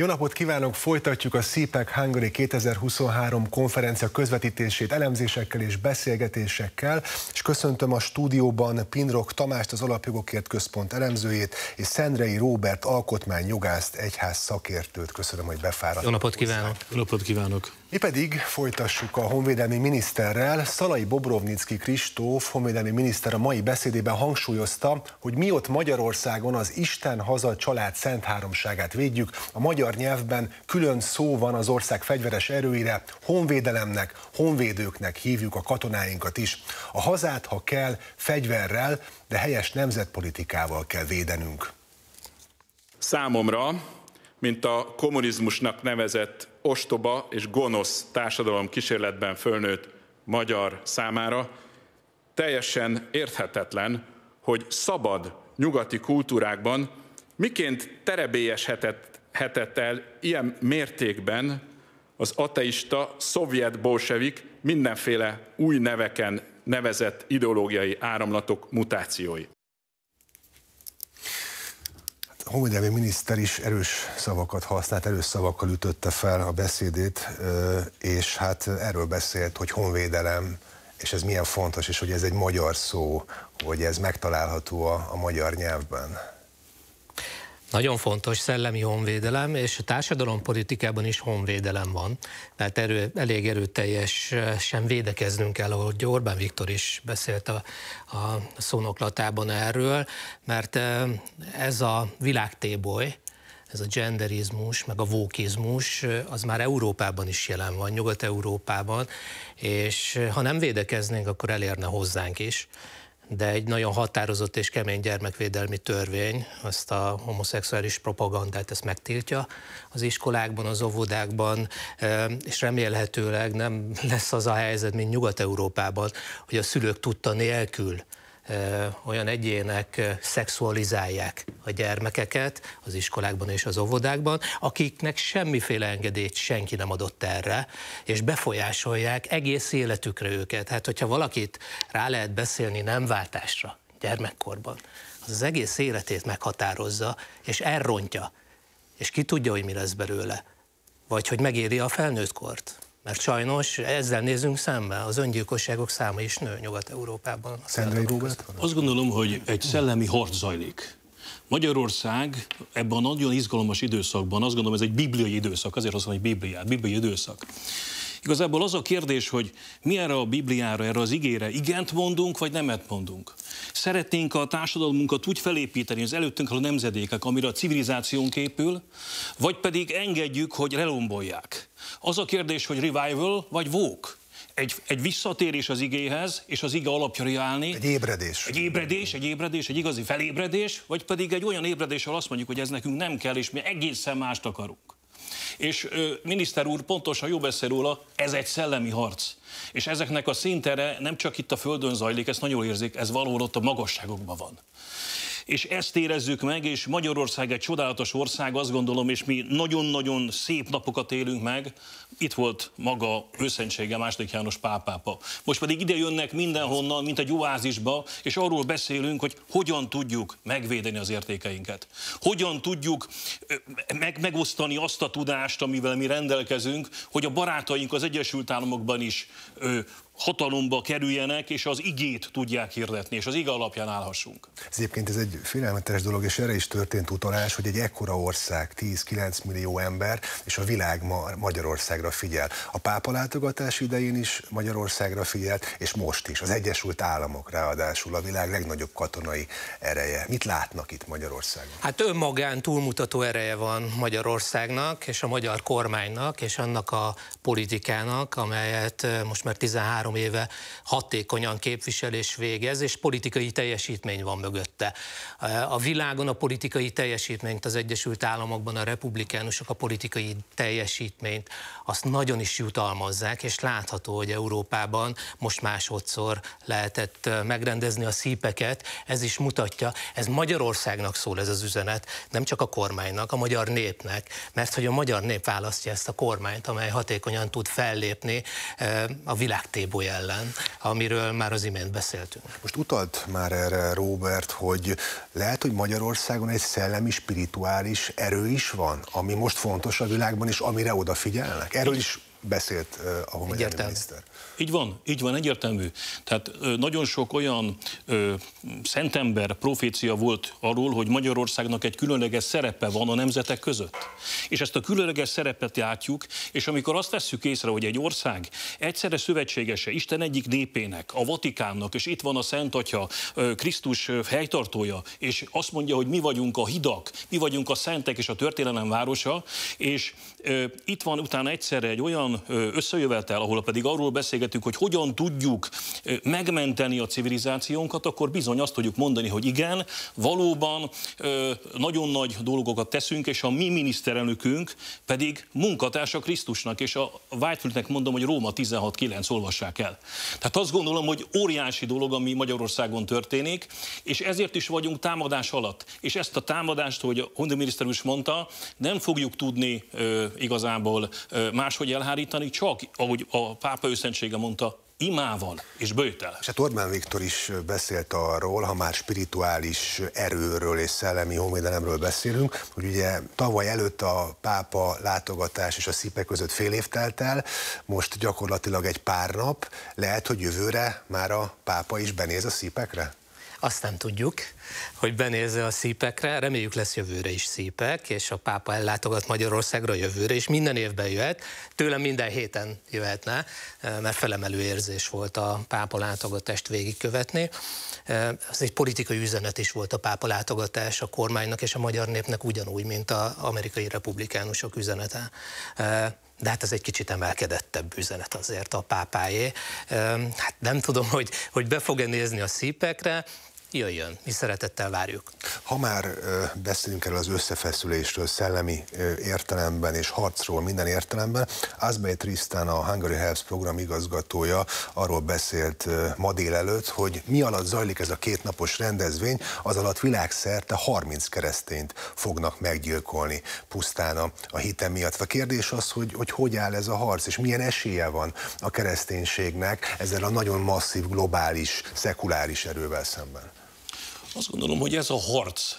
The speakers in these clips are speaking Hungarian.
Jó napot kívánok! Folytatjuk a CPAC Hungary 2023 konferencia közvetítését elemzésekkel és beszélgetésekkel, és köszöntöm a stúdióban Pindroch Tamást, az Alapjogokért Központ elemzőjét, és Szendrei Róbert alkotmányjogászt, egyház szakértőt. Köszönöm, hogy befáradt. Jó napot kívánok! Jó napot kívánok! Mi pedig folytassuk a honvédelmi miniszterrel. Szalay-Bobrovniczky Kristóf honvédelmi miniszter a mai beszédében hangsúlyozta, hogy mi ott Magyarországon az Isten, haza, család szent háromságát védjük. A magyar nyelvben külön szó van az ország fegyveres erőire, honvédelemnek, honvédőknek hívjuk a katonáinkat is. A hazát, ha kell, fegyverrel, de helyes nemzetpolitikával kell védenünk. Számomra, mint a kommunizmusnak nevezett ostoba és gonosz társadalom kísérletben fölnőtt magyar számára teljesen érthetetlen, hogy szabad nyugati kultúrákban miként terebélyeshetett el ilyen mértékben az ateista, szovjet bolsevik mindenféle új neveken nevezett ideológiai áramlatok mutációi. A honvédelmi miniszter is erős szavakat használt, erős szavakkal ütötte fel a beszédét, és hát erről beszélt, hogy honvédelem, és ez milyen fontos, és hogy ez egy magyar szó, hogy ez megtalálható a magyar nyelvben. Nagyon fontos szellemi honvédelem, és a társadalompolitikában is honvédelem van. Tehát elég erőteljesen védekeznünk kell, ahogy Orbán Viktor is beszélt a szónoklatában erről, mert ez a világtéboly, ez a genderizmus, meg a vókizmus, az már Európában is jelen van, Nyugat-Európában, és ha nem védekeznénk, akkor elérne hozzánk is. De egy nagyon határozott és kemény gyermekvédelmi törvény ezt a homoszexuális propagandát ezt megtiltja az iskolákban, az óvodákban, és remélhetőleg nem lesz az a helyzet, mint Nyugat-Európában, hogy a szülők tudta nélkül olyan egyének szexualizálják a gyermekeket az iskolákban és az óvodákban, akiknek semmiféle engedélyt senki nem adott erre, és befolyásolják egész életükre őket. Hát, hogyha valakit rá lehet beszélni nem váltásra gyermekkorban, az egész életét meghatározza, és elrontja, és ki tudja, hogy mi lesz belőle, vagy hogy megéri a felnőttkort. Mert sajnos ezzel nézünk szembe, az öngyilkosságok száma is nő Nyugat-Európában. Szendrei Róbert? Azt gondolom, hogy egy szellemi harc zajlik. Magyarország ebben a nagyon izgalmas időszakban, azt gondolom, ez egy bibliai időszak, azért használom, hogy Bibliát, bibliai időszak. Igazából az a kérdés, hogy mi erre a Bibliára, erre az igére igent mondunk, vagy nemet mondunk. Szeretnénk a társadalmunkat úgy felépíteni, az előttünk a nemzedékek, amire a civilizációnk épül, vagy pedig engedjük, hogy relombolják. Az a kérdés, hogy revival, vagy woke. Egy visszatérés az igéhez, és az ige alapjára állni. Egy ébredés. Egy igazi felébredés, vagy pedig egy olyan ébredés, ahol azt mondjuk, hogy ez nekünk nem kell, és mi egészen mást akarunk. És miniszter úr pontosan jó beszél róla, ez egy szellemi harc. És ezeknek a szintere nem csak itt a Földön zajlik, ezt nagyon érzik, ez valahol ott a magasságokban van. És ezt érezzük meg, és Magyarország egy csodálatos ország, azt gondolom, és mi nagyon-nagyon szép napokat élünk meg. Itt volt maga őszentsége, II. János Pál pápa. Most pedig ide jönnek mindenhonnan, mint egy oázisba, és arról beszélünk, hogy hogyan tudjuk megvédeni az értékeinket. Hogyan tudjuk megosztani azt a tudást, amivel mi rendelkezünk, hogy a barátaink az Egyesült Államokban is hatalomba kerüljenek, és az igét tudják hirdetni, és az ige alapján állhassunk. Egyébként ez egy félelmetes dolog, és erre is történt utalás, hogy egy ekkora ország, 10-9 millió ember, és a világ ma Magyarországra figyel. A pápa látogatás idején is Magyarországra figyelt, és most is. Az Egyesült Államok ráadásul a világ legnagyobb katonai ereje. Mit látnak itt Magyarországon? Hát önmagán túlmutató ereje van Magyarországnak, és a magyar kormánynak, és annak a politikának, amelyet most már 13 éve hatékonyan képviselés végez, és politikai teljesítmény van mögötte. A világon a politikai teljesítményt, az Egyesült Államokban a republikánusok a politikai teljesítményt, azt nagyon is jutalmazzák, és látható, hogy Európában most másodszor lehetett megrendezni a CPAC-et, ez is mutatja, ez Magyarországnak szól ez az üzenet, nem csak a kormánynak, a magyar népnek, mert hogy a magyar nép választja ezt a kormányt, amely hatékonyan tud fellépni a világtébolyára. Mexikó ellen, amiről már az imént beszéltünk. Most utalt már erre Róbert, hogy lehet, hogy Magyarországon egy szellemi, spirituális erő is van, ami most fontos a világban, és amire odafigyelnek. Erről is beszélt a honvédelmi miniszter. Így van, egyértelmű. Tehát nagyon sok olyan szentember profécia volt arról, hogy Magyarországnak egy különleges szerepe van a nemzetek között. És ezt a különleges szerepet látjuk, és amikor azt vesszük észre, hogy egy ország egyszerre szövetségese Isten egyik népének, a Vatikánnak, és itt van a Szent Atya, Krisztus helytartója, és azt mondja, hogy mi vagyunk a hidak, mi vagyunk a szentek és a történelem városa, és itt van utána egyszerre egy olyan összejövetel, ahol pedig arról beszélgetünk, hogy hogyan tudjuk megmenteni a civilizációnkat, akkor bizony azt tudjuk mondani, hogy igen, valóban nagyon nagy dolgokat teszünk, és a mi miniszterelnökünk pedig munkatársa Krisztusnak, és a Whitefieldnek mondom, hogy Róma 16.9, olvassák el. Tehát azt gondolom, hogy óriási dolog, ami Magyarországon történik, és ezért is vagyunk támadás alatt. És ezt a támadást, hogy a honvédminiszter is mondta, nem fogjuk tudni igazából máshogy elhárítani, csak, ahogy a pápa őszentsége mondta, imával és bőtel. És hát Orbán Viktor is beszélt arról, ha már spirituális erőről és szellemi honvédelemről beszélünk, hogy ugye tavaly előtt a pápa látogatás és a CPAC között fél év telt el, most gyakorlatilag egy pár nap, lehet, hogy jövőre már a pápa is benéz a CPAC-re? Azt nem tudjuk, hogy benézze a CPAC-re, reméljük lesz jövőre is CPAC, és a pápa ellátogat Magyarországra jövőre, és minden évben jöhet, tőlem minden héten jöhetne, mert felemelő érzés volt a pápa látogatást végigkövetni. Ez egy politikai üzenet is volt a pápa látogatás a kormánynak és a magyar népnek ugyanúgy, mint az amerikai republikánusok üzenete. De hát ez egy kicsit emelkedettebb üzenet azért a pápáé. Hát nem tudom, hogy be fog-e nézni a CPAC-re, jöjjön, mi szeretettel várjuk. Ha már beszélünk erről az összefeszülésről, szellemi értelemben és harcról minden értelemben, Azbej Trisztán, a Hungary Health program igazgatója arról beszélt ma délelőtt, hogy mi alatt zajlik ez a kétnapos rendezvény, az alatt világszerte 30 keresztényt fognak meggyilkolni pusztán a hite miatt. A kérdés az, hogy áll ez a harc, és milyen esélye van a kereszténységnek ezzel a nagyon masszív, globális, szekuláris erővel szemben. Azt gondolom, hogy ez a harc,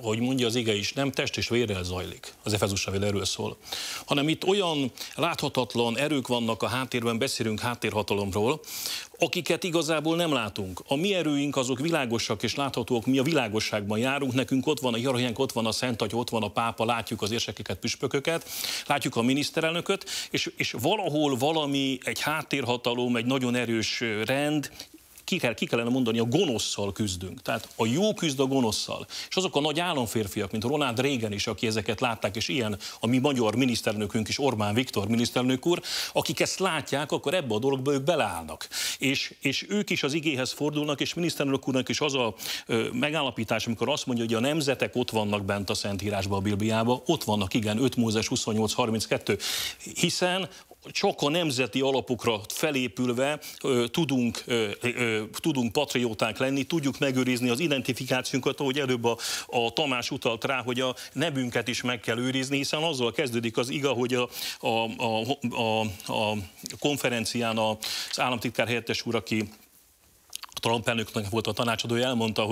ahogy mondja az ige is, nem test és vérrel zajlik, az Efezus levél erről szól, hanem itt olyan láthatatlan erők vannak a háttérben, beszélünk háttérhatalomról, akiket igazából nem látunk. A mi erőink azok világosak és láthatók, mi a világosságban járunk, nekünk ott van a hierarchiánk, ott van a Szent Atya, ott van a pápa, látjuk az érsekeket, püspököket, látjuk a miniszterelnököt, és valahol valami, egy háttérhatalom, egy nagyon erős rend, ki kellene mondani, a gonoszszal küzdünk. Tehát a jó küzd a gonoszszal. És azok a nagy államférfiak, mint Ronald Reagan is, aki ezeket látták, és ilyen a mi magyar miniszterelnökünk is, Orbán Viktor miniszterelnök úr, akik ezt látják, akkor ebbe a dologba ők beleállnak. És ők is az igéhez fordulnak, és miniszterelnök úrnak is az a megállapítás, amikor azt mondja, hogy a nemzetek ott vannak bent a Szentírásban, a Bibliában, ott vannak, igen, 5 Mózes 28-32, hiszen csak a nemzeti alapokra felépülve tudunk patrióták lenni, tudjuk megőrizni az identifikációnkat, ahogy előbb a Tamás utalt rá, hogy a nevünket is meg kell őrizni, hiszen azzal kezdődik az iga, hogy a konferencián az államtitkár helyettes úr, aki Trump elnöknek volt a tanácsadója, elmondta,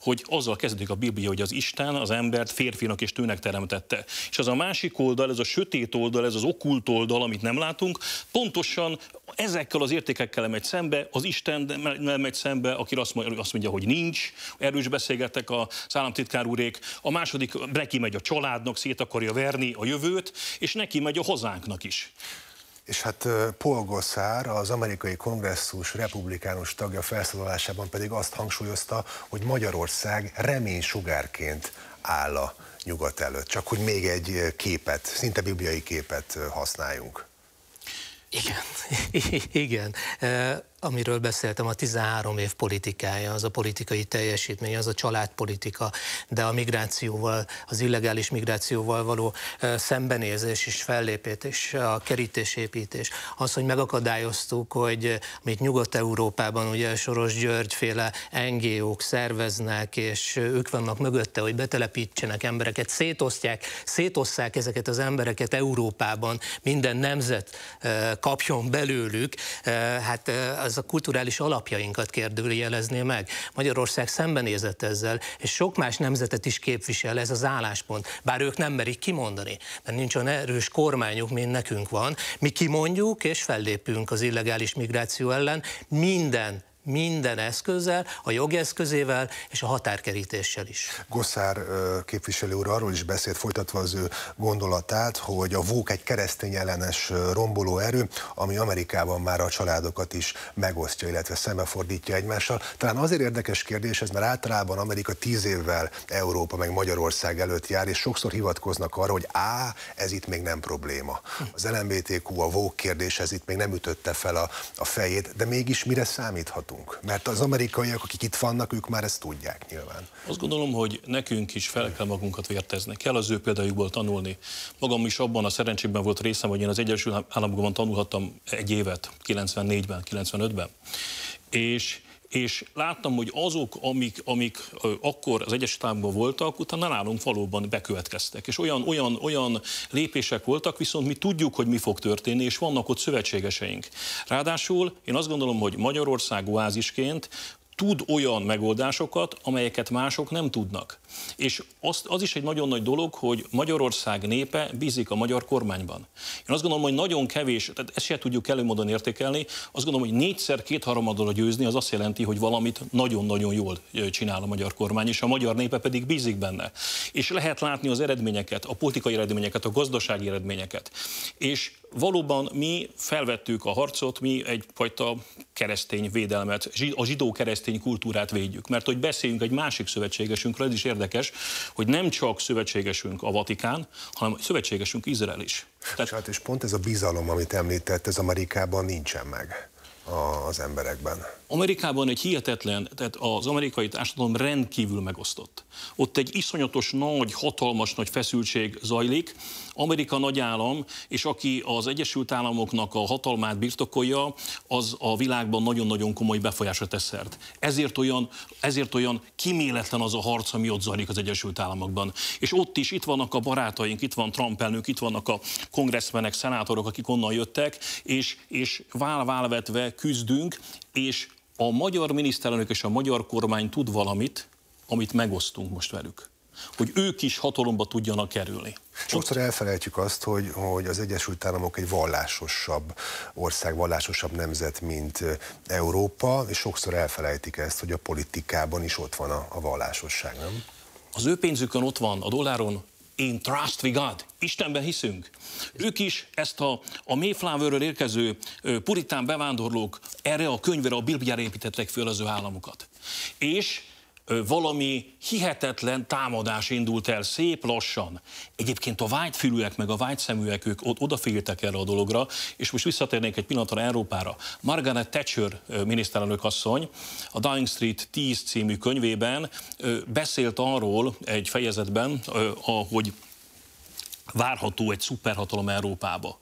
hogy azzal kezdődik a Biblia, hogy az Isten az embert férfinak és nőnek teremtette. És az a másik oldal, ez a sötét oldal, ez az okkult oldal, amit nem látunk, pontosan ezekkel az értékekkel megy szembe, az Isten megy szembe, aki azt mondja, hogy nincs, erős beszélgettek az államtitkár úrék, a második neki megy a családnak, szét akarja verni a jövőt, és neki megy a hazánknak is. És hát Paul Gosar, az amerikai kongresszus republikánus tagja felszólalásában pedig azt hangsúlyozta, hogy Magyarország reménysugárként áll a nyugat előtt. Csak hogy még egy képet, szinte bibliai képet használjunk. Igen. amiről beszéltem, a 13 év politikája, az a politikai teljesítmény, az a családpolitika, de a migrációval, az illegális migrációval való szembenézés és fellépés, a kerítésépítés. Az, hogy megakadályoztuk, hogy amit Nyugat-Európában ugye Soros György-féle NGO-k szerveznek, és ők vannak mögötte, hogy betelepítsenek embereket, szétosszák ezeket az embereket Európában, minden nemzet kapjon belőlük, hát az a kulturális alapjainkat kérdőjelezné meg. Magyarország szembenézett ezzel, és sok más nemzetet is képvisel ez az álláspont, bár ők nem merik kimondani, mert nincs olyan erős kormányuk, mint nekünk van. Mi kimondjuk, és fellépünk az illegális migráció ellen minden eszközzel, a jogeszközével és a határkerítéssel is. Gosar képviselő úr arról is beszélt, folytatva az ő gondolatát, hogy a woke egy keresztény ellenes romboló erő, ami Amerikában már a családokat is megosztja, illetve szembefordítja egymással. Talán azért érdekes kérdés ez, mert általában Amerika 10 évvel Európa meg Magyarország előtt jár, és sokszor hivatkoznak arra, hogy ez itt még nem probléma. Az LMBTQ, a woke kérdés, ez itt még nem ütötte fel a fejét, de mégis mire számíthatunk? Mert az amerikaiak, akik itt vannak, ők már ezt tudják nyilván. Azt gondolom, hogy nekünk is fel kell magunkat vértezni. Kell az ő példájukból tanulni. Magam is abban a szerencsében volt részem, hogy én az Egyesült Államokban tanulhattam egy évet, 94-ben, 95-ben. És láttam, hogy azok, amik akkor az Egyesült Államokban voltak, utána nálunk valóban bekövetkeztek. És olyan lépések voltak, viszont mi tudjuk, hogy mi fog történni, és vannak ott szövetségeseink. Ráadásul én azt gondolom, hogy Magyarország oázisként tud olyan megoldásokat, amelyeket mások nem tudnak. És az is egy nagyon nagy dolog, hogy Magyarország népe bízik a magyar kormányban. Én azt gondolom, hogy nagyon kevés, tehát ezt se tudjuk kellő módon értékelni, azt gondolom, hogy 4-szer 2/3-ra győzni, az azt jelenti, hogy valamit nagyon-nagyon jól csinál a magyar kormány, és a magyar népe pedig bízik benne. És lehet látni az eredményeket, a politikai eredményeket, a gazdasági eredményeket. És valóban mi felvettük a harcot, mi egyfajta keresztény védelmet, a zsidó keresztény kultúrát védjük. Mert hogy beszéljünk egy másik szövetségesünkről, ez is érdekes, hogy nem csak szövetségesünk a Vatikán, hanem szövetségesünk Izrael is. Tehát... És pont ez a bizalom, amit említett, ez Amerikában nincsen meg az emberekben. Amerikában egy hihetetlen, tehát az amerikai társadalom rendkívül megosztott. Ott egy iszonyatos, nagy, hatalmas nagy feszültség zajlik. Amerika nagyállam, és aki az Egyesült Államoknak a hatalmát birtokolja, az a világban nagyon-nagyon komoly befolyásra tesz szert. Ezért olyan kiméletlen az a harc, ami ott zajlik az Egyesült Államokban. És ott is itt vannak a barátaink, itt van Trump elnök, itt vannak a kongressmenek, szenátorok, akik onnan jöttek, és vállválvetve küzdünk, és a magyar miniszterelnök és a magyar kormány tud valamit, amit megosztunk most velük. Hogy ők is hatalomba tudjanak kerülni. Sokszor elfelejtjük azt, hogy az Egyesült Államok egy vallásosabb ország, vallásosabb nemzet, mint Európa, és sokszor elfelejtik ezt, hogy a politikában is ott van a vallásosság, nem? Az ő pénzükön ott van, a dolláron, in trust we God, Istenben hiszünk. Ők is ezt a Mayflowerről érkező puritán bevándorlók erre a könyvre, a Bibliára építettek föl az ő államukat. És valami hihetetlen támadás indult el szép lassan. Egyébként a vágyfülűek meg a vágyszeműek, ők odafigyeltek erre a dologra, és most visszatérnék egy pillanatra Európára. Margaret Thatcher miniszterelnök asszony a Downing Street 10 című könyvében beszélt arról egy fejezetben, hogy várható egy szuperhatalom Európába,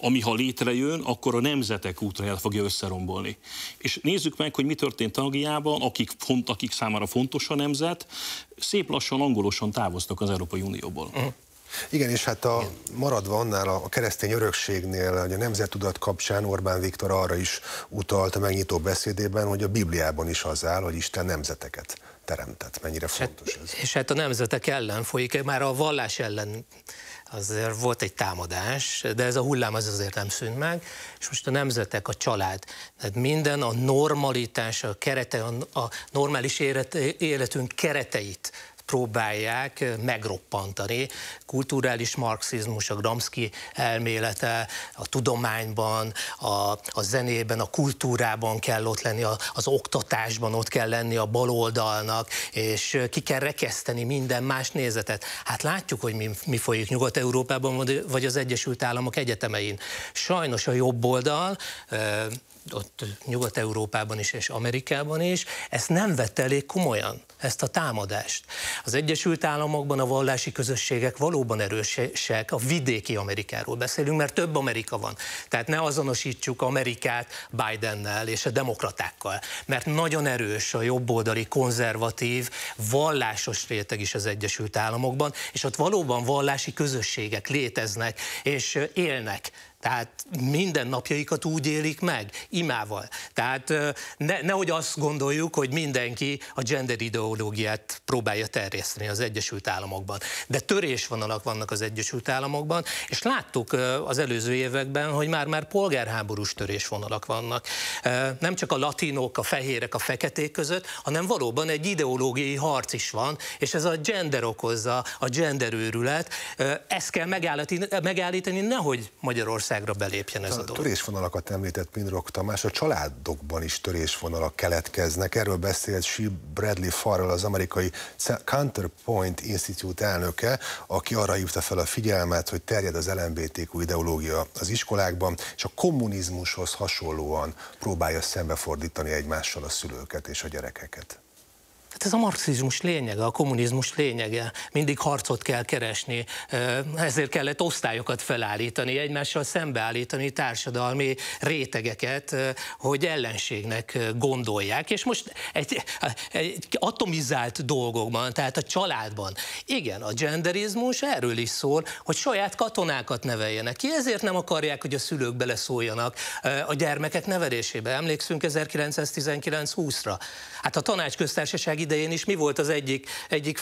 ami ha létrejön, akkor a nemzetek útját fogja összerombolni. És nézzük meg, hogy mi történt Angliában, akik számára fontos a nemzet, szép lassan angolosan távoztak az Európai Unióból. Igen, és hát maradva annál a keresztény örökségnél, hogy a nemzettudat kapcsán Orbán Viktor arra is utalt a megnyitó beszédében, hogy a Bibliában is az áll, hogy Isten nemzeteket teremtett. Mennyire fontos ez? És hát a nemzetek ellen folyik, már a vallás ellen azért volt egy támadás, de ez a hullám azért nem szűnt meg, és most a nemzetek, a család, tehát minden a normalitás, a kerete, a normális életünk kereteit próbálják megroppantani. Kulturális marxizmus, a Gramsci elmélete, a tudományban, a zenében, a kultúrában kell ott lenni, az oktatásban ott kell lenni a baloldalnak, és ki kell rekeszteni minden más nézetet. Hát látjuk, hogy mi folyik Nyugat-Európában, vagy az Egyesült Államok egyetemein. Sajnos a jobb oldal ott Nyugat-Európában is és Amerikában is, ezt nem vette elég komolyan, ezt a támadást. Az Egyesült Államokban a vallási közösségek valóban erősek, a vidéki Amerikáról beszélünk, mert több Amerika van. Tehát ne azonosítsuk Amerikát Bidennel és a demokratákkal, mert nagyon erős a jobboldali, konzervatív, vallásos réteg is az Egyesült Államokban, és ott valóban vallási közösségek léteznek és élnek. Tehát minden napjaikat úgy élik meg, imával. Tehát nehogy azt gondoljuk, hogy mindenki a gender ideológiát próbálja terjeszteni az Egyesült Államokban. De törésvonalak vannak az Egyesült Államokban, és láttuk az előző években, hogy már polgárháborús törésvonalak vannak. Nem csak a latinok, a fehérek, a feketék között, hanem valóban egy ideológiai harc is van, és ez a gender okozza, a genderőrület. Ezt kell megállítani, nehogy Magyarország belépjen ez a dolog. Törésvonalakat említett Pindroch Tamás, a családokban is törésvonalak keletkeznek. Erről beszélt Sue Bradley Ferrell, az amerikai Counterpoint Institute elnöke, aki arra hívta fel a figyelmet, hogy terjed az LMBTQ ideológia az iskolákban, és a kommunizmushoz hasonlóan próbálja szembefordítani egymással a szülőket és a gyerekeket. Hát ez a marxizmus lényege, a kommunizmus lényege. Mindig harcot kell keresni, ezért kellett osztályokat felállítani, egymással szembeállítani társadalmi rétegeket, hogy ellenségnek gondolják. És most egy atomizált dolgokban, tehát a családban. Igen, a genderizmus erről is szól, hogy saját katonákat neveljenek ki, ezért nem akarják, hogy a szülők beleszóljanak a gyermekek nevelésébe. Emlékszünk 1919-20-ra. Hát a tanácsköztársaság idején is mi volt az egyik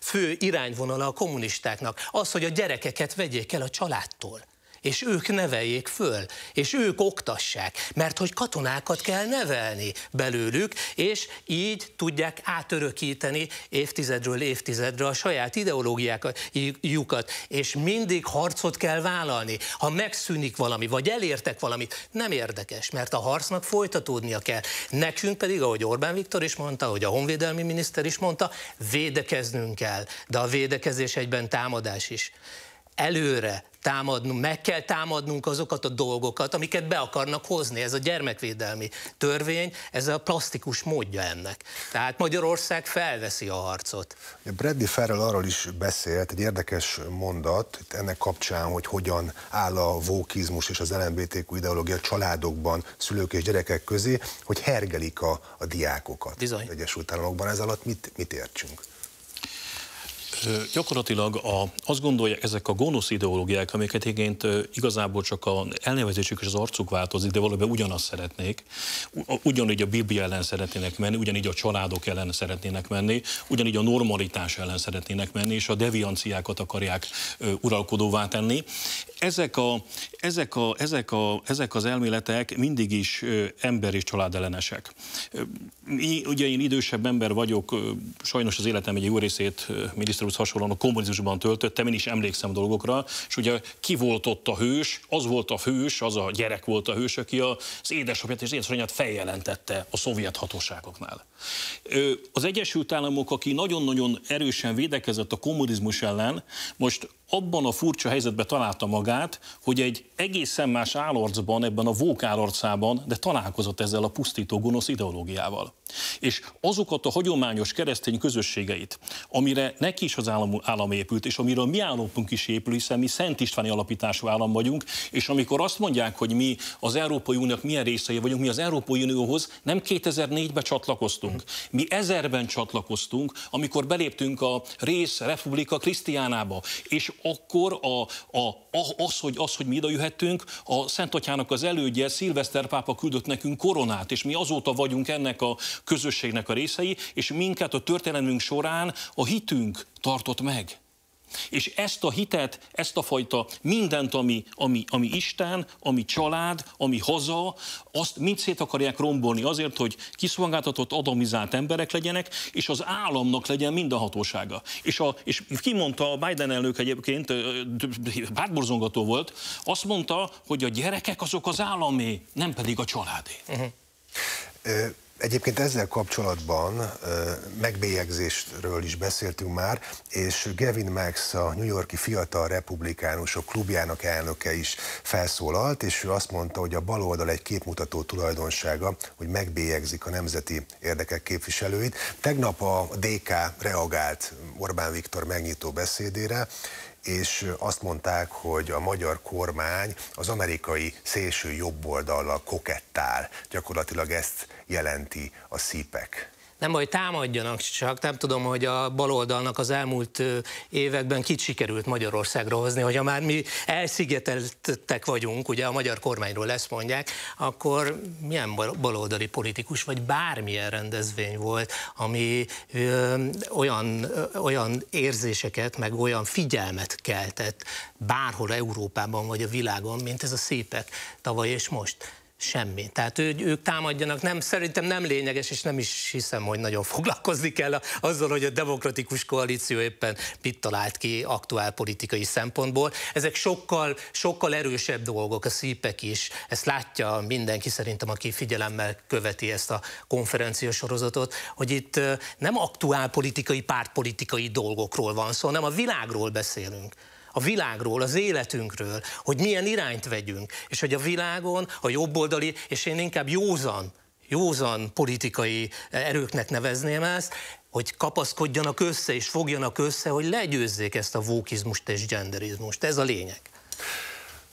fő irányvonala a kommunistáknak? Az, hogy a gyerekeket vegyék el a családtól, és ők neveljék föl, és ők oktassák, mert hogy katonákat kell nevelni belőlük, és így tudják átörökíteni évtizedről évtizedre a saját ideológiájukat, és mindig harcot kell vállalni. Ha megszűnik valami, vagy elértek valamit, nem érdekes, mert a harcnak folytatódnia kell. Nekünk pedig, ahogy Orbán Viktor is mondta, ahogy a honvédelmi miniszter is mondta, védekeznünk kell, de a védekezés egyben támadás is. Előre támadnunk, meg kell támadnunk azokat a dolgokat, amiket be akarnak hozni. Ez a gyermekvédelmi törvény, ez a plastikus módja ennek. Tehát Magyarország felveszi a harcot. Bradley Ferrell arról is beszélt, egy érdekes mondat ennek kapcsán, hogy hogyan áll a vókizmus és az LMBTQ ideológia családokban, szülők és gyerekek közé, hogy hergelik a diákokat. Bizony. Az Egyesült Államokban ez alatt mit értsünk? Gyakorlatilag azt gondolják, ezek a gonosz ideológiák, amiket igényt igazából csak az elnevezésük és az arcuk változik, de valójában ugyanazt szeretnék, ugyanígy a Biblia ellen szeretnének menni, ugyanígy a családok ellen szeretnének menni, ugyanígy a normalitás ellen szeretnének menni, és a devianciákat akarják uralkodóvá tenni. Ezek az elméletek mindig is ember és családellenesek. Ugye én idősebb ember vagyok, sajnos az életem egy jó részét miniszter úrhoz hasonlóan a kommunizmusban töltöttem, én is emlékszem dolgokra, és ugye ki volt ott a hős, az volt a hős, az a gyerek volt a hős, aki az édesapját és az édesanyját feljelentette a szovjet hatóságoknál. Az Egyesült Államok, aki nagyon-nagyon erősen védekezett a kommunizmus ellen, most abban a furcsa helyzetben találta magát, hogy egy egészen más állarcban, ebben a vók állarcában, de találkozott ezzel a pusztító gonosz ideológiával. És azokat a hagyományos keresztény közösségeit, amire neki is az állam épült, és amiről mi államunk is épül, hiszen mi Szent Istváni alapítású állam vagyunk, és amikor azt mondják, hogy mi az Európai Uniónak milyen részei vagyunk, mi az Európai Unióhoz nem 2004-ben csatlakoztunk, mi 1000-ben csatlakoztunk, amikor beléptünk a rész Republika Krisztiánába, és akkor az, hogy mi idejöhettünk, a Szentatyának az elődje, Szilveszter pápa küldött nekünk koronát, és mi azóta vagyunk ennek a közösségnek a részei, és minket a történelmünk során a hitünk tartott meg. És ezt a hitet, ezt a fajta mindent, ami Isten, ami család, ami haza, azt mind szét akarják rombolni azért, hogy kiszolgáltatott, adamizált emberek legyenek, és az államnak legyen minden hatósága. És kimondta a Biden elnök egyébként, bátborzongató volt, azt mondta, hogy a gyerekek azok az államé, nem pedig a családé. Egyébként ezzel kapcsolatban megbélyegzésről is beszéltünk már, és Gavin Max, a New Yorki Fiatal Republikánusok klubjának elnöke is felszólalt, és ő azt mondta, hogy a baloldal egy képmutató tulajdonsága, hogy megbélyegzik a nemzeti érdekek képviselőit. Tegnap a DK reagált Orbán Viktor megnyitó beszédére, és azt mondták, hogy a magyar kormány az amerikai szélső jobboldallal kokettál. Gyakorlatilag ezt jelenti a CPAC. Nem, hogy támadjanak csak, nem tudom, hogy a baloldalnak az elmúlt években kit sikerült Magyarországra hozni, hogyha már mi elszigeteltek vagyunk, ugye a magyar kormányról ezt mondják, akkor milyen baloldali politikus, vagy bármilyen rendezvény volt, ami olyan érzéseket, meg olyan figyelmet keltett bárhol Európában, vagy a világon, mint ez a CPAC tavaly és most. Semmi. Tehát ők támadjanak, nem, szerintem nem lényeges, és nem is hiszem, hogy nagyon foglalkozni kell azzal, hogy a Demokratikus Koalíció éppen mit talált ki aktuál politikai szempontból. Ezek sokkal erősebb dolgok, a CPAC is. Ezt látja mindenki szerintem, aki figyelemmel követi ezt a konferencia sorozatot, hogy itt nem aktuál politikai, pártpolitikai dolgokról van szó, hanem a világról beszélünk. A világról, az életünkről, hogy milyen irányt vegyünk, és hogy a világon a jobboldali, és én inkább józan politikai erőknek nevezném ezt, hogy kapaszkodjanak össze, és fogjanak össze, hogy legyőzzék ezt a wokizmust és genderizmust. Ez a lényeg.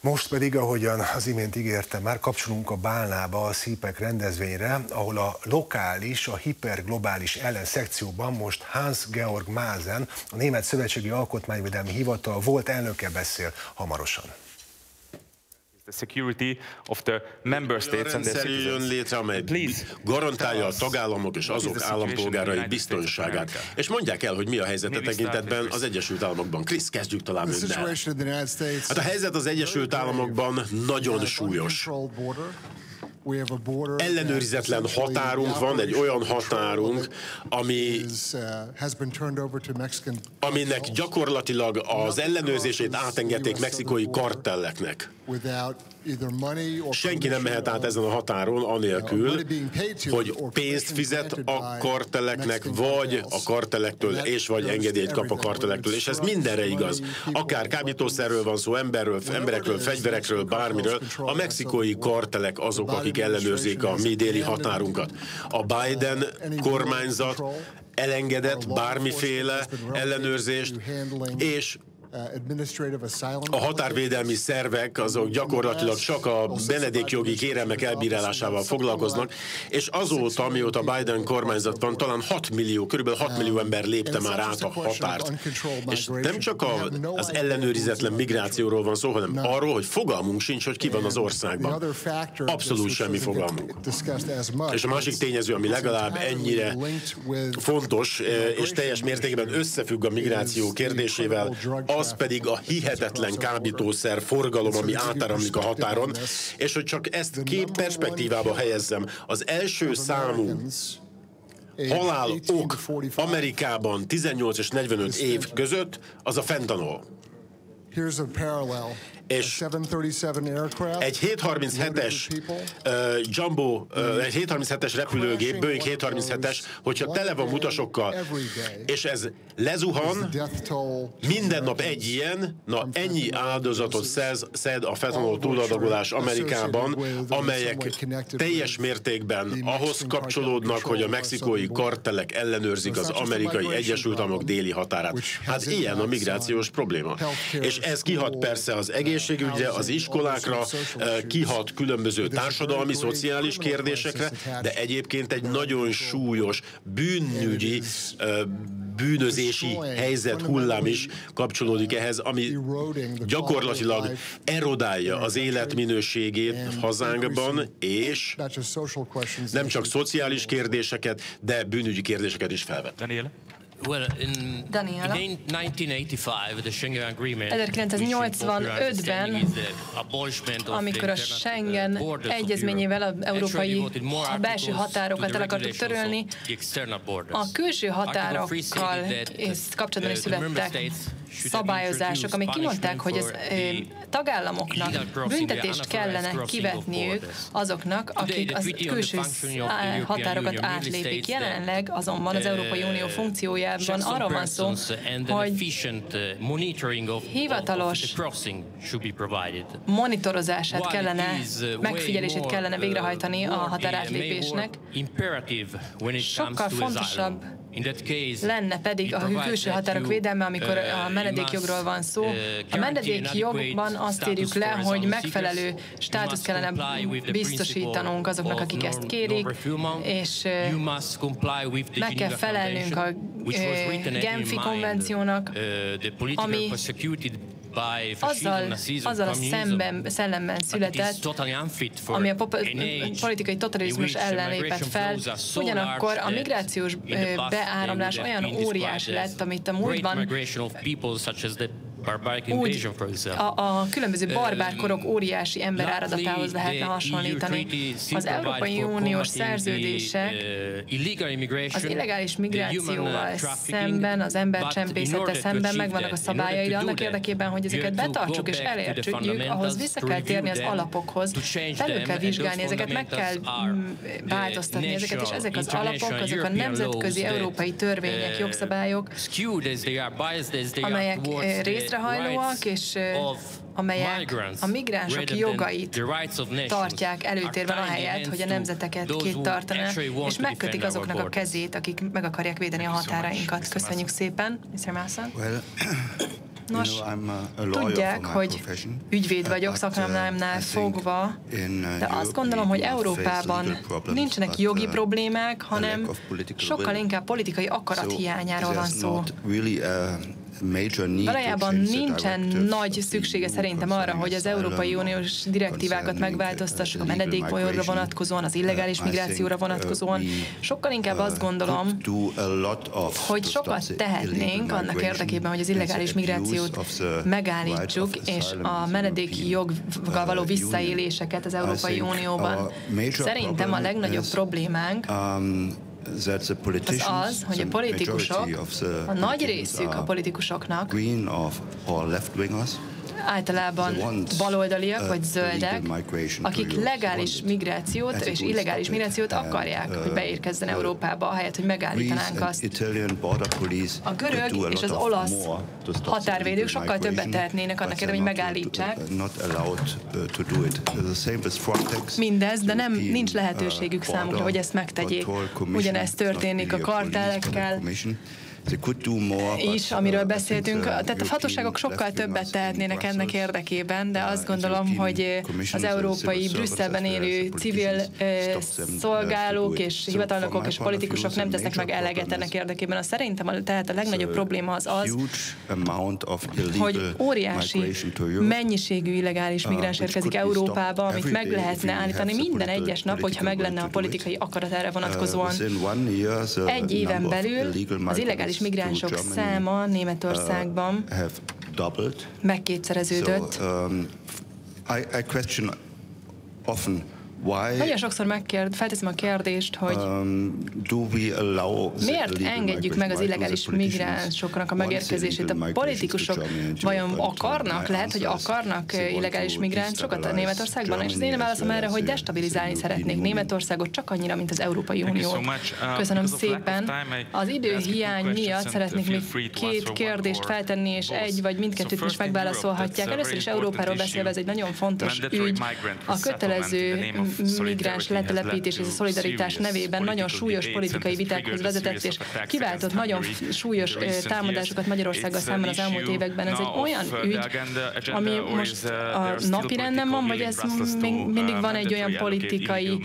Most pedig, ahogyan az imént ígértem, már kapcsolunk a Bálnába, a CPAC rendezvényre, ahol a lokális, a hiperglobális ellenszekcióban most Hans-Georg Maaßen, a Német Szövetségi Alkotmányvédelmi Hivatal volt elnöke beszél hamarosan. Rendszer jön létre, amely garantálja a tagállamok és azok állampolgárai biztonságát. És mondják el, hogy mi a helyzet a tekintetben az Egyesült Államokban. Krisz, kezdjük talán önnel. Hát a helyzet az Egyesült Államokban nagyon súlyos. Ellenőrizetlen határunk van, egy olyan határunk, aminek gyakorlatilag az ellenőrzését átengedték mexikói kartelleknek. Senki nem mehet át ezen a határon anélkül, hogy pénzt fizet a karteleknek, vagy a kartelektől, és vagy engedélyt kap a kartelektől. És ez mindenre igaz. Akár kábítószerről van szó, emberekről, fegyverekről, bármiről. A mexikói kartelek azok, akik ellenőrzik a mi déli határunkat. A Biden kormányzat elengedett bármiféle ellenőrzést, és a határvédelmi szervek azok gyakorlatilag csak a menedékjogi kérelmek elbírálásával foglalkoznak, és azóta, mióta Biden kormányzat van, talán kb. 6 millió ember lépte már át a határt. És nem csak az ellenőrizetlen migrációról van szó, hanem arról, hogy fogalmunk sincs, hogy ki van az országban. Abszolút semmi fogalmunk. És a másik tényező, ami legalább ennyire fontos, és teljes mértékben összefügg a migráció kérdésével, az pedig a hihetetlen kábítószer forgalom, ami átáramlik a határon, és hogy csak ezt két perspektívába helyezzem, az első számú halálok Amerikában 18 és 45 év között az a fentanol. És egy 737-es repülőgép, Boeing 737-es, hogyha tele van utasokkal, és ez lezuhan, minden nap egy ilyen, na ennyi áldozatot szed a fentanol túladagolás Amerikában, amelyek teljes mértékben ahhoz kapcsolódnak, hogy a mexikói kartelek ellenőrzik az amerikai Egyesült Államok déli határát. Hát ilyen a migrációs probléma. És ez kihat persze az egészségügyre, az iskolákra, kihat különböző társadalmi, szociális kérdésekre, de egyébként egy nagyon súlyos bűnügyi, bűnözési helyzet hullám is kapcsolódik ehhez, ami gyakorlatilag erodálja az életminőségét hazánkban, és nem csak szociális kérdéseket, de bűnügyi kérdéseket is felvet. Well, in 1985, the Schengen Agreement, 1985-ben, amikor a Schengen egyezményével az európai belső határokat el akartuk törölni, a külső határokkal kapcsolatban is születtek szabályozások, amik kimondták, hogy az tagállamoknak büntetést kellene kivetniük azoknak, akik az külső határokat átlépik. Jelenleg azonban az Európai Unió funkciójában arról van szó, hogy hivatalos monitorozását kellene, megfigyelését kellene végrehajtani a határátlépésnek. Sokkal fontosabb lenne pedig a külső határok védelme, amikor a menedékjogról van szó. A menedékjogban azt írjuk le, hogy megfelelő státuszt kellene biztosítanunk azoknak, akik ezt kérik, és meg kell felelnünk a Genfi konvenciónak, ami azzal szellemben született, ami a politikai totalizmus ellen lépett fel, ugyanakkor a migrációs beáramlás olyan óriás lett, amit a múltban úgy a különböző barbárkorok óriási emberáradatához lehetne hasonlítani. Az Európai Uniós szerződések az illegális migrációval szemben, az embercsempészettel szemben megvannak a szabályai, de annak érdekében, hogy ezeket betartsuk és elértsük, ahhoz vissza kell térni az alapokhoz, felül kell vizsgálni ezeket, meg kell változtatni ezeket, és ezek az alapok, azok a nemzetközi európai törvények, jogszabályok, amelyek részrehajlóak, és amelyek a migránsok jogait tartják előtérben ahelyett, hogy a nemzeteket kéttartanák, és megkötik azoknak a kezét, akik meg akarják védeni a határainkat. Köszönjük szépen, Mr. Maaßen. Nos, tudják, hogy ügyvéd vagyok szakmámnál fogva, de azt gondolom, hogy Európában nincsenek jogi problémák, hanem sokkal inkább politikai akarat hiányáról van szó. Valójában nincsen nagy szüksége szerintem arra, hogy az Európai Uniós direktívákat megváltoztassuk a menedékjogra vonatkozóan, az illegális migrációra vonatkozóan. Sokkal inkább azt gondolom, hogy sokat tehetnénk annak érdekében, hogy az illegális migrációt megállítsuk, és a menedékjoggal való visszaéléseket az Európai Unióban. Szerintem a legnagyobb problémánk az az, hogy a politikusok, a nagy részük a politikusoknak általában baloldaliak vagy zöldek, akik legális migrációt és illegális migrációt akarják, hogy beérkezzen Európába, ahelyett, hogy megállítanánk azt. A görög és az olasz határvédők sokkal többet tehetnének annak érdekében, hogy megállítsák. Mindez, de nincs lehetőségük számukra, hogy ezt megtegyék. Ugyanezt történik a kartellekkel is, amiről beszéltünk. Tehát a hatóságok sokkal többet tehetnének ennek érdekében, de azt gondolom, hogy az európai Brüsszelben élő civil szolgálók és hivatalnokok és politikusok nem tesznek meg eleget ennek érdekében. Szerintem tehát a legnagyobb probléma az az, hogy óriási mennyiségű illegális migráns érkezik Európába, amit meg lehetne állítani minden egyes nap, hogyha meg lenne a politikai akarat erre vonatkozóan. Egy éven belül az illegális migránsok száma Németországban megkétszereződött. Nagyon sokszor felteszem a kérdést, hogy miért engedjük meg az illegális migránsoknak a megérkezését? A politikusok vajon akarnak, lehet, hogy akarnak illegális migránsokat a Németországban? És az én válaszom erre, hogy destabilizálni szeretnék Németországot csak annyira, mint az Európai Uniót. Köszönöm szépen. Az időhiány miatt szeretnék még két kérdést feltenni, és egy vagy mindkettőt is megválaszolhatják. Először is Európáról beszélve, ez egy nagyon fontos ügy. A kötelező migráns letelepítés és a szolidaritás nevében nagyon súlyos politikai vitákhoz vezetett, és kiváltott nagyon súlyos támadásokat Magyarországgal szemben az elmúlt években. Ez egy olyan ügy, ami most a napirenden van, vagy ez mindig van egy olyan politikai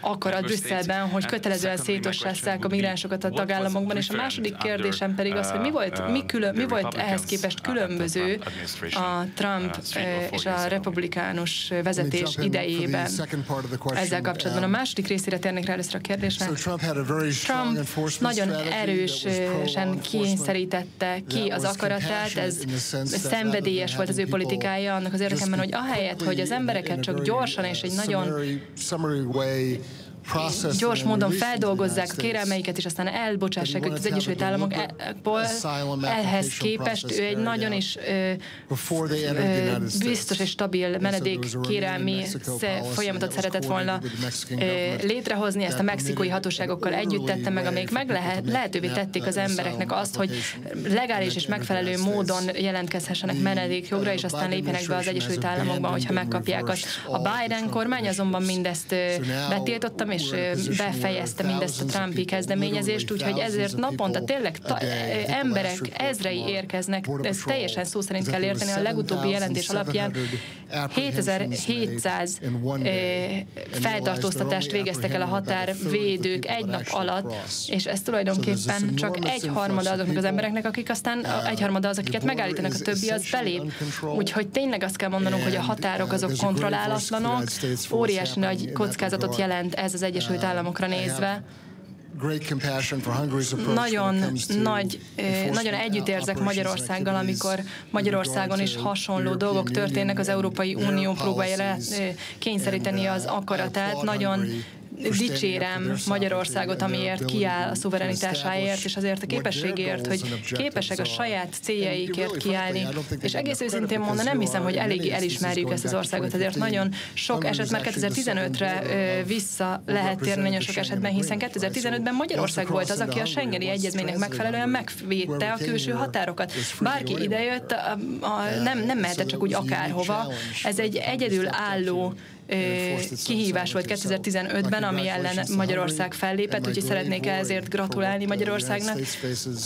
akarat Brüsszelben, hogy kötelezően szétossák a migránsokat a tagállamokban. És a második kérdésem pedig az, hogy mi volt ehhez képest különböző a Trump és a republikánus vezetés idejében. Ezzel kapcsolatban a második részére térnék rá először a kérdésre. Trump nagyon erősen kényszerítette ki az akaratát, ez szenvedélyes volt az ő politikája annak az érdekében, hogy ahelyett, hogy az embereket csak gyorsan és egy nagyon gyors módon feldolgozzák a kérelmeiket, és aztán elbocsássák az Egyesült Államokból, ehhez képest ő egy nagyon is biztos és stabil menedékkérelmi folyamatot szeretett volna létrehozni, ezt a mexikói hatóságokkal együtt tette meg, amelyek lehetővé tették az embereknek azt, hogy legális és megfelelő módon jelentkezhessenek menedékjogra, és aztán lépjenek be az Egyesült Államokban, hogyha megkapják azt. A Biden kormány azonban mindezt betiltottam, és befejezte mindezt a Trumpi kezdeményezést, úgyhogy ezért naponta tényleg emberek ezrei érkeznek, ez teljesen szó szerint kell érteni, a legutóbbi jelentés alapján 7700 feltartóztatást végeztek el a határvédők egy nap alatt, és ez tulajdonképpen csak egyharmada azoknak az embereknek, akik aztán egyharmada az, akiket megállítanak, a többi az belép. Úgyhogy tényleg azt kell mondanunk, hogy a határok azok kontrollálatlanok, óriási nagy kockázatot jelent ez az Egyesült Államokra nézve. Nagyon együttérzek Magyarországgal, amikor Magyarországon is hasonló dolgok történnek, az Európai Unió próbálja kényszeríteni az akaratát, nagyon dicsérem Magyarországot, amiért kiáll a szuverenitásáért, és azért a képességért, hogy képesek a saját céljaikért kiállni. És egész őszintén mondva, nem hiszem, hogy eléggé elismerjük ezt az országot, ezért nagyon sok esetben 2015-re vissza lehet térni nagyon sok esetben, hiszen 2015-ben Magyarország volt az, aki a Schengeni Egyezménynek megfelelően megvédte a külső határokat. Bárki idejött, nem mehetett csak úgy akárhova. Ez egy egyedülálló kihívás volt 2015-ben, ami ellen Magyarország fellépett, úgyhogy szeretnék ezért gratulálni Magyarországnak,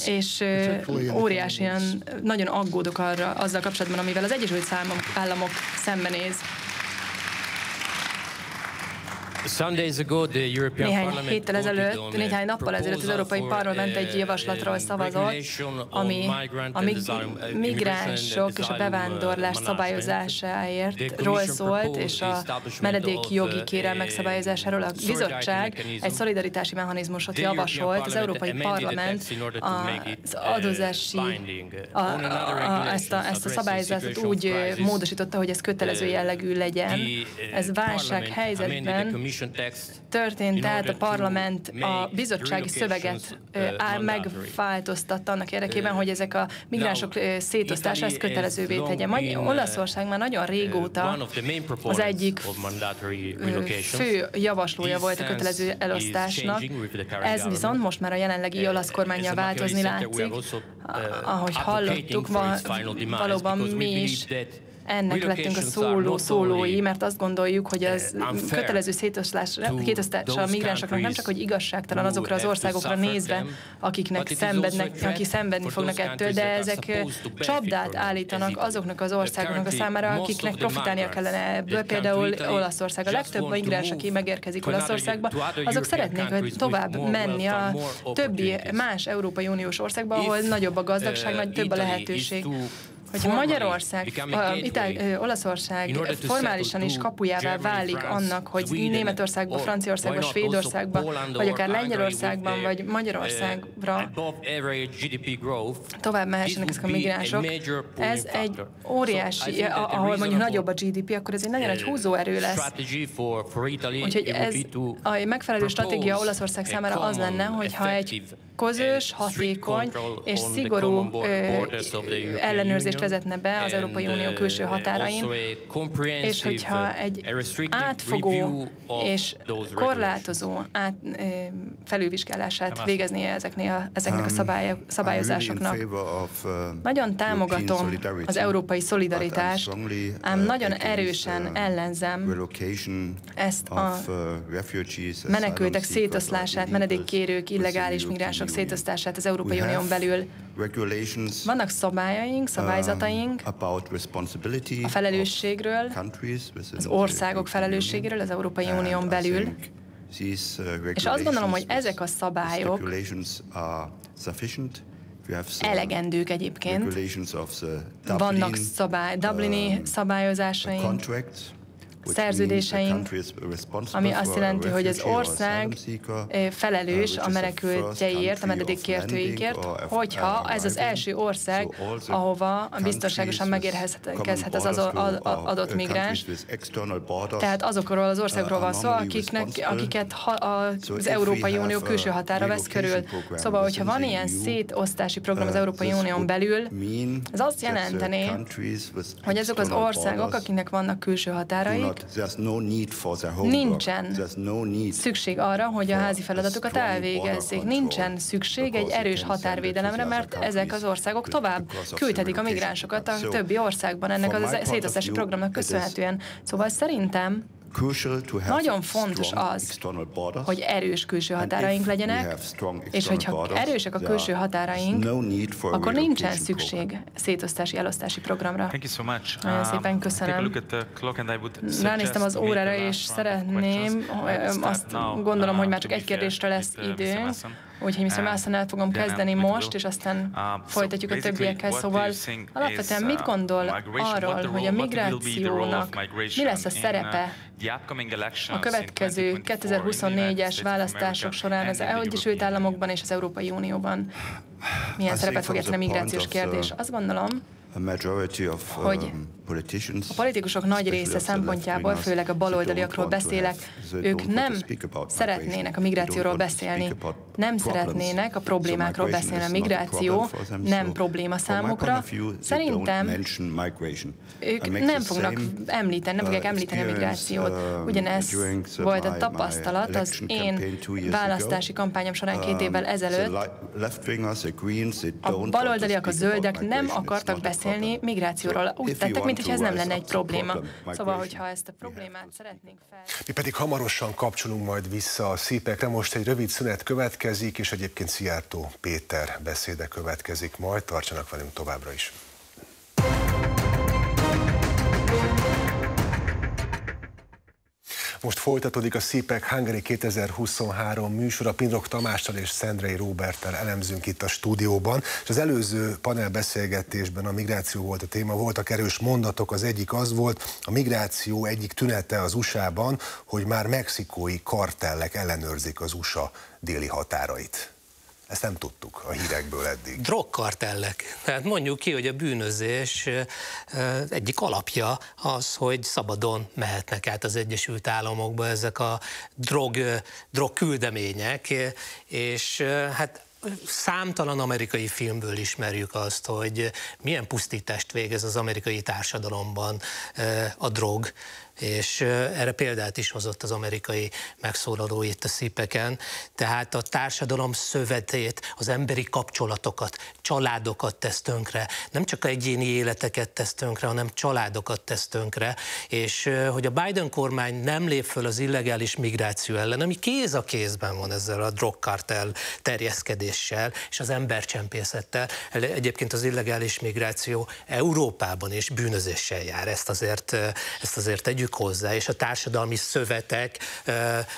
és óriásian nagyon aggódok arra azzal kapcsolatban, amivel az Egyesült Államok szembenéz. Néhány nappal ezelőtt az Európai Parlament egy javaslatról szavazott, ami a migránsok és a bevándorlás szabályozásáról szólt, és a menedéki jogi kérelmek szabályozásáról. A bizottság egy szolidaritási mechanizmusot javasolt, az Európai Parlament az adózási, ezt a szabályozást úgy módosította, hogy ez kötelező jellegű legyen. Ez válsághelyzetben történt, tehát a parlament a bizottsági szöveget megváltoztatta annak érdekében, hogy ezek a migránsok szétosztása ezt kötelezővé tegye. Olaszország már nagyon régóta az egyik fő javaslója volt a kötelező elosztásnak. Ez viszont most már a jelenlegi olasz kormánnyal változni látszik. Ahogy hallottuk, valóban mi is ennek lettünk a szólói, mert azt gondoljuk, hogy az kötelező szétosztása a migránsoknak nem csak hogy igazságtalan azokra az országokra nézve, akik szenvedni fognak ettől, de ezek csapdát állítanak azoknak az országoknak a számára, akiknek profitálnia kellene ebből, például Olaszország. A legtöbb migráns, aki megérkezik Olaszországba, azok szeretnék, hogy tovább menni a többi más Európai Uniós országba, ahol nagyobb a gazdagság, nagy több a lehetőség. Hogyha Magyarország, Olaszország formálisan is kapujává válik annak, hogy Németországba, Franciaországba, Svédországba, vagy akár Lengyelországban, vagy Magyarországra tovább mehessenek ezek a migránsok, ez egy óriási, ahol mondjuk nagyobb a GDP, akkor ez egy nagyon nagy húzóerő lesz. Úgyhogy ez a megfelelő stratégia Olaszország számára az lenne, hogyha egy közös, hatékony és szigorú ellenőrzést vezetne be az Európai Unió külső határain, és hogyha egy átfogó és korlátozó felülvizsgálását végeznie ezeknek a szabályozásoknak. Nagyon támogatom az európai szolidaritást, ám nagyon erősen ellenzem ezt a menekültek szétoszlását, menedékkérők, illegális migránsok szétosztását az Európai Unión belül. Vannak szabályaink, szabályzataink a felelősségről, az országok felelősségéről az Európai Unión belül, és azt gondolom, hogy ezek a szabályok elegendők egyébként. Vannak Dublini szabályozásaink, szerződéseink, ami azt jelenti, hogy az ország felelős a menekültjeiért, a menedékkértőinkért, hogyha ez az első ország, ahova biztonságosan megérkezhet az adott migráns. Tehát azokról az országokról van szó, akiket az Európai Unió külső határa vesz körül. Szóval, hogyha van ilyen szétosztási program az Európai Unión belül, ez azt jelenteni, hogy azok az országok, akinek vannak külső határaik, nincsen szükség arra, hogy a házi feladatokat elvégezzék. Nincsen szükség egy erős határvédelemre, mert ezek az országok tovább küldhetik a migránsokat a többi országban ennek az szétosztási programnak köszönhetően. Szóval szerintem nagyon fontos az, hogy erős külső határaink legyenek, és hogyha erősek a külső határaink, akkor nincsen szükség szétosztási, elosztási programra. Nagyon szépen köszönöm. Ránéztem az órára, és szeretném, azt gondolom, hogy már csak egy kérdésre lesz időnk. Úgyhogy Mr. Maaßen el fogom kezdeni most, és aztán folytatjuk a többiekkel. Szóval alapvetően mit gondol arról, hogy a migrációnak mi lesz a szerepe a következő 2024-es választások során az Egyesült Államokban és az Európai Unióban? Milyen szerepet fog játszani a migrációs kérdés? Azt gondolom, hogy a politikusok nagy része szempontjából, főleg a baloldaliakról beszélek, ők nem szeretnének a migrációról beszélni, nem szeretnének a problémákról beszélni. A migráció nem probléma számukra. Szerintem ők nem fogják említeni a migrációt. Ugyanez volt a tapasztalat az én választási kampányom során 2 évvel ezelőtt. A baloldaliak, a zöldek nem akartak beszélni migrációról. Úgy tettek, mint hogyha ez nem lenne egy probléma. Szóval, hogyha ezt a problémát szeretnénk fel... Mi pedig hamarosan kapcsolunk majd vissza a CPAC-re. Most egy rövid szünet következik, és egyébként Szijjártó Péter beszéde következik majd. Tartsanak velünk továbbra is. Most folytatódik a CPAC Hungary 2023 műsor, a Pindroch Tamással és Szendrei Róberttel elemzünk itt a stúdióban, és az előző panelbeszélgetésben a migráció volt a téma, voltak erős mondatok, az egyik az volt, a migráció egyik tünete az USA-ban, hogy már mexikói kartellek ellenőrzik az USA déli határait. Ezt nem tudtuk a hírekből eddig. Drogkartellek. Tehát mondjuk ki, hogy a bűnözés egyik alapja az, hogy szabadon mehetnek át az Egyesült Államokba ezek a drogküldemények, és hát számtalan amerikai filmből ismerjük azt, hogy milyen pusztítást végez az amerikai társadalomban a drog, és erre példát is hozott az amerikai megszólaló itt a CPAC-en. Tehát a társadalom szövetét, az emberi kapcsolatokat, családokat tesz tönkre. Nem csak egyéni életeket tesz tönkre, hanem családokat tesz tönkre. És hogy a Biden kormány nem lép föl az illegális migráció ellen, ami kéz a kézben van ezzel a drogkartel terjeszkedéssel és az embercsempészettel. Egyébként az illegális migráció Európában is bűnözéssel jár. Ezt azért tegyük hozzá, és a társadalmi szövetek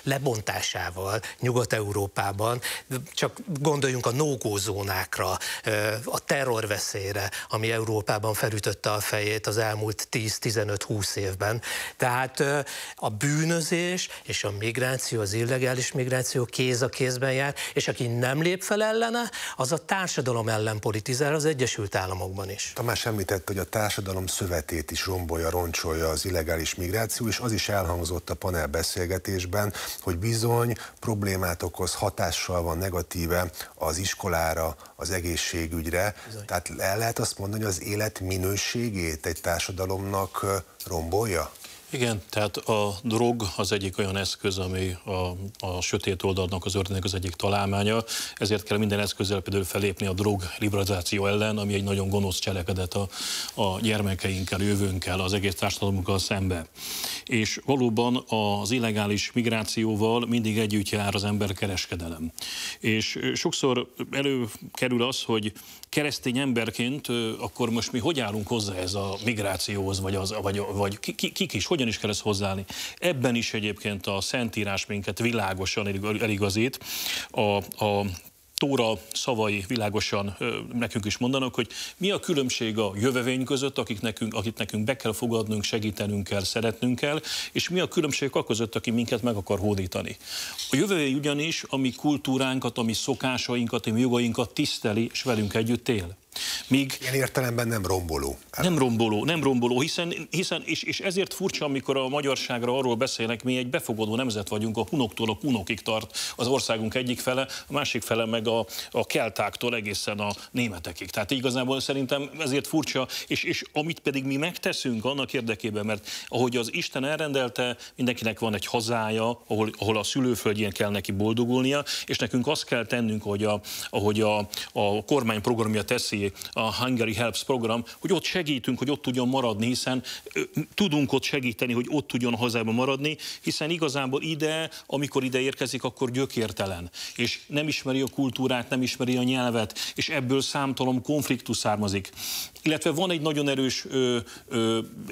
lebontásával Nyugat-Európában. Csak gondoljunk a no-go zónákra, a terrorveszélyre, ami Európában felütötte a fejét az elmúlt 10-15-20 évben. Tehát a bűnözés és a migráció, az illegális migráció kéz a kézben jár, és aki nem lép fel ellene, az a társadalom ellen politizál az Egyesült Államokban is. Tamás említett, hogy a társadalom szövetét is rombolja, roncsolja az illegális migráció, és az is elhangzott a panel beszélgetésben, hogy bizony problémát okoz, hatással van negatíve az iskolára, az egészségügyre. Bizony. Tehát el lehet azt mondani, hogy az élet minőségét egy társadalomnak rombolja? Igen, tehát a drog az egyik olyan eszköz, ami a sötét oldalnak, az ördögnek az egyik találmánya, ezért kell minden eszközzel például felépni a drog liberalizáció ellen, ami egy nagyon gonosz cselekedet a gyermekeinkkel, jövőnkkel, az egész társadalmunkkal szembe. És valóban az illegális migrációval mindig együtt jár az emberkereskedelem. És sokszor előkerül az, hogy keresztény emberként akkor most mi hogy állunk hozzá ez a migrációhoz, vagy kik is, hogyan is kell ezt hozzáállni. Ebben is egyébként a Szentírás minket világosan eligazít. A Tóra szavai világosan nekünk is mondanak, hogy mi a különbség a jövevény között, akit nekünk be kell fogadnunk, segítenünk kell, szeretnünk kell, és mi a különbség a között, aki minket meg akar hódítani. A jövevény ugyanis a mi kultúránkat, a mi szokásainkat, a mi jogainkat tiszteli, és velünk együtt él. Míg ilyen értelemben nem romboló. Nem romboló, hiszen ezért furcsa, amikor a magyarságra arról beszélnek, mi egy befogadó nemzet vagyunk, a hunoktól a hunokig tart az országunk egyik fele, a másik fele meg a keltáktól egészen a németekig. Tehát igazából szerintem ezért furcsa, és amit pedig mi megteszünk annak érdekében, mert ahogy az Isten elrendelte, mindenkinek van egy hazája, ahol a szülőföldjén kell neki boldogulnia, és nekünk azt kell tennünk, hogy ahogy a kormány programja teszi, a Hungary Health program, hogy ott segítünk, hogy ott tudjon maradni, hiszen tudunk ott segíteni, hogy ott tudjon hazába maradni, hiszen igazából ide, amikor ide érkezik, akkor gyökértelen, és nem ismeri a kultúrát, nem ismeri a nyelvet, és ebből számtalan konfliktus származik. Illetve van egy nagyon erős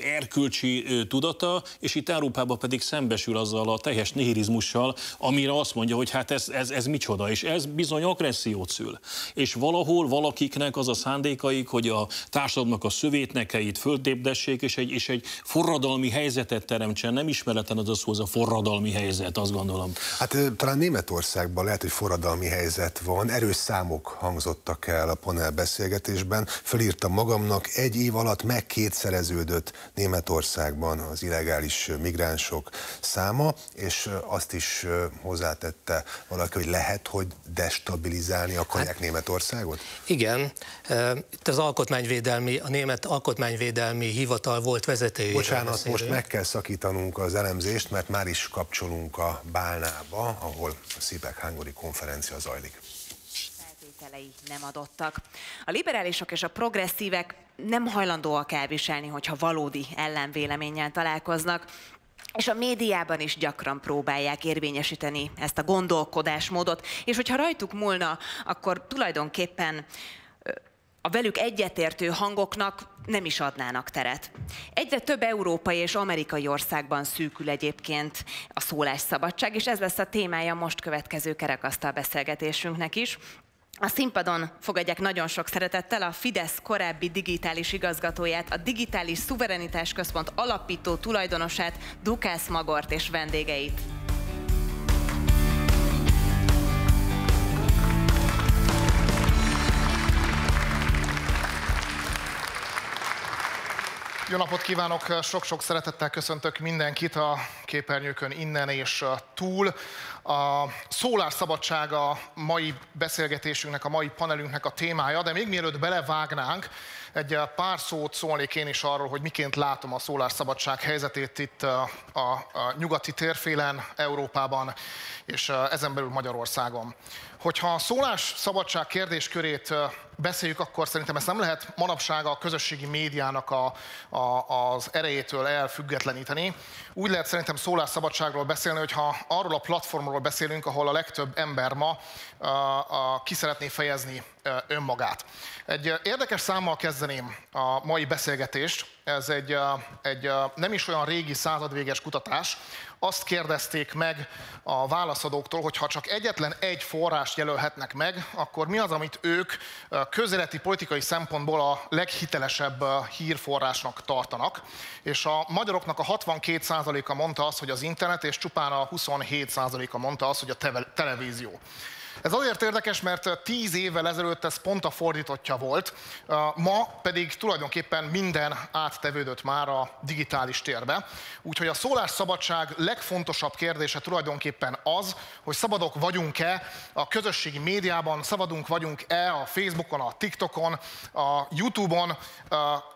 erkölcsi tudata, és itt Európában pedig szembesül azzal a teljes nihirizmussal, amire azt mondja, hogy hát ez micsoda, és ez bizony agressziót szül. És valahol valakiknek az a szándékaik, hogy a társadalomnak a szövétnekeit földépdessék, és egy forradalmi helyzetet teremtsen. Nem ismeretlen az a szó, az a forradalmi helyzet, azt gondolom. Hát talán Németországban lehet, hogy forradalmi helyzet van. Erős számok hangzottak el a panel beszélgetésben. Fölírtam magamnak, egy év alatt megkétszereződött Németországban az illegális migránsok száma, és azt is hozzátette valaki, hogy lehet, hogy destabilizálni akarják Németországot? Igen. Itt az a Német Alkotmányvédelmi Hivatal volt vezetője. Bocsánat, most meg kell szakítanunk az elemzést, mert már is kapcsolunk a Bálnába, ahol a CPAC Hungary konferencia zajlik. Feltételei nem adottak. A liberálisok és a progresszívek nem hajlandóak elviselni, hogyha valódi ellenvéleménnyel találkoznak, és a médiában is gyakran próbálják érvényesíteni ezt a gondolkodásmódot, és hogyha rajtuk múlna, akkor tulajdonképpen a velük egyetértő hangoknak nem is adnának teret. Egyre több európai és amerikai országban szűkül egyébként a szólásszabadság, és ez lesz a témája most következő kerekasztal beszélgetésünknek is. A színpadon fogadják nagyon sok szeretettel a Fidesz korábbi digitális igazgatóját, a Digitális Szuverenitás Központ alapító tulajdonosát, Dukász Magort és vendégeit. Jó napot kívánok! Sok-sok szeretettel köszöntök mindenkit a képernyőkön innen és túl. A szólásszabadság a mai beszélgetésünknek, a mai panelünknek a témája, de még mielőtt belevágnánk, egy pár szót szólnék én is arról, hogy miként látom a szólásszabadság helyzetét itt a nyugati térfélen, Európában és ezen belül Magyarországon. Hogyha a szólásszabadság kérdéskörét beszéljük, akkor szerintem ezt nem lehet manapság a közösségi médiának az erejétől elfüggetleníteni. Úgy lehet szerintem szólásszabadságról beszélni, hogyha arról a platformról beszélünk, ahol a legtöbb ember ma ki szeretné fejezni önmagát. Egy érdekes számmal kezdeném a mai beszélgetést. Ez egy nem is olyan régi századvéges kutatás. Azt kérdezték meg a válaszadóktól, hogy ha csak egyetlen egy forrást jelölhetnek meg, akkor mi az, amit ők közéleti politikai szempontból a leghitelesebb hírforrásnak tartanak. És a magyaroknak a 62%-a mondta azt, hogy az internet, és csupán a 27%-a mondta azt, hogy a televízió. Ez azért érdekes, mert 10 évvel ezelőtt ez pont a fordítottja volt, ma pedig tulajdonképpen minden áttevődött már a digitális térbe. Úgyhogy a szólásszabadság legfontosabb kérdése tulajdonképpen az, hogy szabadok vagyunk-e a közösségi médiában, szabadunk vagyunk-e a Facebookon, a TikTokon, a YouTube-on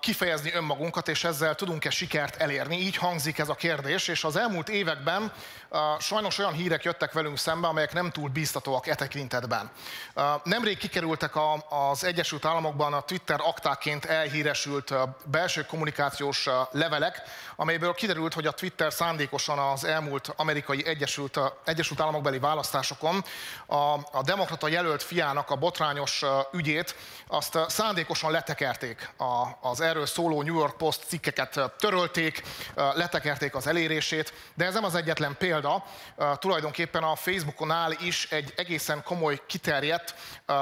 kifejezni önmagunkat, és ezzel tudunk-e sikert elérni. Így hangzik ez a kérdés, és az elmúlt években sajnos olyan hírek jöttek velünk szembe, amelyek nem túl bíztatóak e tekintetben. Nemrég kikerültek az Egyesült Államokban a Twitter aktáként elhíresült belső kommunikációs levelek, amelyből kiderült, hogy a Twitter szándékosan az elmúlt amerikai Egyesült Államokbeli választásokon a demokrata jelölt fiának a botrányos ügyét, azt szándékosan letekerték. Az erről szóló New York Post cikkeket törölték, letekerték az elérését, de ez nem az egyetlen példa. Tulajdonképpen a Facebookon áll is egy egészen egészen komoly, kiterjedt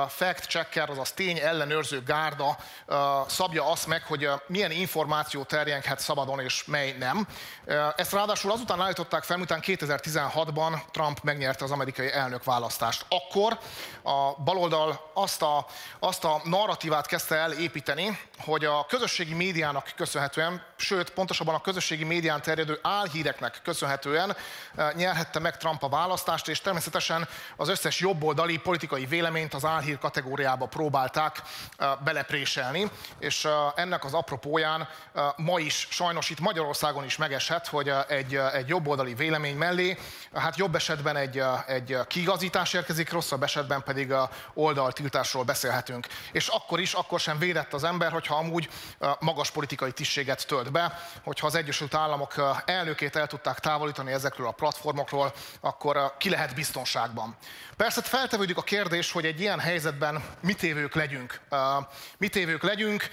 fact-checker, azaz tényellenőrző gárda szabja azt meg, hogy milyen információ terjenghet szabadon és mely nem. Ezt ráadásul azután állították fel, miután 2016-ban Trump megnyerte az amerikai elnökválasztást. Akkor a baloldal azt a narratívát kezdte el építeni, hogy a közösségi médiának köszönhetően, sőt, pontosabban a közösségi médián terjedő álhíreknek köszönhetően nyerhette meg Trump a választást, és természetesen az összes jobboldali politikai véleményt az álhír kategóriába próbálták belepréselni, és ennek az apropóján ma is, sajnos itt Magyarországon is megeshet, hogy egy jobboldali vélemény mellé, hát jobb esetben egy kiigazítás érkezik, rosszabb esetben pedig oldaltiltásról beszélhetünk. És akkor sem védett az ember, hogyha amúgy magas politikai tisztséget tölt be, hogyha az Egyesült Államok elnökét el tudták távolítani ezekről a platformokról, akkor ki lehet biztonságban. Persze feltevődik a kérdés, hogy egy ilyen helyzetben mitévők legyünk.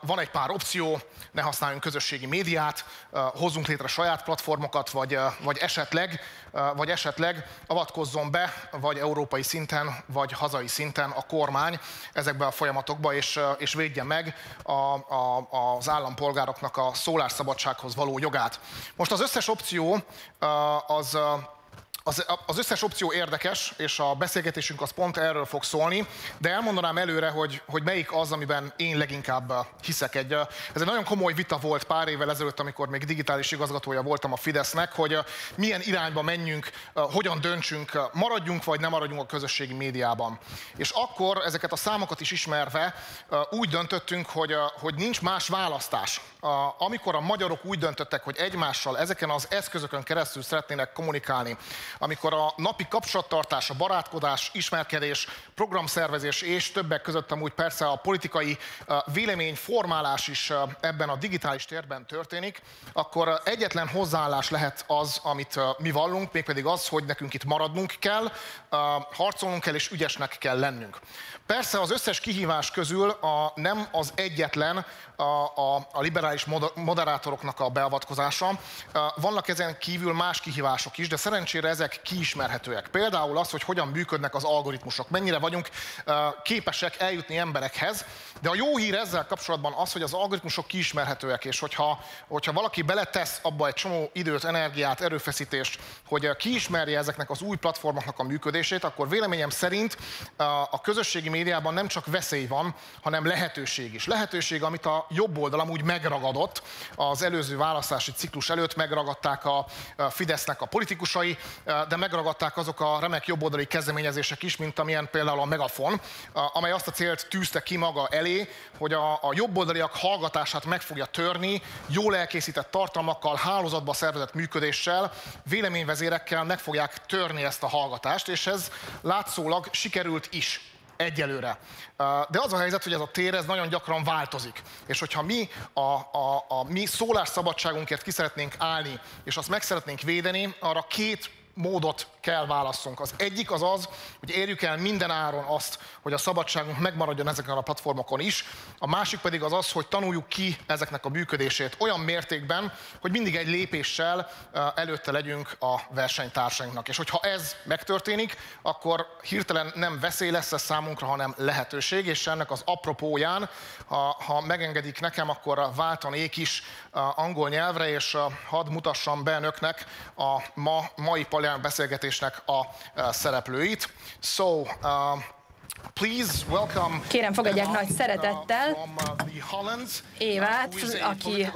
Van egy pár opció, ne használjunk közösségi médiát, hozzunk létre saját platformokat, vagy esetleg avatkozzon be, vagy európai szinten, vagy hazai szinten a kormány ezekbe a folyamatokba, és védje meg az állampolgároknak a szólásszabadsághoz való jogát. Most az összes opció az összes opció érdekes, és a beszélgetésünk az pont erről fog szólni, de elmondanám előre, hogy melyik az, amiben én leginkább hiszek. Ez egy nagyon komoly vita volt pár évvel ezelőtt, amikor még digitális igazgatója voltam a Fidesznek, hogy milyen irányba menjünk, hogyan döntsünk, maradjunk vagy nem maradjunk a közösségi médiában. És akkor ezeket a számokat is ismerve úgy döntöttünk, hogy nincs más választás. Amikor a magyarok úgy döntöttek, hogy egymással ezeken az eszközökön keresztül szeretnének kommunikálni, amikor a napi kapcsolattartás, a barátkodás, ismerkedés, programszervezés és többek között amúgy persze a politikai véleményformálás is ebben a digitális térben történik, akkor egyetlen hozzáállás lehet az, amit mi vallunk, mégpedig az, hogy nekünk itt maradnunk kell, harcolnunk kell és ügyesnek kell lennünk. Persze az összes kihívás közül nem az egyetlen a liberális moderátoroknak a beavatkozása. Vannak ezen kívül más kihívások is, de szerencsére ezek kiismerhetőek. Például az, hogy hogyan működnek az algoritmusok, mennyire vagyunk képesek eljutni emberekhez, de a jó hír ezzel kapcsolatban az, hogy az algoritmusok kiismerhetőek, és hogyha valaki beletesz abba egy csomó időt, energiát, erőfeszítést, hogy kiismerje ezeknek az új platformoknak a működését, akkor véleményem szerint a közösségi médiában nem csak veszély van, hanem lehetőség is. Lehetőség, amit a jobb oldal amúgy megragadott. Az előző választási ciklus előtt megragadták a Fidesznek a politikusai, de megragadták azok a remek jobboldali kezdeményezések is, mint amilyen például a Megafon, amely azt a célt tűzte ki maga elé, hogy a jobboldaliak hallgatását meg fogja törni, jól elkészített tartalmakkal, hálózatba szervezett működéssel, véleményvezérekkel meg fogják törni ezt a hallgatást, és ez látszólag sikerült is. Egyelőre. De az a helyzet, hogy ez a tér ez nagyon gyakran változik. És hogyha mi a mi szólásszabadságunkért ki szeretnénk állni, és azt meg szeretnénk védeni, arra két módot kell válasszunk. Az egyik az az, hogy érjük el minden áron azt, hogy a szabadságunk megmaradjon ezeken a platformokon is, a másik pedig az az, hogy tanuljuk ki ezeknek a működését olyan mértékben, hogy mindig egy lépéssel előtte legyünk a versenytársainknak. És hogyha ez megtörténik, akkor hirtelen nem veszély lesz ez számunkra, hanem lehetőség, és ennek az apropóján, ha megengedik nekem, akkor váltanék is angol nyelvre, és hadd mutassam be önöknek a mai beszélgetésnek a szereplőit. Kérem, fogadják nagy szeretettel Évát, aki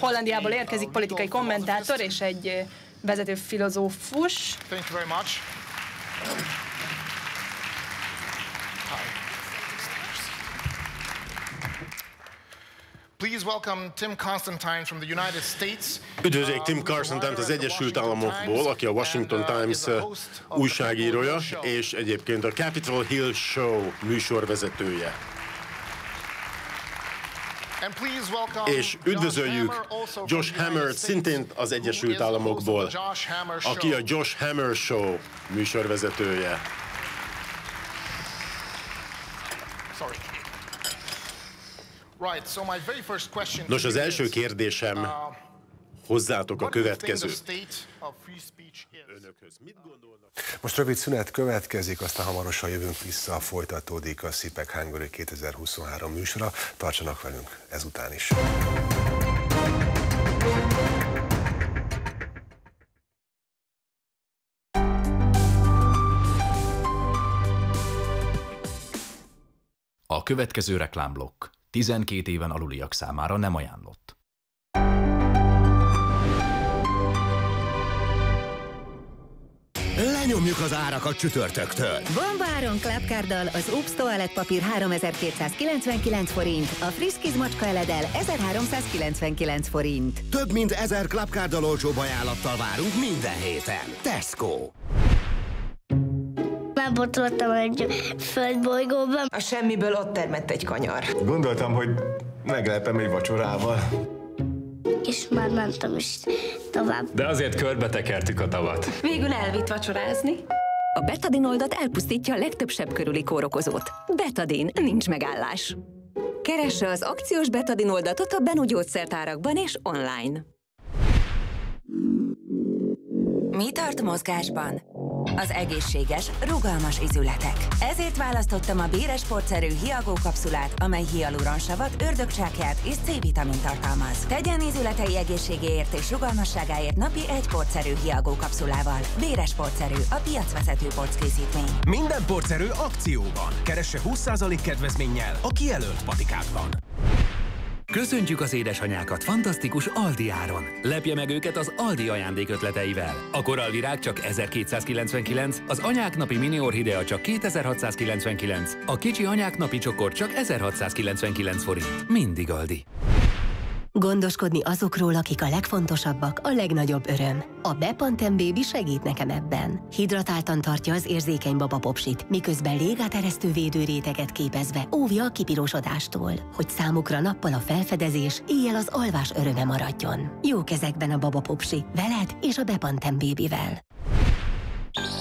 Hollandiából érkezik, politikai kommentátor és egy vezető filozófus. Üdvözöljük Tim Constantine-t az Egyesült Államokból, aki a Washington Times újságírója, és egyébként a Capitol Hill Show műsorvezetője. És üdvözöljük Josh Hammert, szintén az Egyesült Államokból, aki a Josh Hammer Show műsorvezetője. Nos, az első kérdésem Hozzátok a következő. Önökhöz mit gondolnak? Most rövid szünet következik, aztán hamarosan jövünk vissza, folytatódik a CPAC Hungary 2023 műsora. Tartsanak velünk ezután is. A következő reklámblokk 12 éven aluliak számára nem ajánlott. Lenyomjuk az árakat csütörtöktől. Bombáron klapkárdal az Oops toalettpapír 3299 forint, a Friskiz macska eledel 1399 forint. Több mint 1000 klapkárdal olcsóbb ajánlattal várunk minden héten. Tesco. Bebotlottam egy földbolygóban. A semmiből ott termett egy kanyar. Gondoltam, hogy meglepem egy vacsorával. És már mentem is tovább. De azért körbetekertük a tavat. Végül elvitt vacsorázni. A betadinoldat elpusztítja a legtöbb sebb körüli kórokozót. Betadin, nincs megállás. Keresse az akciós betadinoldatot a Benu gyógyszertárakban és online. Mi tart mozgásban? Az egészséges, rugalmas izületek. Ezért választottam a béres porcerű hiagó kapszulát, amely hialuronsavat, ördögcsákját és C-vitamin tartalmaz. Tegyen izületei egészségéért és rugalmasságáért napi egy porcerű hiagó kapszulával. Béres porcerű, a piacvezető porckészítmény. Minden porcerű akcióban. Keresse 20% kedvezménnyel a kijelölt patikákban. Köszöntjük az édesanyákat fantasztikus Aldi áron. Lepje meg őket az Aldi ajándékötleteivel. A korallvirág csak 1299, az anyák napi mini orhidea csak 2699, a kicsi anyák napi csokor csak 1699 forint. Mindig Aldi. Gondoskodni azokról, akik a legfontosabbak, a legnagyobb öröm. A Bepanthen Baby segít nekem ebben. Hidratáltan tartja az érzékeny babapopsit, miközben légáteresztő védőréteget képezve óvja a kipírosodástól, hogy számukra nappal a felfedezés, éjjel az alvás öröme maradjon. Jó kezekben a babapopsi, veled és a Bepanthen Babyvel.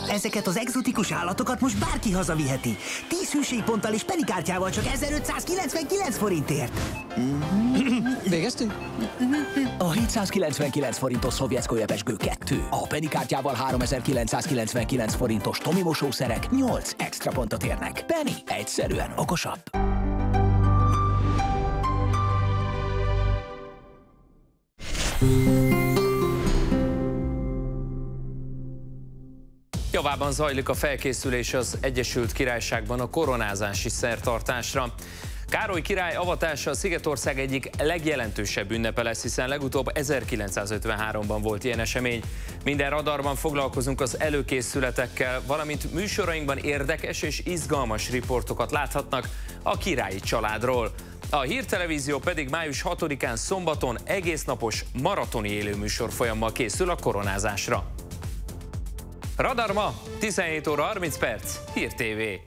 Ezeket az egzotikus állatokat most bárki hazaviheti. 10 hűségponttal és pelikártyával csak 1599 forintért. Végeztünk? A 799 forintos Szovjetszkoj Jepesgő 2. A penikártyával 3999 forintos Tomi mosószerek 8 extra pontot érnek. Penny egyszerűen okosabb. Javában zajlik a felkészülés az Egyesült Királyságban a koronázási szertartásra. Károly király avatása a Szigetország egyik legjelentősebb ünnepe lesz, hiszen legutóbb 1953-ban volt ilyen esemény. Minden radarban foglalkozunk az előkészületekkel, valamint műsorainkban érdekes és izgalmas riportokat láthatnak a királyi családról. A Hírtelevízió pedig május 6-án szombaton egésznapos maratoni élőműsor folyammal készül a koronázásra. Radar ma, 17 óra 30 perc, Hír TV.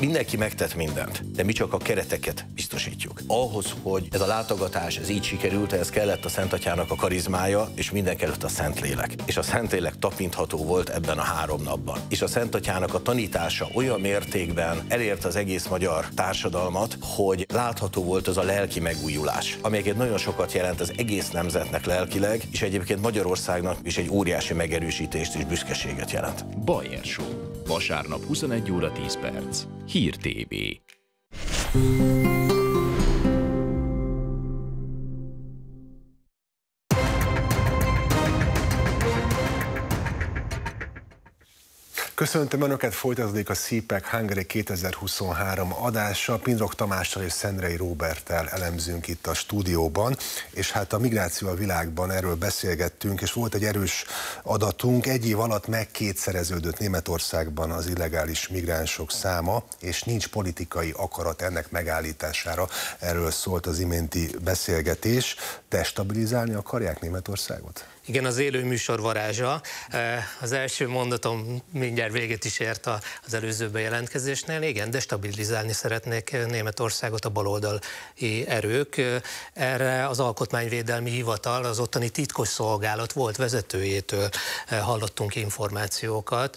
Mindenki megtett mindent, de mi csak a kereteket biztosítjuk. Ahhoz, hogy ez a látogatás ez így sikerült, ehhez kellett a Szentatyának a karizmája, és mindenkelőtt a Szentlélek. És a Szentlélek tapintható volt ebben a 3 napban. És a Szentatyának a tanítása olyan mértékben elérte az egész magyar társadalmat, hogy látható volt az a lelki megújulás, amely egyébként nagyon sokat jelent az egész nemzetnek lelkileg, és egyébként Magyarországnak is egy óriási megerősítést és büszkeséget jelent. Bajer Show. Vasárnap 21 óra 10 perc. Hír TV. Köszöntöm Önöket, folytatódik a CPAC Hungary 2023 adása. Pindroch Tamással és Szendrei Róberttel elemzünk itt a stúdióban, és hát a migráció a világban, erről beszélgettünk, és volt egy erős adatunk, egy év alatt megkétszereződött Németországban az illegális migránsok száma, és nincs politikai akarat ennek megállítására. Erről szólt az iménti beszélgetés. Destabilizálni akarják Németországot? Igen, az élő műsor varázsa. Az első mondatom mindjárt véget is ért az előző bejelentkezésnél. Igen, destabilizálni szeretnék Németországot a baloldali erők. Erre az Alkotmányvédelmi Hivatal, az ottani titkos szolgálat volt vezetőjétől hallottunk információkat,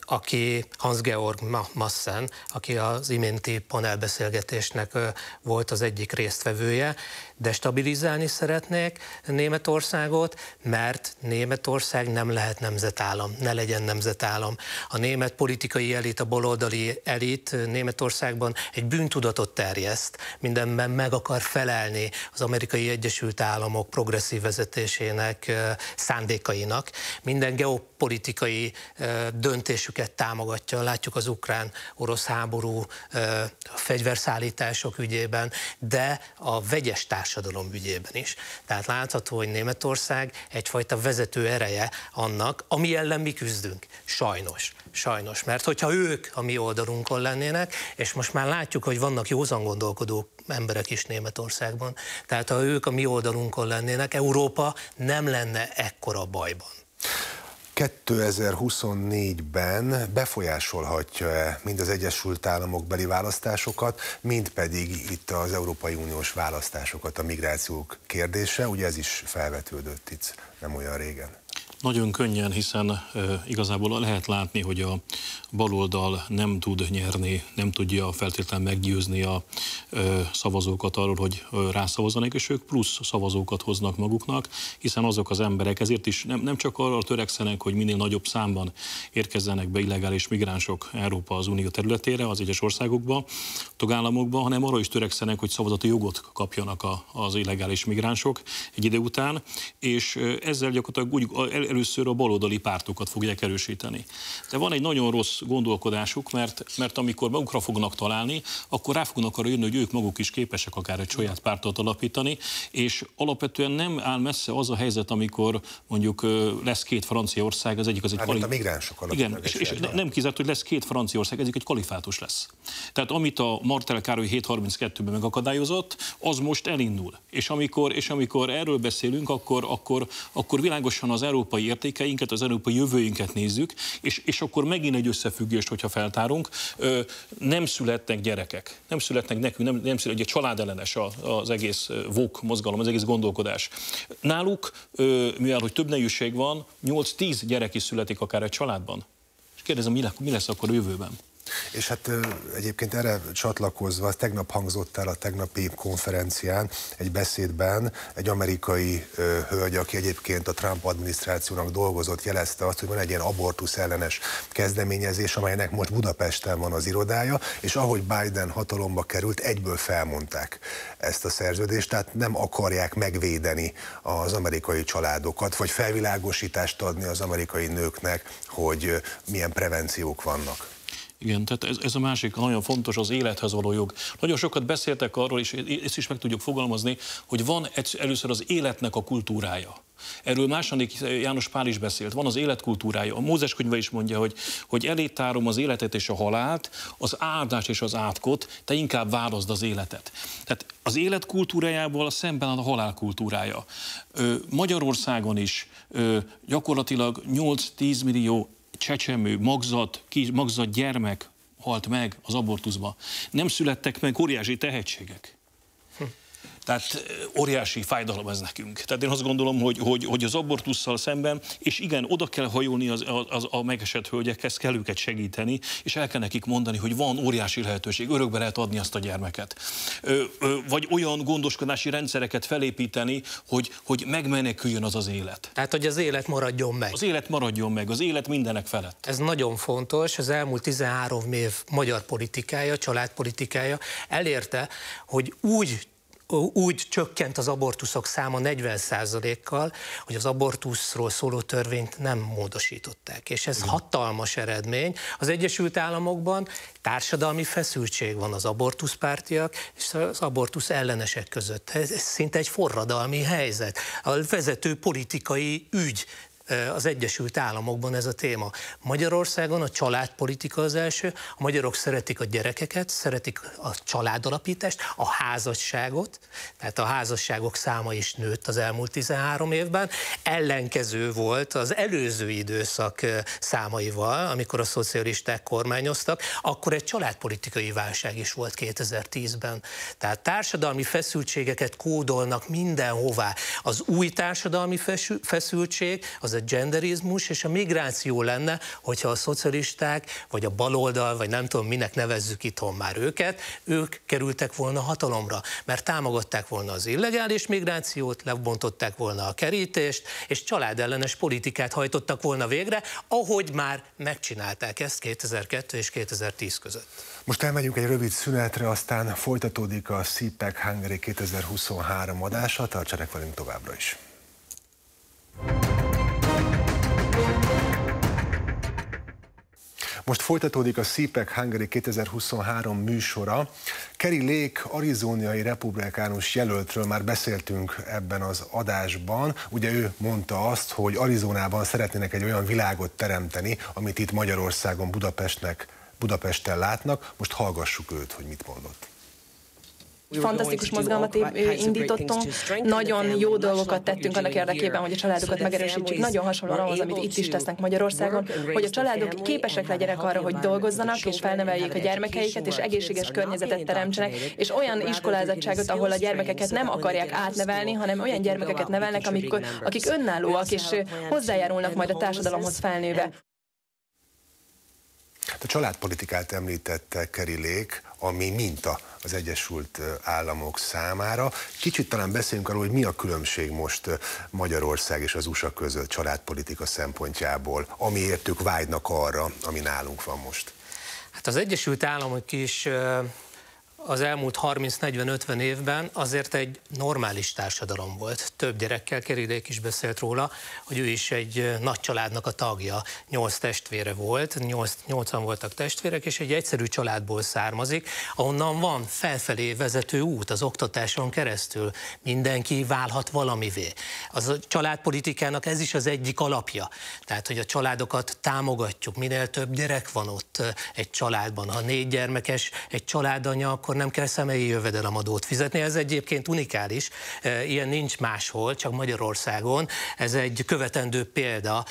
aki Hans-Georg Maaßen, aki az iménti panelbeszélgetésnek volt az egyik résztvevője. Destabilizálni szeretnék Németországot, mert Németország nem lehet nemzetállam, ne legyen nemzetállam. A német politikai elit, a baloldali elit Németországban egy bűntudatot terjeszt, mindenben meg akar felelni az Amerikai Egyesült Államok progresszív vezetésének szándékainak. Minden geopolitikai döntésüket támogatja, látjuk az ukrán-orosz háború fegyverszállítások ügyében, de a vegyes társadalom ügyében is. Tehát látható, hogy Németország egyfajta vezető ereje annak, ami ellen mi küzdünk. Sajnos, mert hogyha ők a mi oldalunkon lennének, és most már látjuk, hogy vannak józan gondolkodók, emberek is Németországban. Tehát ha ők a mi oldalunkon lennének, Európa nem lenne ekkora bajban. 2024-ben befolyásolhatja-e mind az Egyesült Államok beli választásokat, mind pedig itt az Európai Uniós választásokat a migrációk kérdése? Ugye ez is felvetődött itt nem olyan régen. Nagyon könnyen, hiszen igazából lehet látni, hogy a baloldal nem tud nyerni, nem tudja feltétlenül meggyőzni a szavazókat arról, hogy rászavazzanak, és ők plusz szavazókat hoznak maguknak, hiszen azok az emberek ezért is nem csak arra törekszenek, hogy minél nagyobb számban érkezzenek be illegális migránsok Európa az Unió területére, az egyes országokba, tagállamokba, hanem arra is törekszenek, hogy szavazati jogot kapjanak az illegális migránsok egy idő után, és ezzel gyakorlatilag úgy először a baloldali pártokat fogják erősíteni. De van egy nagyon rossz gondolkodásuk, mert amikor magukra fognak találni, akkor rá fognak arra jönni, hogy ők maguk is képesek akár egy saját pártot alapítani, és alapvetően nem áll messze az a helyzet, amikor mondjuk lesz két Franciaország, az egyik az egy kalifátus. Igen, és nem kizárt, hogy lesz két Franciaország, egyik egy kalifátus lesz. Tehát amit a Martel Károly 732-ben megakadályozott, az most elindul. És amikor erről beszélünk, akkor világosan az európai értékeinket, az európai jövőinket nézzük, és akkor megint egy összefüggést, hogyha feltárunk, nem születnek gyerekek, nem születnek nekünk, nem születnek, egy családellenes az egész woke mozgalom, az egész gondolkodás. Náluk, mivel hogy több nejűség van, 8-10 gyerek is születik akár egy családban. És kérdezem, mi lesz akkor a jövőben? És hát egyébként erre csatlakozva, tegnap hangzott el a tegnapi konferencián egy beszédben egy amerikai hölgy, aki egyébként a Trump adminisztrációnak dolgozott, jelezte azt, hogy van egy ilyen abortusz ellenes kezdeményezés, amelynek most Budapesten van az irodája, és ahogy Biden hatalomba került, egyből felmondták ezt a szerződést, tehát nem akarják megvédeni az amerikai családokat, vagy felvilágosítást adni az amerikai nőknek, hogy milyen prevenciók vannak. Igen, tehát ez a másik nagyon fontos, az élethez való jog. Nagyon sokat beszéltek arról, és ezt is meg tudjuk fogalmazni, hogy van először az életnek a kultúrája. Erről II. János Pál is beszélt, van az életkultúrája. A Mózes könyve is mondja, hogy elétárom az életet és a halált, az áldást és az átkot, te inkább válaszd az életet. Tehát az életkultúrájával szemben áll a halálkultúrája. Magyarországon is gyakorlatilag 8-10 millió csecsemő, magzat gyermek halt meg az abortuszba. Nem születtek meg óriási tehetségek. Tehát óriási fájdalom ez nekünk. Tehát én azt gondolom, hogy az abortusszal szemben, és igen, oda kell hajolni a megesett hölgyekhez, kell őket segíteni, és el kell nekik mondani, hogy van óriási lehetőség, örökbe lehet adni azt a gyermeket. Vagy olyan gondoskodási rendszereket felépíteni, hogy megmeneküljön az élet. Tehát, hogy az élet maradjon meg. Az élet maradjon meg, az élet mindenek felett. Ez nagyon fontos, az elmúlt 13 év magyar politikája, családpolitikája elérte, hogy úgy csökkent az abortuszok száma 40%-kal, hogy az abortuszról szóló törvényt nem módosították. És ez hatalmas eredmény. Az Egyesült Államokban társadalmi feszültség van az abortuszpártiak és az abortusz ellenesek között. Ez szinte egy forradalmi helyzet. A vezető politikai ügy az Egyesült Államokban ez a téma. Magyarországon a családpolitika az első, a magyarok szeretik a gyerekeket, szeretik a családalapítást, a házasságot, tehát a házasságok száma is nőtt az elmúlt 13 évben, ellenkező volt az előző időszak számaival, amikor a szocialisták kormányoztak, akkor egy családpolitikai válság is volt 2010-ben. Tehát társadalmi feszültségeket kódolnak mindenhová. Az új társadalmi feszültség, az a genderizmus és a migráció lenne, hogyha a szocialisták, vagy a baloldal, vagy nem tudom minek nevezzük itthon már őket, ők kerültek volna hatalomra, mert támogatták volna az illegális migrációt, lebontották volna a kerítést, és családellenes politikát hajtottak volna végre, ahogy már megcsinálták ezt 2002 és 2010 között. Most elmegyünk egy rövid szünetre, aztán folytatódik a CPAC Hungary 2023 adása, tartsanak velünk továbbra is. Most folytatódik a CPAC Hungary 2023 műsora. Kerry Lake, arizóniai republikánus jelöltről már beszéltünk ebben az adásban. Ugye ő mondta azt, hogy Arizonában szeretnének egy olyan világot teremteni, amit itt Magyarországon, Budapesten látnak. Most hallgassuk őt, hogy mit mondott. Fantasztikus mozgalmat indítottunk, nagyon jó dolgokat tettünk annak érdekében, hogy a családokat megerősítsük. Nagyon hasonlóan ahhoz, amit itt is tesznek Magyarországon, hogy a családok képesek legyenek arra, hogy dolgozzanak és felneveljék a gyermekeiket, és egészséges környezetet teremtsenek, és olyan iskolázatságot, ahol a gyermekeket nem akarják átnevelni, hanem olyan gyermekeket nevelnek, akik önállóak és hozzájárulnak majd a társadalomhoz felnőve. A családpolitikát említette Kerry Lake, ami minta az Egyesült Államok számára. Kicsit talán beszéljünk arról, hogy mi a különbség most Magyarország és az USA között családpolitika szempontjából, amiért ők vágynak arra, ami nálunk van most. Hát az Egyesült Államok is az elmúlt 30-40-50 évben azért egy normális társadalom volt. Több gyerekkel, Kerry Lake is beszélt róla, hogy ő is egy nagy családnak a tagja. 8 testvére volt, 8-an voltak testvérek, és egy egyszerű családból származik, ahonnan van felfelé vezető út az oktatáson keresztül. Mindenki válhat valamivé. Az a családpolitikának ez is az egyik alapja. Tehát, hogy a családokat támogatjuk, minél több gyerek van ott egy családban. Ha 4 gyermekes egy családanya, akkor nem kell személyi jövedelemadót fizetni. Ez egyébként unikális, ilyen nincs máshol, csak Magyarországon. Ez egy követendő példa,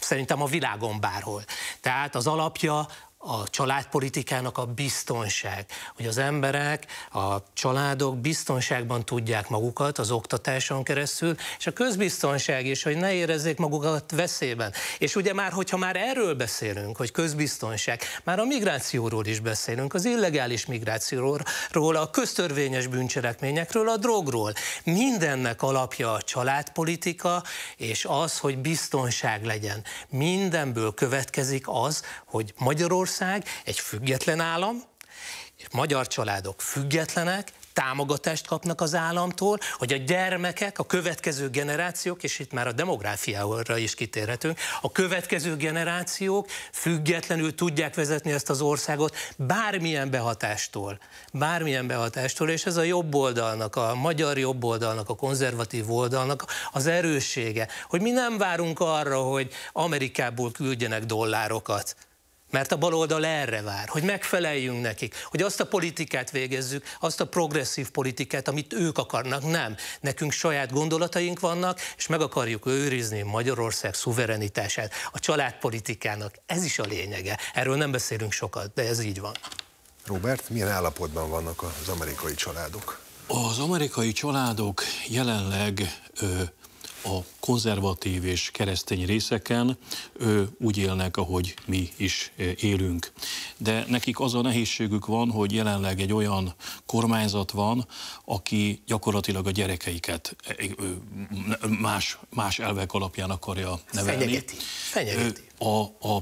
szerintem a világon bárhol. Tehát az alapja a családpolitikának a biztonság, hogy az emberek, a családok biztonságban tudják magukat az oktatáson keresztül, és a közbiztonság is, hogy ne érezzék magukat veszélyben. És ugye már, hogyha már erről beszélünk, hogy közbiztonság, már a migrációról is beszélünk, az illegális migrációról, a köztörvényes bűncselekményekről, a drogról. Mindennek alapja a családpolitika, és az, hogy biztonság legyen. Mindenből következik az, hogy Magyarország egy független állam, és magyar családok függetlenek, támogatást kapnak az államtól, hogy a gyermekek, a következő generációk, és itt már a demográfiára is kitérhetünk, a következő generációk függetlenül tudják vezetni ezt az országot bármilyen behatástól, és ez a jobb oldalnak, a magyar jobb oldalnak, a konzervatív oldalnak az erőssége, hogy mi nem várunk arra, hogy Amerikából küldjenek dollárokat, mert a baloldal erre vár, hogy megfeleljünk nekik, hogy azt a politikát végezzük, azt a progresszív politikát, amit ők akarnak. Nem, nekünk saját gondolataink vannak, és meg akarjuk őrizni Magyarország szuverenitását. A családpolitikának ez is a lényege. Erről nem beszélünk sokat, de ez így van. Róbert, milyen állapotban vannak az amerikai családok? Az amerikai családok jelenleg a konzervatív és keresztény részeken úgy élnek, ahogy mi is élünk. De nekik az a nehézségük van, hogy jelenleg egy olyan kormányzat van, aki gyakorlatilag a gyerekeiket más elvek alapján akarja nevelni. Fenyegeti.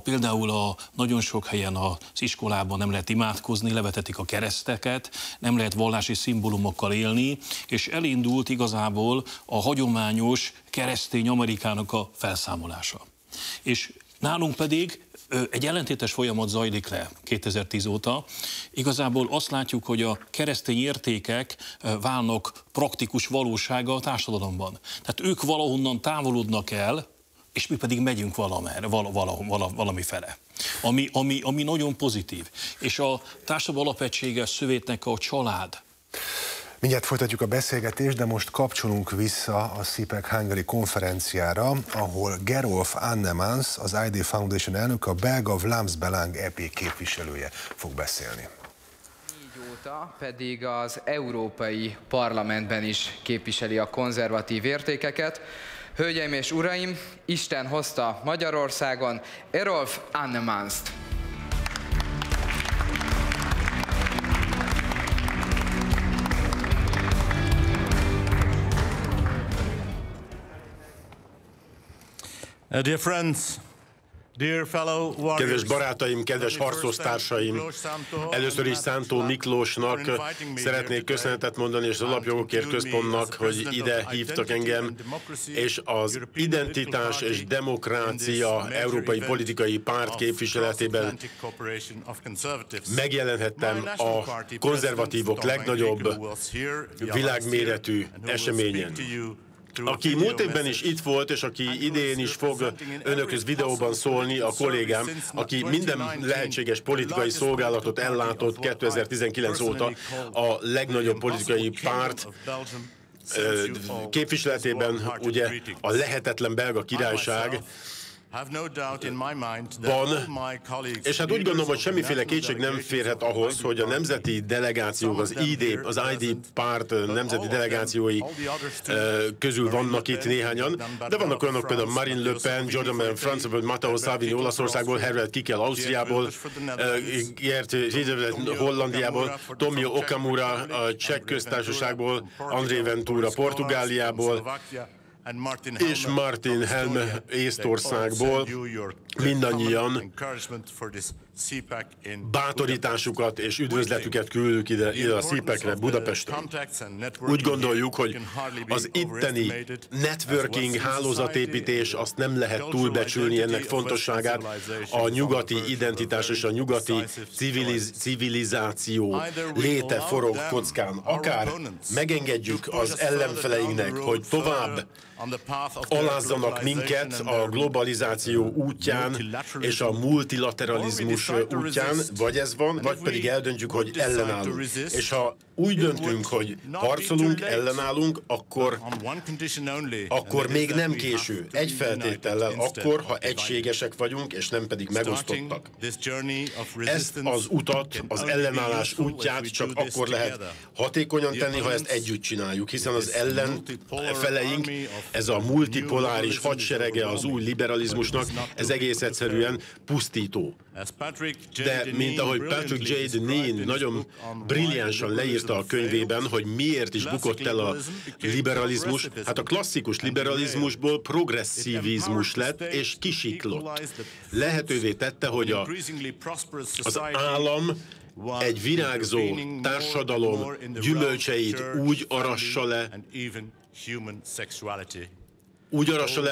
Például nagyon sok helyen az iskolában nem lehet imádkozni, levetetik a kereszteket, nem lehet vallási szimbólumokkal élni, és elindult igazából a hagyományos keresztény Amerikának a felszámolása. És nálunk pedig egy ellentétes folyamat zajlik le 2010 óta. Igazából azt látjuk, hogy a keresztény értékek válnak praktikus valósága a társadalomban. Tehát ők valahonnan távolodnak el és mi pedig megyünk valamifele, ami nagyon pozitív. És a társadalom alapegységes szövétnek a család. Mindjárt folytatjuk a beszélgetést, de most kapcsolunk vissza a CPAC Hungary konferenciára, ahol Gerolf Annemans, az ID Foundation elnöke, a belga Vlaams Belang EP képviselője fog beszélni. Pedig az Európai Parlamentben is képviseli a konzervatív értékeket. Hölgyeim és uraim, Isten hozta Magyarországon Gerolf Annemanst. Dear friends, kedves barátaim, kedves harcostársaim! Először is Szántó Miklósnak szeretnék köszönetet mondani, és az Alapjogokért Központnak, hogy ide hívtak engem, és az Identitás és Demokrácia Európai Politikai Párt képviseletében megjelenhettem a konzervatívok legnagyobb világméretű eseményen. Aki múlt évben is itt volt, és aki idén is fog önökhöz videóban szólni, a kollégám, aki minden lehetséges politikai szolgálatot ellátott 2019 óta a legnagyobb politikai párt képviseletében, ugye a lehetetlen belga királyság, van, és hát úgy gondolom, hogy semmiféle kétség nem férhet ahhoz, hogy a nemzeti delegációk, az ID párt nemzeti delegációi közül vannak itt néhányan, de vannak olyanok, például Marine Le Pen, Jordan Bardella, Franciaból, Matteo Salvini Olaszországból, Herbert Kickl Ausztriából, Geert Hiddeveld Hollandiából, Tomio Okamura Cseh köztársaságból, André Ventura Portugáliából, és Martin Helme Észtországból, mindannyian bátorításukat és üdvözletüket küldjük ide a CPAC-re Budapesten. Úgy gondoljuk, hogy az itteni networking, hálózatépítés, azt nem lehet túlbecsülni ennek fontosságát, a nyugati identitás és a nyugati civilizáció léte forog kockán. Akár megengedjük az ellenfeleinknek, hogy tovább alázzanak minket a globalizáció útján és a multilateralizmus útján, vagy ez van, vagy pedig eldöntjük, hogy ellenállunk. És ha úgy döntünk, hogy harcolunk, ellenállunk, akkor még nem késő. Egy feltétellel, akkor, ha egységesek vagyunk, és nem pedig megosztottak. Ezt az utat, az ellenállás útját csak akkor lehet hatékonyan tenni, ha ezt együtt csináljuk, hiszen az ellenfeleink, ez a multipoláris hadserege az új liberalizmusnak, ez egész egyszerűen pusztító. De mint ahogy Patrick J. Deneen nagyon brilliánsan leírta a könyvében, hogy miért is bukott el a liberalizmus, hát a klasszikus liberalizmusból progresszivizmus lett és kisiklott. Lehetővé tette, hogy az állam egy virágzó társadalom gyümölcseit úgy arassa le,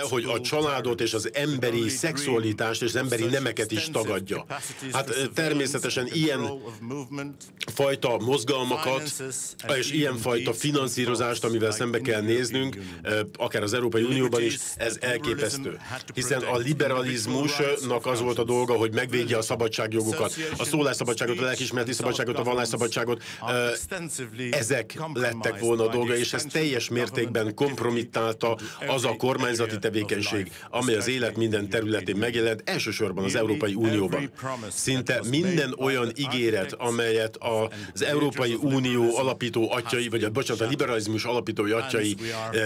hogy a családot és az emberi szexualitást és az emberi nemeket is tagadja. Hát természetesen ilyen fajta mozgalmakat és ilyen fajta finanszírozást, amivel szembe kell néznünk, akár az Európai Unióban is, ez elképesztő. Hiszen a liberalizmusnak az volt a dolga, hogy megvédje a szabadságjogokat, a szólásszabadságot, a lelkiismereti szabadságot, a vallásszabadságot. Ezek lettek volna a dolga, és ez teljes mértékben kompromittálta az a kormányzati tevékenység, amely az élet minden területén megjelent, elsősorban az Európai Unióban. Szinte minden olyan ígéret, amelyet az Európai Unió alapító atyai, vagy bocsánat, a liberalizmus alapító atyai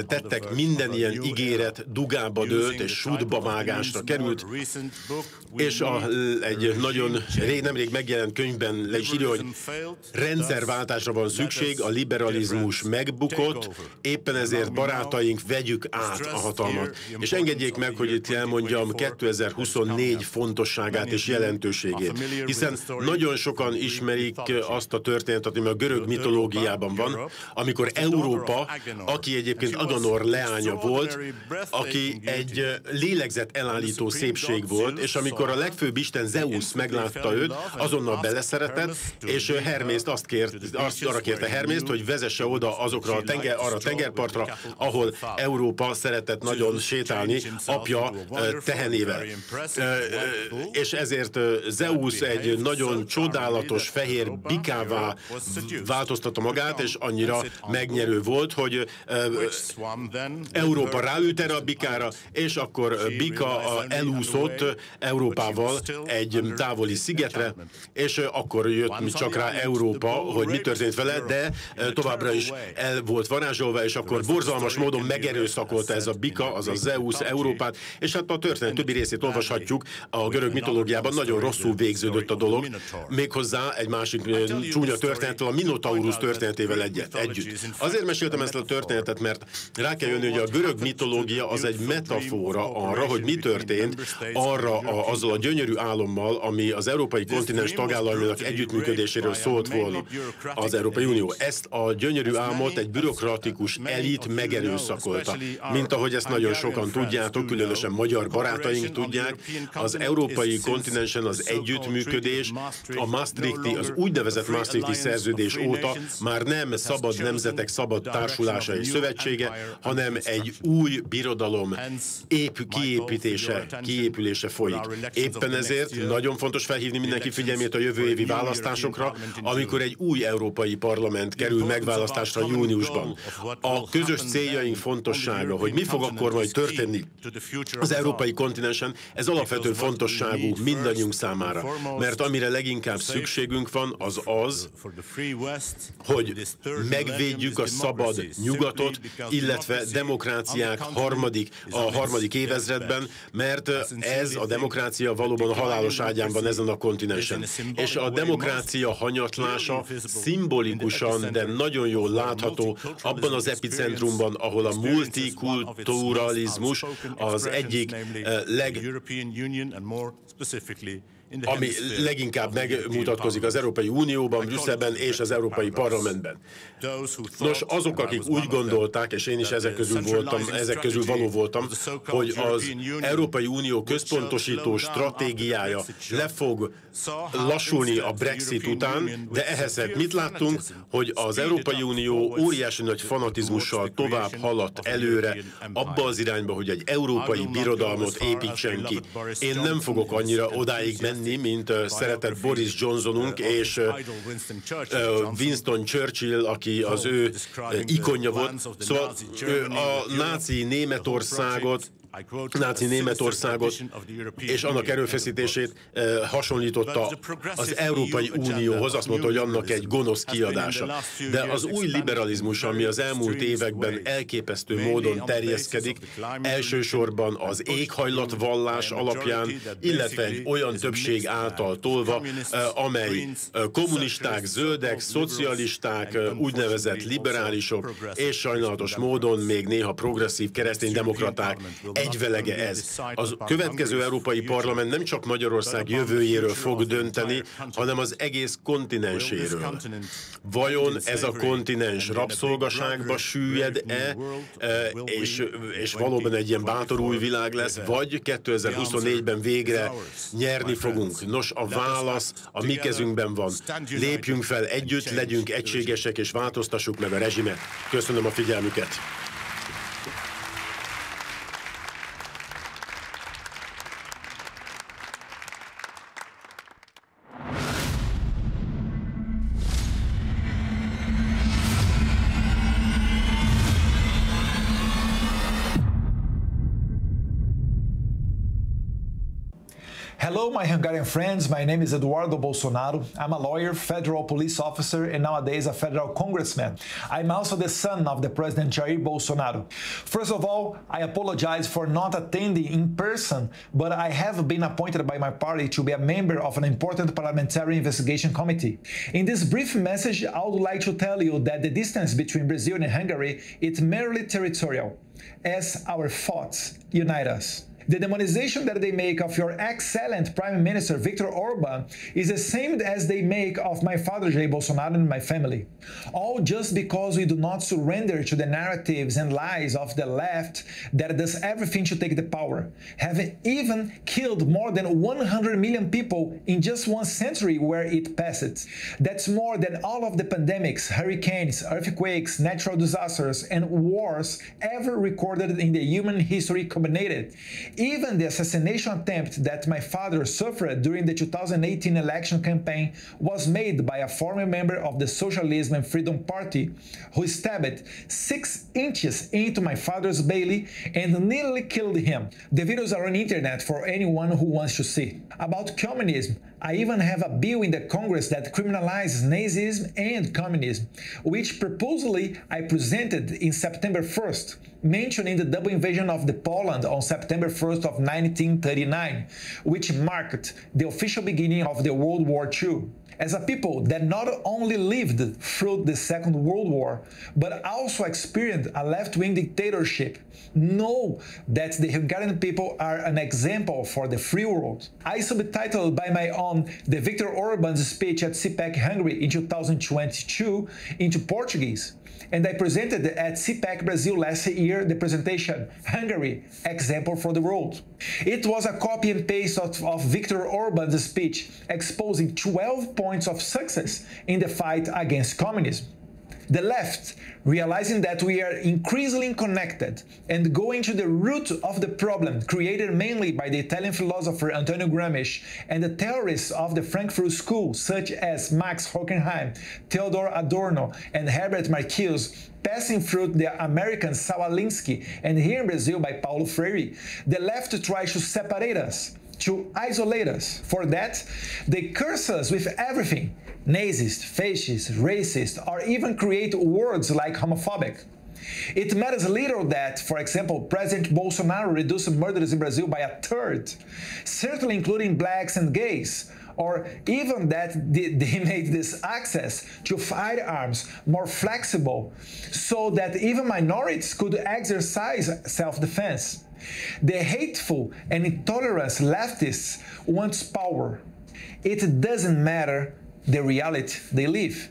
tettek, minden ilyen ígéret dugába dőlt és sútba vágásra került, és egy nagyon nemrég megjelent könyvben le is írja, hogy rendszerváltásra van szükség, a liberalizmus megbukott, éppen ezért barátaink, vegyük át a hatalmat. És engedjék meg, hogy itt elmondjam 2024 fontosságát és jelentőségét. Hiszen nagyon sokan ismerik azt a történetet, ami a görög mitológiában van, amikor Európa, aki egyébként Agenor leánya volt, aki egy lélegzet elállító szépség volt, és amikor a legfőbb isten Zeus meglátta őt, azonnal beleszeretett, és Hermészt arra kérte Hermészt, hogy vezesse oda arra a tengerpartra, ahol Európa szeretett nagyon sétálni apja tehenével. És ezért Zeus egy nagyon csodálatos fehér bikává változtatta magát, és annyira megnyerő volt, hogy Európa ráült erre a bikára, és akkor bika elúszott Európával egy távoli szigetre, és akkor jött csak rá Európa, hogy mi történt vele, de továbbra is el volt varázsolva, és akkor borzalmas módon megerőszakolta ez a bika, az a Zeus Európát, és hát a történet többi részét olvashatjuk, a görög mitológiában nagyon rosszul végződött a dolog, méghozzá egy másik csúnya történettel, a Minotaurus történetével együtt. Azért meséltem ezt a történetet, mert rá kell jönni, hogy a görög mitológia az egy metafora arra, hogy mi történt arra azzal a gyönyörű álommal, ami az európai kontinens tagállamainak együttműködéséről szólt volna az Európai Unió. Ezt a gyönyörű álmot egy bürokratikus elit megerőszakolta. Mint ahogy ezt nagyon sokan tudjátok, különösen magyar barátaink tudják, az európai kontinensen az együttműködés az úgynevezett Maastrichti szerződés óta már nem szabad nemzetek szabad társulása és szövetsége, hanem egy új birodalom kiépülése folyik. Éppen ezért nagyon fontos felhívni mindenki figyelmét a jövő évi választásokra, amikor egy új európai parlament kerül megválasztásra júniusban. A közös céljaink fontossága, hogy mi fog akkor majd történni az európai kontinensen, ez alapvető fontosságú mindannyiunk számára, mert amire leginkább szükségünk van, az az, hogy megvédjük a szabad nyugatot, illetve demokráciák a harmadik évezredben, mert ez a demokrácia valóban a halálos ágyán van ezen a kontinensen. És a demokrácia hanyatlása szimbolikusan, de nagyon jól látható abban az epicentrumban, ahol a multikulturalizmus az egyik ami leginkább megmutatkozik az Európai Unióban, Brüsszelben és az Európai Parlamentben. Nos, azok, akik úgy gondolták, és én is ezek közül való voltam, hogy az Európai Unió központosító stratégiája le fog lassulni a Brexit után, de ehhez mit láttunk, hogy az Európai Unió óriási nagy fanatizmussal tovább haladt előre abba az irányba, hogy egy európai birodalmat építsen ki. Én nem fogok annyira odáig menni, mint szeretett Boris Johnsonunk és Winston Churchill, aki az ő ikonja volt. Szóval a náci Németországot és annak erőfeszítését hasonlította az Európai Unióhoz, azt mondta, hogy annak egy gonosz kiadása. De az új liberalizmus, ami az elmúlt években elképesztő módon terjeszkedik, elsősorban az éghajlatvallás alapján, illetve egy olyan többség által tolva, amely kommunisták, zöldek, szocialisták, úgynevezett liberálisok, és sajnálatos módon még néha progresszív kereszténydemokraták egyvelege ez. Az következő Európai Parlament nem csak Magyarország jövőjéről fog dönteni, hanem az egész kontinenséről. Vajon ez a kontinens rabszolgaságba süllyed-e, és valóban egy ilyen bátor új világ lesz, vagy 2024-ben végre nyerni fogunk? Nos, a válasz a mi kezünkben van. Lépjünk fel együtt, legyünk egységesek, és változtassuk meg a rezsimet. Köszönöm a figyelmüket! Hello, my Hungarian friends. My name is Eduardo Bolsonaro. I'm a lawyer, federal police officer, and nowadays a federal congressman. I'm also the son of the President Jair Bolsonaro. First of all, I apologize for not attending in person, but I have been appointed by my party to be a member of an important parliamentary investigation committee. In this brief message, I would like to tell you that the distance between Brazil and Hungary is merely territorial, as our thoughts unite us. The demonization that they make of your excellent Prime Minister Viktor Orban is the same as they make of my father Jair Bolsonaro and my family. All just because we do not surrender to the narratives and lies of the left that does everything to take the power, having even killed more than 100 million people in just one century where it passed. That's more than all of the pandemics, hurricanes, earthquakes, natural disasters and wars ever recorded in the human history combined. Even the assassination attempt that my father suffered during the 2018 election campaign was made by a former member of the Socialism and Freedom Party, who stabbed 6 inches into my father's belly and nearly killed him. The videos are on the internet for anyone who wants to see. About communism, I even have a bill in the Congress that criminalizes Nazism and communism, which proposal I presented in September 1st, mentioning the double invasion of the Poland on September 1st of 1939, which marked the official beginning of the World War II. As a people that not only lived through the Second World War, but also experienced a left-wing dictatorship, know that the Hungarian people are an example for the free world. I subtitled by my own the Viktor Orban's speech at CPAC Hungary in 2022 into Portuguese, and I presented at CPAC Brazil last year the presentation Hungary, Example for the World. It was a copy and paste of Viktor Orban's speech, exposing 12 points of success in the fight against communism. The left, realizing that we are increasingly connected and going to the root of the problem created mainly by the Italian philosopher Antonio Gramsci and the theorists of the Frankfurt School such as Max Horkheimer, Theodor Adorno and Herbert Marcuse, passing through the American Sawalinsky and here in Brazil by Paulo Freire, the left tries to separate us, to isolate us. For that, they curse us with everything. Nazist, fascist, racist, or even create words like homophobic. It matters little that, for example, President Bolsonaro reduced murders in Brazil by 1/3, certainly including blacks and gays, or even that they made this access to firearms more flexible so that even minorities could exercise self-defense. The hateful and intolerant leftists want power. It doesn't matter the reality they live.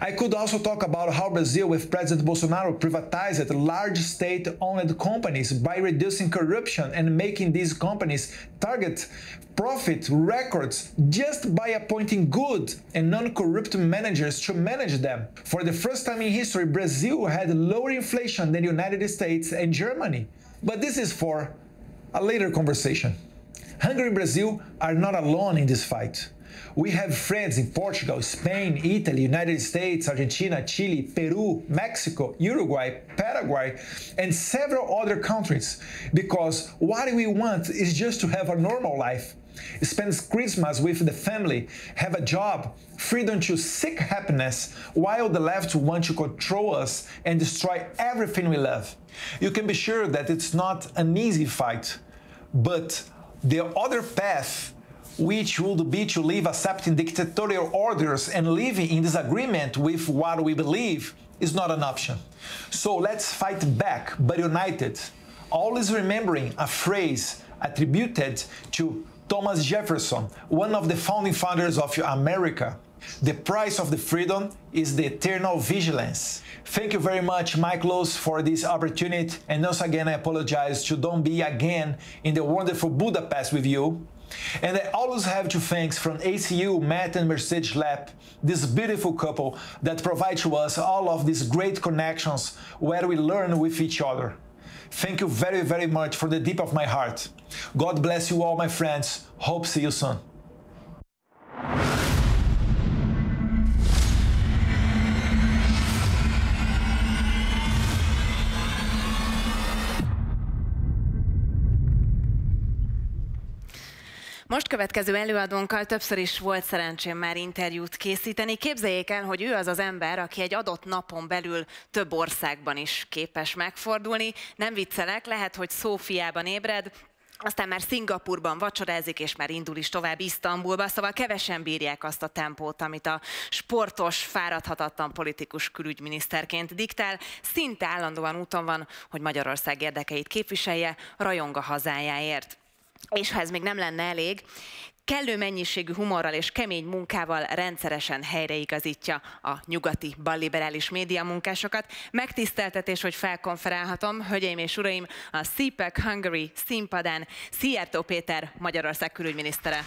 I could also talk about how Brazil with President Bolsonaro privatized large state-owned companies by reducing corruption and making these companies target profit records just by appointing good and non-corrupt managers to manage them. For the first time in history, Brazil had lower inflation than the United States and Germany. But this is for a later conversation. Hungary and Brazil are not alone in this fight. We have friends in Portugal, Spain, Italy, United States, Argentina, Chile, Peru, Mexico, Uruguay, Paraguay, and several other countries, because what we want is just to have a normal life, spend Christmas with the family, have a job, freedom to seek happiness, while the left wants to control us and destroy everything we love. You can be sure that it's not an easy fight, but the other path, which would be to live accepting dictatorial orders and living in disagreement with what we believe, is not an option. So let's fight back, but united, always remembering a phrase attributed to Thomas Jefferson, one of the founding fathers of America. The price of the freedom is the eternal vigilance. Thank you very much, Michaelos, for this opportunity, and once again I apologize to don't be again in the wonderful Budapest with you. And I always have to thank from ACU, Matt and Mercedes Lepp, this beautiful couple that provide to us all of these great connections where we learn with each other. Thank you very, very much from the deep of my heart. God bless you all, my friends. Hope see you soon. Most következő előadónkkal többször is volt szerencsém már interjút készíteni. Képzeljék el, hogy ő az az ember, aki egy adott napon belül több országban is képes megfordulni. Nem viccelek, lehet, hogy Szófiában ébred, Aztán már Szingapurban vacsorázik, és már indul is tovább Isztambulba, szóval kevesen bírják azt a tempót, amit a sportos, fáradhatatlan politikus külügyminiszterként diktál. Szinte állandóan úton van, hogy Magyarország érdekeit képviselje, rajong a hazájáért. És ha ez még nem lenne elég, kellő mennyiségű humorral és kemény munkával rendszeresen helyreigazítja a nyugati balliberális média munkásokat. Megtiszteltetés, hogy felkonferálhatom, hölgyeim és uraim, a CPAC Hungary színpadán Szijjártó Péter, Magyarország külügyminisztere.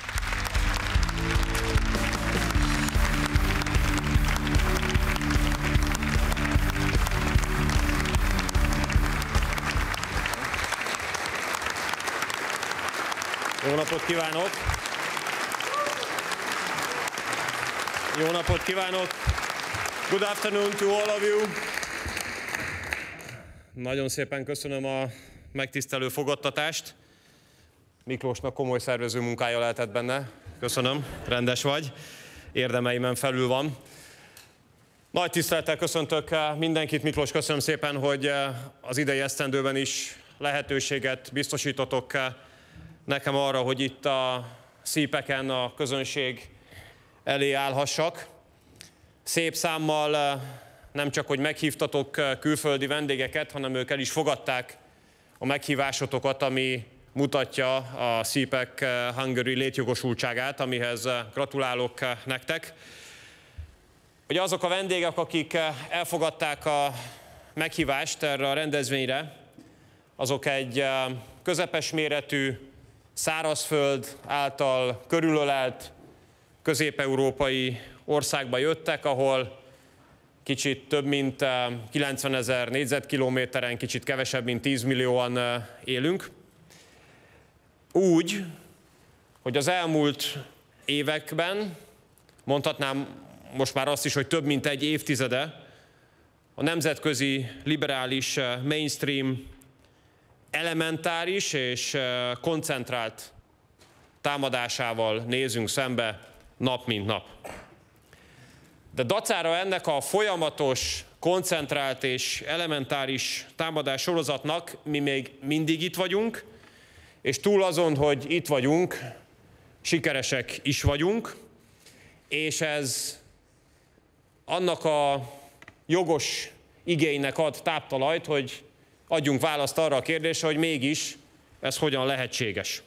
Jó napot kívánok! Jó napot kívánok! Good afternoon to all of you! Nagyon szépen köszönöm a megtisztelő fogadtatást. Miklósnak komoly szervező munkája lehetett benne. Köszönöm, rendes vagy. Érdemeimen felül van. Nagy tisztelettel köszöntök mindenkit. Miklós, köszönöm szépen, hogy az idei esztendőben is lehetőséget biztosítotok nekem arra, hogy itt a CPAC-en a közönség elé állhassak. Szép számmal nem csak, hogy meghívtatok külföldi vendégeket, hanem ők el is fogadták a meghívásotokat, ami mutatja a CPAC Hungary létjogosultságát, amihez gratulálok nektek. Ugye azok a vendégek, akik elfogadták a meghívást erre a rendezvényre, azok egy közepes méretű, szárazföld által körülölelt közép-európai országba jöttek, ahol kicsit több mint 90 000 négyzetkilométeren, kicsit kevesebb, mint 10 millióan élünk. Úgy, hogy az elmúlt években, mondhatnám most már azt is, hogy több mint egy évtizede, a nemzetközi liberális mainstream elementáris és koncentrált támadásával nézünk szembe nap mint nap. De dacára ennek a folyamatos, koncentrált és elementáris támadás sorozatnak mi még mindig itt vagyunk, és túl azon, hogy itt vagyunk, sikeresek is vagyunk, és ez annak a jogos igénynek ad táptalajt, hogy adjunk választ arra a kérdésre, hogy mégis ez hogyan lehetséges.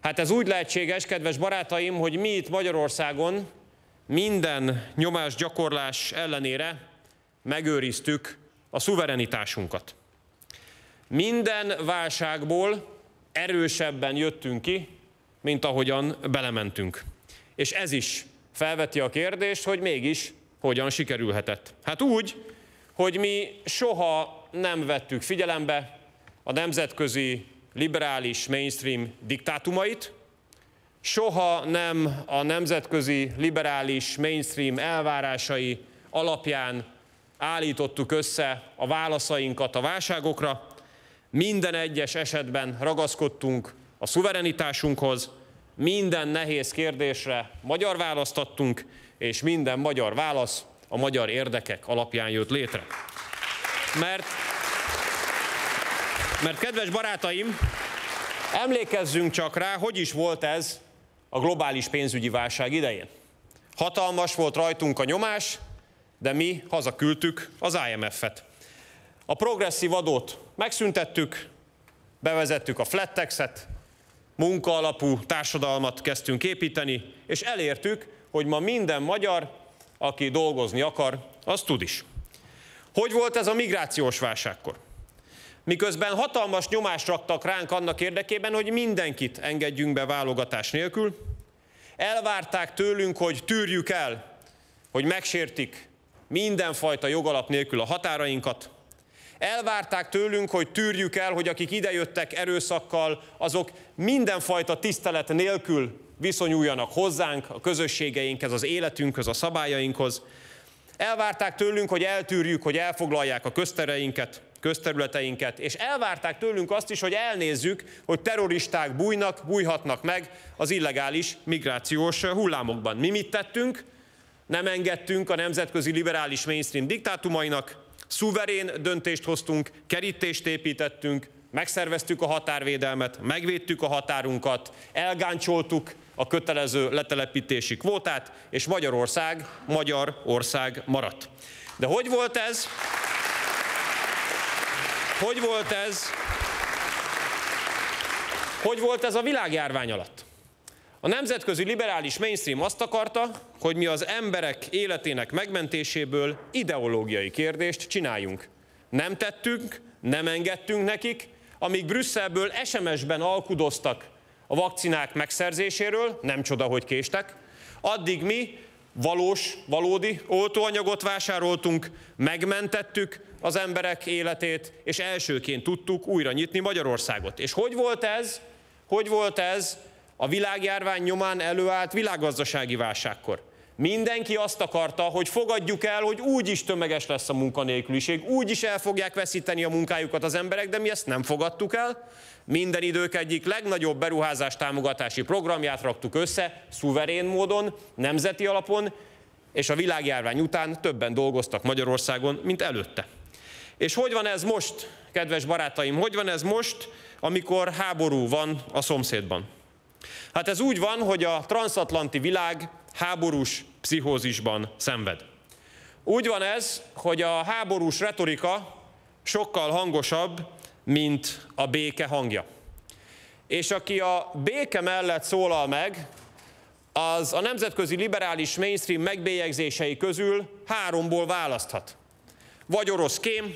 Hát ez úgy lehetséges, kedves barátaim, hogy mi itt Magyarországon minden nyomásgyakorlás ellenére megőriztük a szuverenitásunkat. Minden válságból erősebben jöttünk ki, mint ahogyan belementünk. És ez is felveti a kérdést, hogy mégis hogyan sikerülhetett. Hát úgy, hogy mi soha nem vettük figyelembe a nemzetközi liberális mainstream diktátumait, soha nem a nemzetközi liberális mainstream elvárásai alapján állítottuk össze a válaszainkat a válságokra, minden egyes esetben ragaszkodtunk a szuverenitásunkhoz, minden nehéz kérdésre magyar választ adtunk, és minden magyar válasz a magyar érdekek alapján jött létre. Mert kedves barátaim, emlékezzünk csak rá, hogy is volt ez a globális pénzügyi válság idején. Hatalmas volt rajtunk a nyomás, de mi hazaküldtük az IMF-et. A progresszív adót megszüntettük, bevezettük a flat taxet, munkaalapú társadalmat kezdtünk építeni, és elértük, hogy ma minden magyar, aki dolgozni akar, az tud is. Hogy volt ez a migrációs válságkor? Miközben hatalmas nyomást raktak ránk annak érdekében, hogy mindenkit engedjünk be válogatás nélkül, elvárták tőlünk, hogy tűrjük el, hogy megsértik mindenfajta jogalap nélkül a határainkat, elvárták tőlünk, hogy tűrjük el, hogy akik idejöttek erőszakkal, azok mindenfajta tisztelet nélkül viszonyuljanak hozzánk, a közösségeinkhez, az életünkhöz, a szabályainkhoz. Elvárták tőlünk, hogy eltűrjük, hogy elfoglalják a közterületeinket, és elvárták tőlünk azt is, hogy elnézzük, hogy terroristák bújhatnak meg az illegális migrációs hullámokban. Mi mit tettünk? Nem engedtünk a nemzetközi liberális mainstream diktátumainak, szuverén döntést hoztunk, kerítést építettünk, megszerveztük a határvédelmet, megvédtük a határunkat, elgáncsoltuk a kötelező letelepítési kvótát, és Magyarország maradt. De hogy volt ez? Hogy volt ez a világjárvány alatt? A nemzetközi liberális mainstream azt akarta, hogy mi az emberek életének megmentéséből ideológiai kérdést csináljunk. Nem tettünk, nem engedtünk nekik, amíg Brüsszelből SMS-ben alkudoztak a vakcinák megszerzéséről, nem csoda, hogy késtek, addig mi valódi oltóanyagot vásároltunk, megmentettük az emberek életét, és elsőként tudtuk újra nyitni Magyarországot. És hogy volt ez a világjárvány nyomán előállt világgazdasági válságkor? Mindenki azt akarta, hogy fogadjuk el, hogy úgyis tömeges lesz a munkanélküliség, úgyis el fogják veszíteni a munkájukat az emberek, de mi ezt nem fogadtuk el. Minden idők egyik legnagyobb beruházás támogatási programját raktuk össze, szuverén módon, nemzeti alapon, és a világjárvány után többen dolgoztak Magyarországon, mint előtte. És hogy van ez most, kedves barátaim, hogy van ez most, amikor háború van a szomszédban? Hát ez úgy van, hogy a transatlanti világ háborús pszichózisban szenved. Úgy van ez, hogy a háborús retorika sokkal hangosabb, mint a béke hangja. És aki a béke mellett szólal meg, az a nemzetközi liberális mainstream megbélyegzései közül háromból választhat. Vagy orosz kém,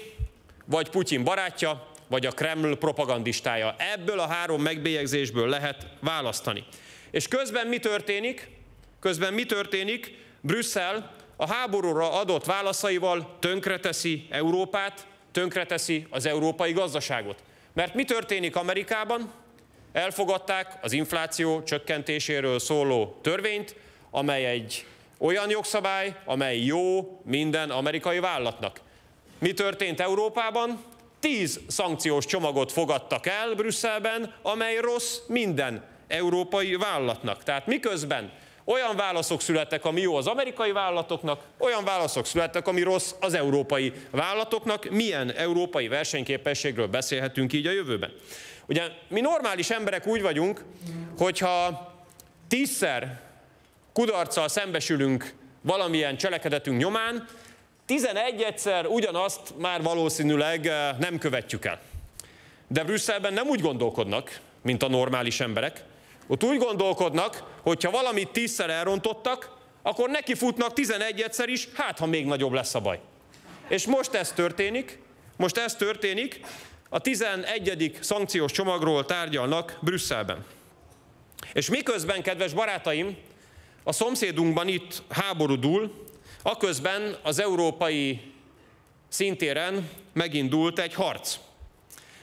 vagy Putyin barátja, vagy a Kreml propagandistája. Ebből a három megbélyegzésből lehet választani. És közben mi történik? Brüsszel a háborúra adott válaszaival tönkreteszi Európát, tönkreteszi az európai gazdaságot. Mert mi történik Amerikában? Elfogadták az infláció csökkentéséről szóló törvényt, amely egy olyan jogszabály, amely jó minden amerikai vállalatnak. Mi történt Európában? 10 szankciós csomagot fogadtak el Brüsszelben, amely rossz minden európai vállalatnak. Tehát miközben olyan válaszok születtek, ami jó az amerikai vállalatoknak, olyan válaszok születtek, ami rossz az európai vállalatoknak. Milyen európai versenyképességről beszélhetünk így a jövőben? Ugye mi normális emberek úgy vagyunk, hogyha 10-szer kudarccal szembesülünk valamilyen cselekedetünk nyomán, 11-szer ugyanazt már valószínűleg nem követjük el. De Brüsszelben nem úgy gondolkodnak, mint a normális emberek. Ott úgy gondolkodnak, hogy ha valamit 10-szer elrontottak, akkor neki futnak 11-szer is, hát ha még nagyobb lesz a baj. És most ez történik, a 11. szankciós csomagról tárgyalnak Brüsszelben. És miközben, kedves barátaim, a szomszédunkban itt háború dúl, aközben az európai szintéren megindult egy harc.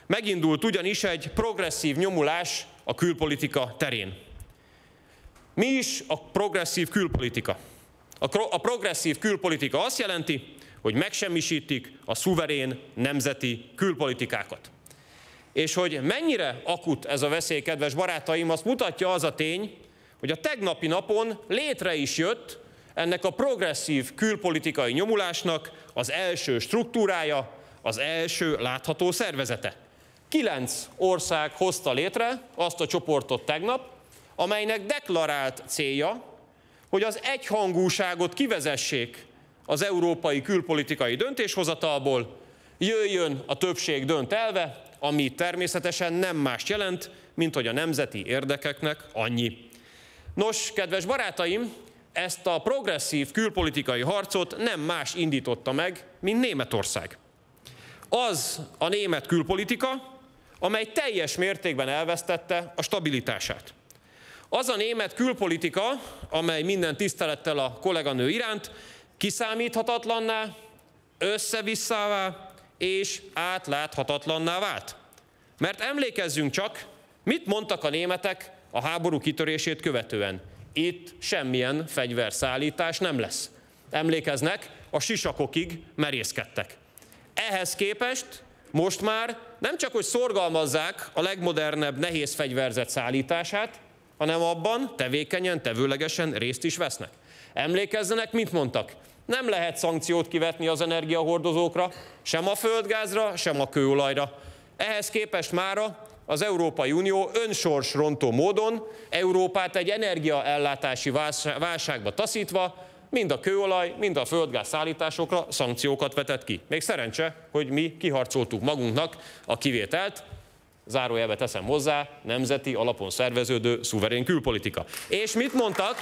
Megindult ugyanis egy progresszív nyomulás a külpolitika terén. Mi is a progresszív külpolitika? A progresszív külpolitika azt jelenti, hogy megsemmisítik a szuverén nemzeti külpolitikákat. És hogy mennyire akut ez a veszély, kedves barátaim, azt mutatja az a tény, hogy a tegnapi napon létre is jött ennek a progresszív külpolitikai nyomulásnak az első struktúrája, az első látható szervezete. 9 ország hozta létre azt a csoportot tegnap, amelynek deklarált célja, hogy az egyhangúságot kivezessék az európai külpolitikai döntéshozatalból, jöjjön a többség dönt elve, ami természetesen nem mást jelent, mint hogy a nemzeti érdekeknek annyi. Nos, kedves barátaim, ezt a progresszív külpolitikai harcot nem más indította meg, mint Németország. Az a német külpolitika, amely teljes mértékben elvesztette a stabilitását. Az a német külpolitika, amely minden tisztelettel a kolléganő iránt kiszámíthatatlanná, össze-visszává és átláthatatlanná vált. Mert emlékezzünk csak, mit mondtak a németek a háború kitörését követően. Itt semmilyen fegyverszállítás nem lesz. Emlékeznek, a sisakokig merészkedtek. Ehhez képest most már nem csak, hogy szorgalmazzák a legmodernebb nehéz fegyverzet szállítását, hanem abban tevékenyen, tevőlegesen részt is vesznek. Emlékezzenek, mit mondtak? Nem lehet szankciót kivetni az energiahordozókra, sem a földgázra, sem a kőolajra. Ehhez képest mára az Európai Unió önsorsrontó módon Európát egy energiaellátási válságba taszítva, mind a kőolaj, mind a földgáz szállításokra szankciókat vetett ki. Még szerencse, hogy mi kiharcoltuk magunknak a kivételt, zárójelbe teszem hozzá, nemzeti alapon szerveződő szuverén külpolitika. És mit mondtak?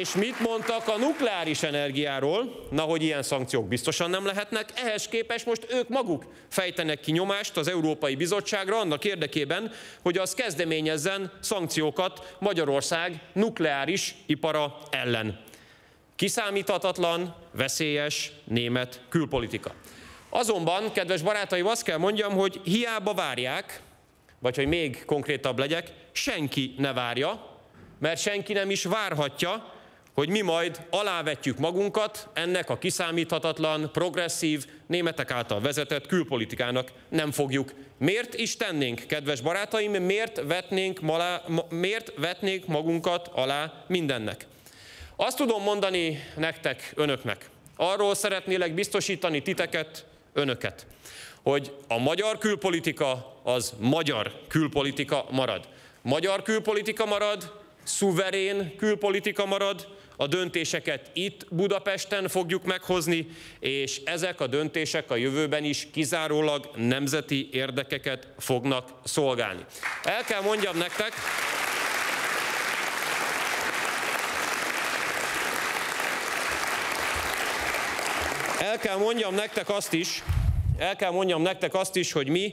És mit mondtak a nukleáris energiáról? Na, hogy ilyen szankciók biztosan nem lehetnek. Ehhez képest most ők maguk fejtenek ki nyomást az Európai Bizottságra annak érdekében, hogy az kezdeményezzen szankciókat Magyarország nukleáris ipara ellen. Kiszámíthatatlan, veszélyes német külpolitika. Azonban, kedves barátaim, azt kell mondjam, hogy hiába várják, vagy hogy még konkrétabb legyek, senki ne várja, mert senki nem is várhatja, hogy mi majd alávetjük magunkat ennek a kiszámíthatatlan, progresszív, németek által vezetett külpolitikának. Nem fogjuk. Miért is tennénk, kedves barátaim, miért vetnénk magunkat alá mindennek? Azt tudom mondani nektek, önöknek, arról szeretnélek biztosítani titeket, önöket, hogy a magyar külpolitika az magyar külpolitika marad. Magyar külpolitika marad, szuverén külpolitika marad, a döntéseket itt Budapesten fogjuk meghozni, és ezek a döntések a jövőben is kizárólag nemzeti érdekeket fognak szolgálni. El kell mondjam nektek, el kell mondjam nektek azt is, hogy mi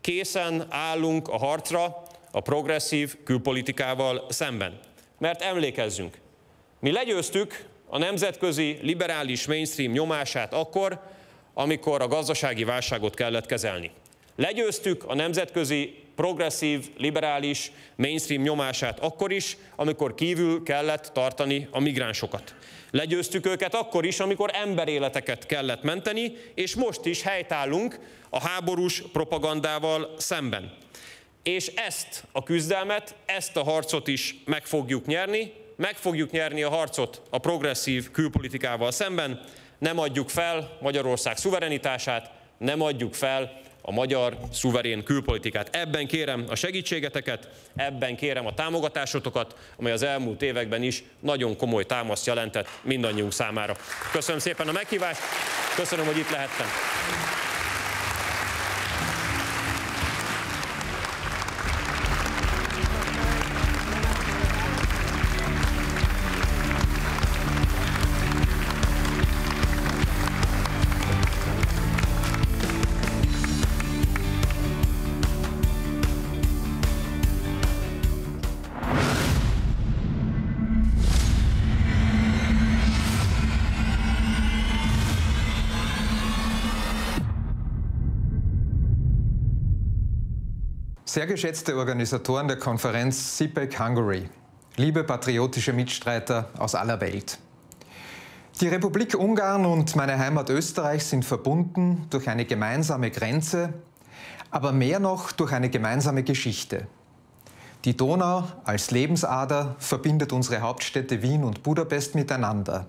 készen állunk a harcra a progresszív külpolitikával szemben. Mert emlékezzünk, mi legyőztük a nemzetközi liberális mainstream nyomását akkor, amikor a gazdasági válságot kellett kezelni. Legyőztük a nemzetközi progresszív, liberális mainstream nyomását akkor is, amikor kívül kellett tartani a migránsokat. Legyőztük őket akkor is, amikor emberéleteket kellett menteni, és most is helytállunk a háborús propagandával szemben. És ezt a küzdelmet, ezt a harcot is meg fogjuk nyerni a harcot a progresszív külpolitikával szemben, nem adjuk fel Magyarország szuverenitását, nem adjuk fel a magyar szuverén külpolitikát. Ebben kérem a segítségeteket, ebben kérem a támogatásotokat, amely az elmúlt években is nagyon komoly támaszt jelentett mindannyiunk számára. Köszönöm szépen a meghívást, köszönöm, hogy itt lehettem. Sehr geschätzte Organisatoren der Konferenz CPAC Hungary, liebe patriotische Mitstreiter aus aller Welt. Die Republik Ungarn und meine Heimat Österreich sind verbunden durch eine gemeinsame Grenze, aber mehr noch durch eine gemeinsame Geschichte. Die Donau als Lebensader verbindet unsere Hauptstädte Wien und Budapest miteinander.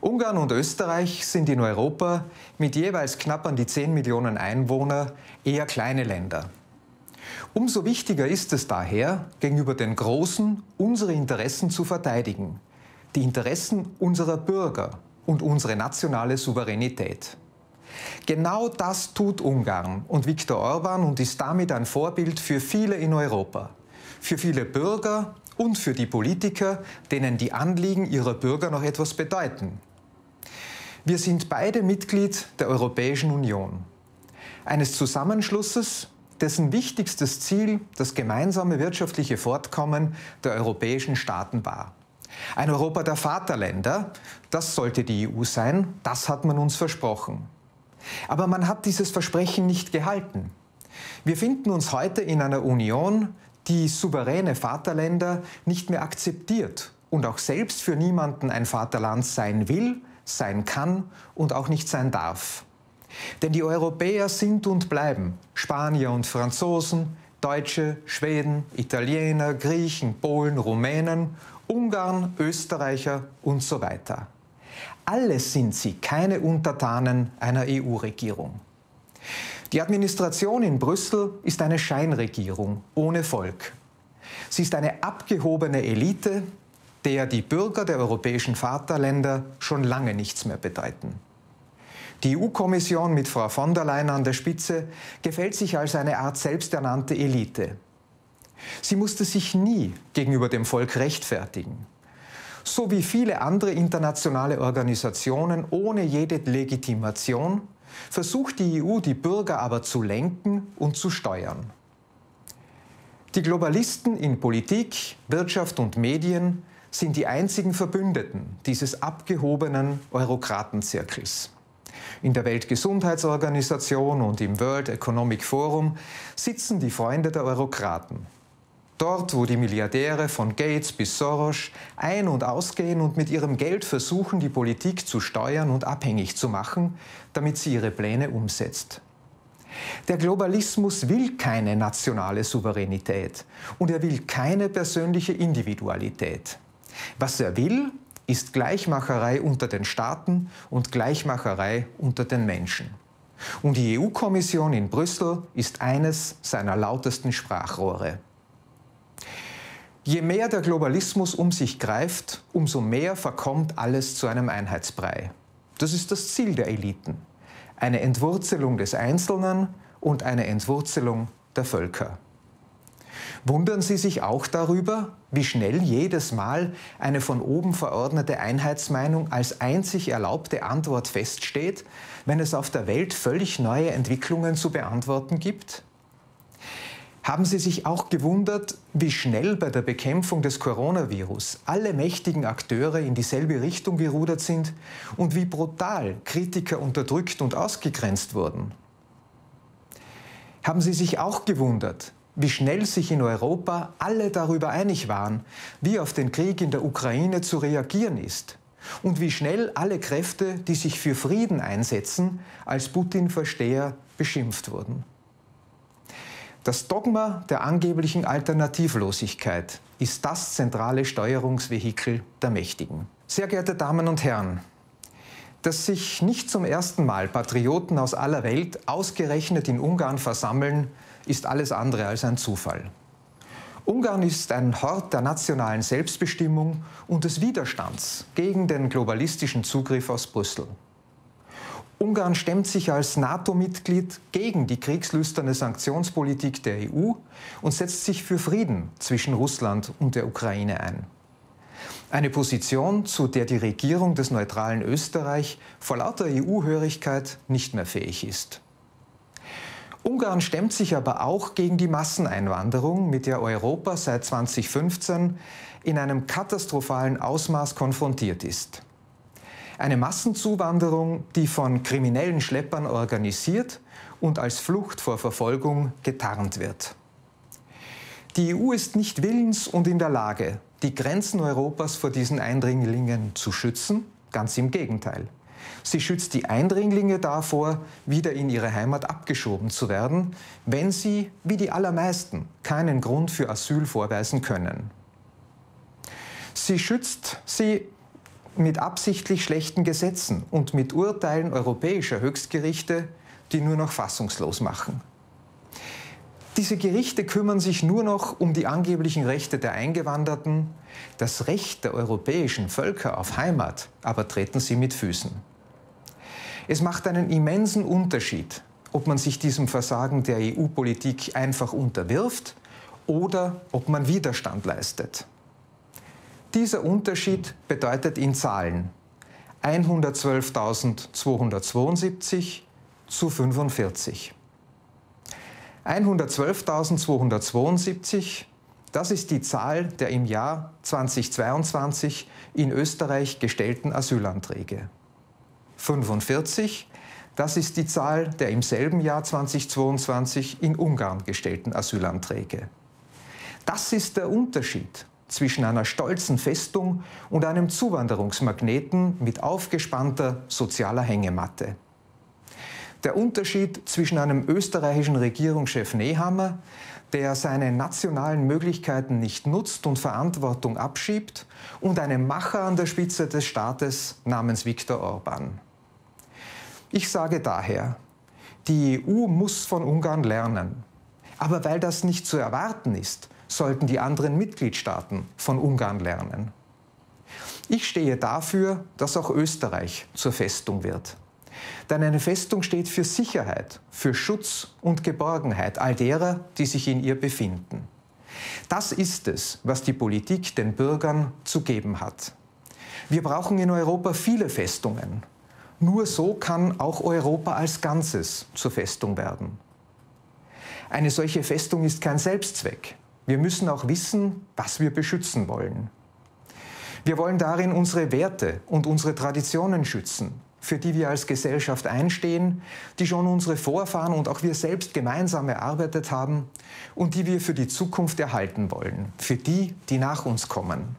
Ungarn und Österreich sind in Europa mit jeweils knapp an die 10 Millionen Einwohner eher kleine Länder. Umso wichtiger ist es daher, gegenüber den Großen unsere Interessen zu verteidigen, die Interessen unserer Bürger und unsere nationale Souveränität. Genau das tut Ungarn und Viktor Orbán und ist damit ein Vorbild für viele in Europa, für viele Bürger und für die Politiker, denen die Anliegen ihrer Bürger noch etwas bedeuten. Wir sind beide Mitglied der Europäischen Union, eines Zusammenschlusses, dessen wichtigstes Ziel das gemeinsame wirtschaftliche Fortkommen der europäischen Staaten war. Ein Europa der Vaterländer, das sollte die EU sein, das hat man uns versprochen. Aber man hat dieses Versprechen nicht gehalten. Wir finden uns heute in einer Union, die souveräne Vaterländer nicht mehr akzeptiert und auch selbst für niemanden ein Vaterland sein will, sein kann und auch nicht sein darf. Denn die Europäer sind und bleiben Spanier und Franzosen, Deutsche, Schweden, Italiener, Griechen, Polen, Rumänen, Ungarn, Österreicher und so weiter. Alle sind sie keine Untertanen einer EU-Regierung. Die Administration in Brüssel ist eine Scheinregierung ohne Volk. Sie ist eine abgehobene Elite, der die Bürger der europäischen Vaterländer schon lange nichts mehr bedeuten. Die EU-Kommission mit Frau von der Leyen an der Spitze gefällt sich als eine Art selbsternannte Elite. Sie musste sich nie gegenüber dem Volk rechtfertigen. So wie viele andere internationale Organisationen ohne jede Legitimation versucht die EU, die Bürger aber zu lenken und zu steuern. Die Globalisten in Politik, Wirtschaft und Medien sind die einzigen Verbündeten dieses abgehobenen Eurokratenzirkels. In der Weltgesundheitsorganisation und im World Economic Forum sitzen die Freunde der Eurokraten. Dort, wo die Milliardäre von Gates bis Soros ein- und ausgehen und mit ihrem Geld versuchen, die Politik zu steuern und abhängig zu machen, damit sie ihre Pläne umsetzt. Der Globalismus will keine nationale Souveränität und er will keine persönliche Individualität. Was er will, ist Gleichmacherei unter den Staaten und Gleichmacherei unter den Menschen. Und die EU-Kommission in Brüssel ist eines seiner lautesten Sprachrohre. Je mehr der Globalismus um sich greift, umso mehr verkommt alles zu einem Einheitsbrei. Das ist das Ziel der Eliten. Eine Entwurzelung des Einzelnen und eine Entwurzelung der Völker. Wundern Sie sich auch darüber, wie schnell jedes Mal eine von oben verordnete Einheitsmeinung als einzig erlaubte Antwort feststeht, wenn es auf der Welt völlig neue Entwicklungen zu beantworten gibt? Haben Sie sich auch gewundert, wie schnell bei der Bekämpfung des Coronavirus alle mächtigen Akteure in dieselbe Richtung gerudert sind und wie brutal Kritiker unterdrückt und ausgegrenzt wurden? Haben Sie sich auch gewundert, wie schnell sich in Europa alle darüber einig waren, wie auf den Krieg in der Ukraine zu reagieren ist und wie schnell alle Kräfte, die sich für Frieden einsetzen, als Putin-Versteher beschimpft wurden? Das Dogma der angeblichen Alternativlosigkeit ist das zentrale Steuerungsvehikel der Mächtigen. Sehr geehrte Damen und Herren, dass sich nicht zum ersten Mal Patrioten aus aller Welt ausgerechnet in Ungarn versammeln, ist alles andere als ein Zufall. Ungarn ist ein Hort der nationalen Selbstbestimmung und des Widerstands gegen den globalistischen Zugriff aus Brüssel. Ungarn stemmt sich als NATO-Mitglied gegen die kriegslüsterne Sanktionspolitik der EU und setzt sich für Frieden zwischen Russland und der Ukraine ein. Eine Position, zu der die Regierung des neutralen Österreich vor lauter EU-Hörigkeit nicht mehr fähig ist. Ungarn stemmt sich aber auch gegen die Masseneinwanderung, mit der Europa seit 2015 in einem katastrophalen Ausmaß konfrontiert ist. Eine Massenzuwanderung, die von kriminellen Schleppern organisiert und als Flucht vor Verfolgung getarnt wird. Die EU ist nicht willens und in der Lage, die Grenzen Europas vor diesen Eindringlingen zu schützen. Ganz im Gegenteil. Sie schützt die Eindringlinge davor, wieder in ihre Heimat abgeschoben zu werden, wenn sie, wie die allermeisten, keinen Grund für Asyl vorweisen können. Sie schützt sie mit absichtlich schlechten Gesetzen und mit Urteilen europäischer Höchstgerichte, die nur noch fassungslos machen. Diese Gerichte kümmern sich nur noch um die angeblichen Rechte der Eingewanderten, das Recht der europäischen Völker auf Heimat aber treten sie mit Füßen. Es macht einen immensen Unterschied, ob man sich diesem Versagen der EU-Politik einfach unterwirft oder ob man Widerstand leistet. Dieser Unterschied bedeutet in Zahlen 112.272 zu 45. 112.272, das ist die Zahl der im Jahr 2022 in Österreich gestellten Asylanträge. 45, das ist die Zahl der im selben Jahr 2022 in Ungarn gestellten Asylanträge. Das ist der Unterschied zwischen einer stolzen Festung und einem Zuwanderungsmagneten mit aufgespannter sozialer Hängematte. Der Unterschied zwischen einem österreichischen Regierungschef Nehammer, der seine nationalen Möglichkeiten nicht nutzt und Verantwortung abschiebt, und einem Macher an der Spitze des Staates namens Viktor Orbán. Ich sage daher, die EU muss von Ungarn lernen. Aber weil das nicht zu erwarten ist, sollten die anderen Mitgliedstaaten von Ungarn lernen. Ich stehe dafür, dass auch Österreich zur Festung wird. Denn eine Festung steht für Sicherheit, für Schutz und Geborgenheit all derer, die sich in ihr befinden. Das ist es, was die Politik den Bürgern zu geben hat. Wir brauchen in Europa viele Festungen. Nur so kann auch Europa als Ganzes zur Festung werden. Eine solche Festung ist kein Selbstzweck. Wir müssen auch wissen, was wir beschützen wollen. Wir wollen darin unsere Werte und unsere Traditionen schützen, für die wir als Gesellschaft einstehen, die schon unsere Vorfahren und auch wir selbst gemeinsam erarbeitet haben und die wir für die Zukunft erhalten wollen, für die, die nach uns kommen.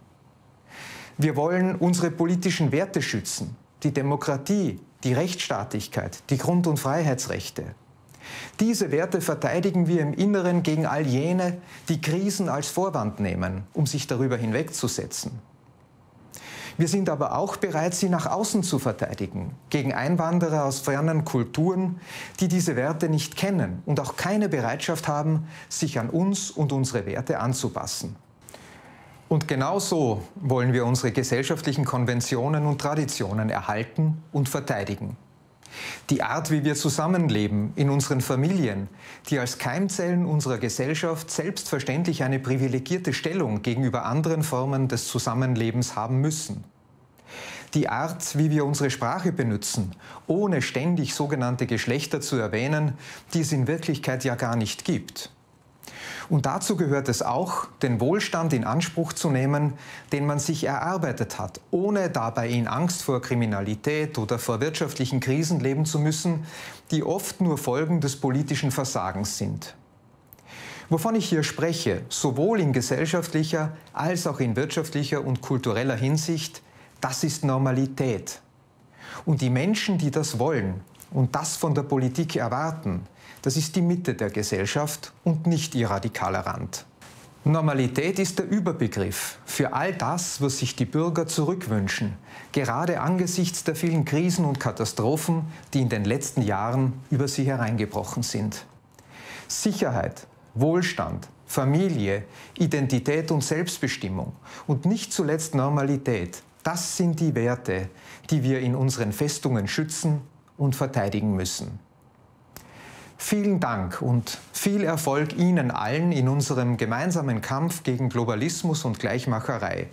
Wir wollen unsere politischen Werte schützen, die Demokratie, die Rechtsstaatlichkeit, die Grund- und Freiheitsrechte. Diese Werte verteidigen wir im Inneren gegen all jene, die Krisen als Vorwand nehmen, um sich darüber hinwegzusetzen. Wir sind aber auch bereit, sie nach außen zu verteidigen, gegen Einwanderer aus fernen Kulturen, die diese Werte nicht kennen und auch keine Bereitschaft haben, sich an uns und unsere Werte anzupassen. Und genau so wollen wir unsere gesellschaftlichen Konventionen und Traditionen erhalten und verteidigen. Die Art, wie wir zusammenleben in unseren Familien, die als Keimzellen unserer Gesellschaft selbstverständlich eine privilegierte Stellung gegenüber anderen Formen des Zusammenlebens haben müssen. Die Art, wie wir unsere Sprache benutzen, ohne ständig sogenannte Geschlechter zu erwähnen, die es in Wirklichkeit ja gar nicht gibt. Und dazu gehört es auch, den Wohlstand in Anspruch zu nehmen, den man sich erarbeitet hat, ohne dabei in Angst vor Kriminalität oder vor wirtschaftlichen Krisen leben zu müssen, die oft nur Folgen des politischen Versagens sind. Wovon ich hier spreche, sowohl in gesellschaftlicher als auch in wirtschaftlicher und kultureller Hinsicht, das ist Normalität. Und die Menschen, die das wollen und das von der Politik erwarten, das ist die Mitte der Gesellschaft und nicht ihr radikaler Rand. Normalität ist der Überbegriff für all das, was sich die Bürger zurückwünschen, gerade angesichts der vielen Krisen und Katastrophen, die in den letzten Jahren über sie hereingebrochen sind. Sicherheit, Wohlstand, Familie, Identität und Selbstbestimmung und nicht zuletzt Normalität, das sind die Werte, die wir in unseren Festungen schützen und verteidigen müssen. Vielen Dank und viel Erfolg Ihnen allen in unserem gemeinsamen Kampf gegen Globalismus und Gleichmacherei,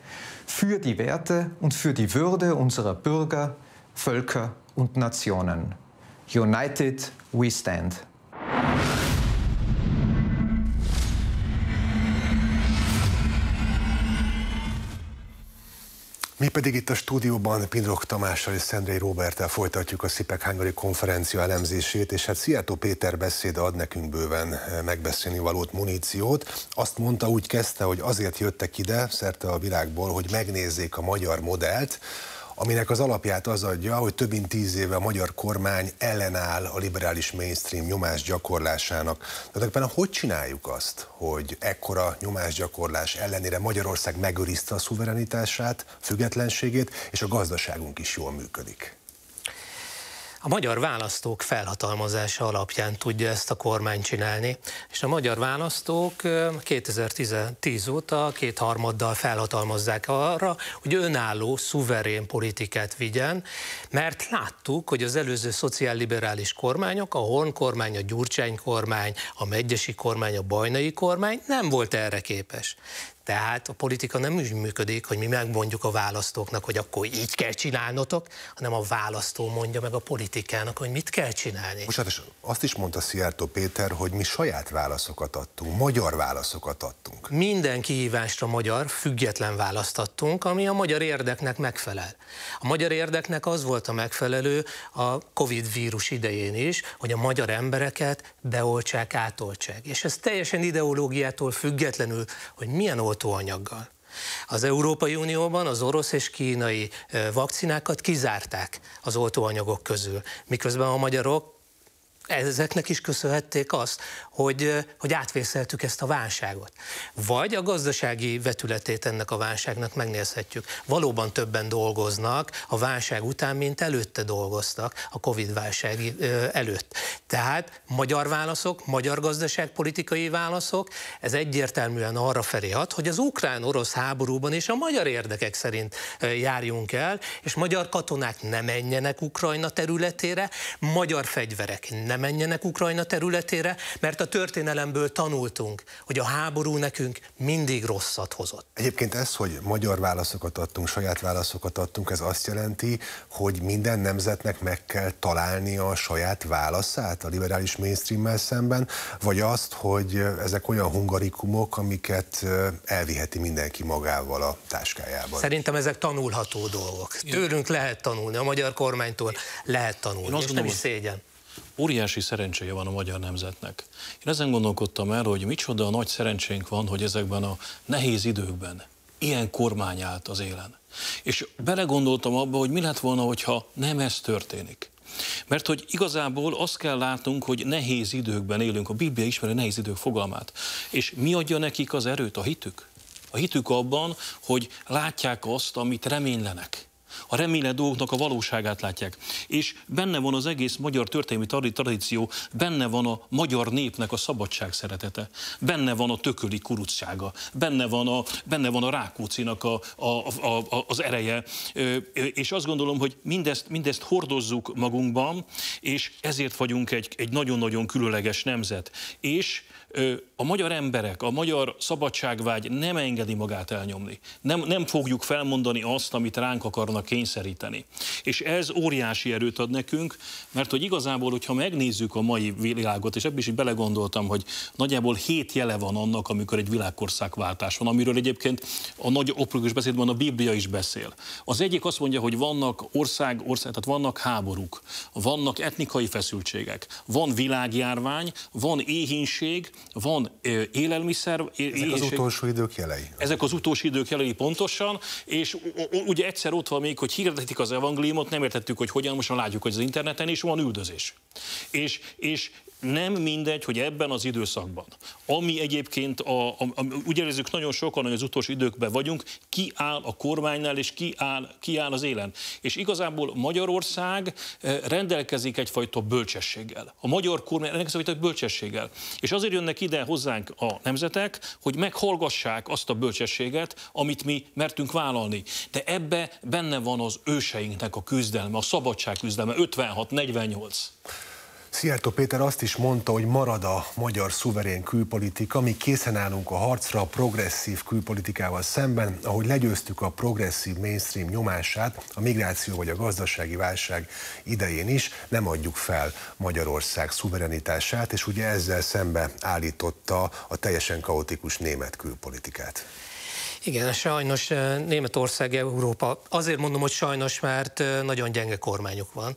für die Werte und für die Würde unserer Bürger, Völker und Nationen. United we stand. Mi pedig itt a stúdióban Pindroch Tamással és Szendrei Róberttel folytatjuk a CPAC Hungary konferencia elemzését, és hát Szijjártó Péter beszéde ad nekünk bőven megbeszélni valót, muníciót. Azt mondta, úgy kezdte, hogy azért jöttek ide szerte a világból, hogy megnézzék a magyar modellt, aminek az alapját az adja, hogy több mint 10 éve a magyar kormány ellenáll a liberális mainstream nyomásgyakorlásának. De ebben hogy csináljuk azt, hogy ekkora nyomásgyakorlás ellenére Magyarország megőrizte a szuverenitását, függetlenségét, és a gazdaságunk is jól működik? A magyar választók felhatalmazása alapján tudja ezt a kormány csinálni, és a magyar választók 2010 óta 2/3-dal felhatalmazzák arra, hogy önálló, szuverén politikát vigyen, mert láttuk, hogy az előző szociálliberális kormányok, a Horn kormány, a Gyurcsány kormány, a Medgyessy kormány, a Bajnai kormány nem volt erre képes. Tehát a politika nem úgy működik, hogy mi megmondjuk a választóknak, hogy akkor így kell csinálnotok, hanem a választó mondja meg a politikának, hogy mit kell csinálni. Bocsánat, azt is mondta Szijjártó Péter, hogy mi saját válaszokat adtunk, magyar válaszokat adtunk. Minden kihívásra magyar, független választ adtunk, ami a magyar érdeknek megfelel. A magyar érdeknek az volt a megfelelő a Covid vírus idején is, hogy a magyar embereket beoltsák, átoltsák. És ez teljesen ideológiától függetlenül, hogy milyen oltóanyaggal. Az Európai Unióban az orosz és kínai vakcinákat kizárták az oltóanyagok közül, miközben a magyarok ezeknek is köszönhették azt, hogy átvészeltük ezt a válságot. Vagy a gazdasági vetületét ennek a válságnak megnézhetjük. Valóban többen dolgoznak a válság után, mint előtte dolgoztak, a Covid-válság előtt. Tehát magyar válaszok, magyar gazdaságpolitikai válaszok, ez egyértelműen arra felé hat, hogy az ukrán-orosz háborúban is a magyar érdekek szerint járjunk el, és magyar katonák ne menjenek Ukrajna területére, magyar fegyverek ne menjenek Ukrajna területére, mert a történelemből tanultunk, hogy a háború nekünk mindig rosszat hozott. Egyébként ez, hogy magyar válaszokat adtunk, saját válaszokat adtunk, ez azt jelenti, hogy minden nemzetnek meg kell találnia a saját válaszát a liberális mainstreammel szemben, vagy azt, hogy ezek olyan hungarikumok, amiket elviheti mindenki magával a táskájában. Szerintem ezek tanulható dolgok. Tőlünk lehet tanulni, a magyar kormánytól lehet tanulni, és nem is szégyen. Óriási szerencséje van a magyar nemzetnek. Én ezen gondolkodtam el, hogy micsoda a nagy szerencsénk van, hogy ezekben a nehéz időkben ilyen kormány állt az élen. És belegondoltam abba, hogy mi lett volna, hogyha nem ez történik. Mert hogy igazából azt kell látnunk, hogy nehéz időkben élünk, a Biblia ismeri nehéz idők fogalmát. És mi adja nekik az erőt? A hitük. A hitük abban, hogy látják azt, amit reménylenek. A reménylő dolgoknak a valóságát látják. És benne van az egész magyar történelmi tradíció, benne van a magyar népnek a szabadság szeretete, benne van a tököli kurucsága, benne van a Rákócinak az ereje. És azt gondolom, hogy mindezt hordozzuk magunkban, és ezért vagyunk egy nagyon-nagyon különleges nemzet. És a magyar emberek, a magyar szabadságvágy nem engedi magát elnyomni. Nem fogjuk felmondani azt, amit ránk akarnak kényszeríteni. És ez óriási erőt ad nekünk, mert hogy igazából, hogyha megnézzük a mai világot, és ebben is belegondoltam, hogy nagyjából 7 jele van annak, amikor egy világkorszakváltás van, amiről egyébként a nagy apokrifikus beszédben a Biblia is beszél. Az egyik azt mondja, hogy vannak tehát vannak háborúk, vannak etnikai feszültségek, van világjárvány, van éhínség, van élelmiszer. Ezek az utolsó idők jelei. Ezek az utolsó idők jelei pontosan, és ugye egyszer ott van még, hogy hirdetik az evangéliumot, nem értettük, hogy hogyan, most látjuk, hogy az interneten is van üldözés. És nem mindegy, hogy ebben az időszakban, ami egyébként, úgy érezzük nagyon sokan, hogy az utolsó időkben vagyunk, ki áll a kormánynál, és ki áll az élen. És igazából Magyarország rendelkezik egyfajta bölcsességgel. A magyar kormány rendelkezik egyfajta bölcsességgel. És azért jönnek ide hozzánk a nemzetek, hogy meghallgassák azt a bölcsességet, amit mi mertünk vállalni. De ebbe benne van az őseinknek a küzdelme, a szabadság küzdelme, 56-48. Szijjártó Péter azt is mondta, hogy marad a magyar szuverén külpolitika, mi készen állunk a harcra a progresszív külpolitikával szemben, ahogy legyőztük a progresszív mainstream nyomását a migráció vagy a gazdasági válság idején is, nem adjuk fel Magyarország szuverenitását, és ugye ezzel szembe állította a teljesen kaotikus német külpolitikát. Igen, sajnos Németország, Európa, azért mondom, hogy sajnos, mert nagyon gyenge kormányuk van.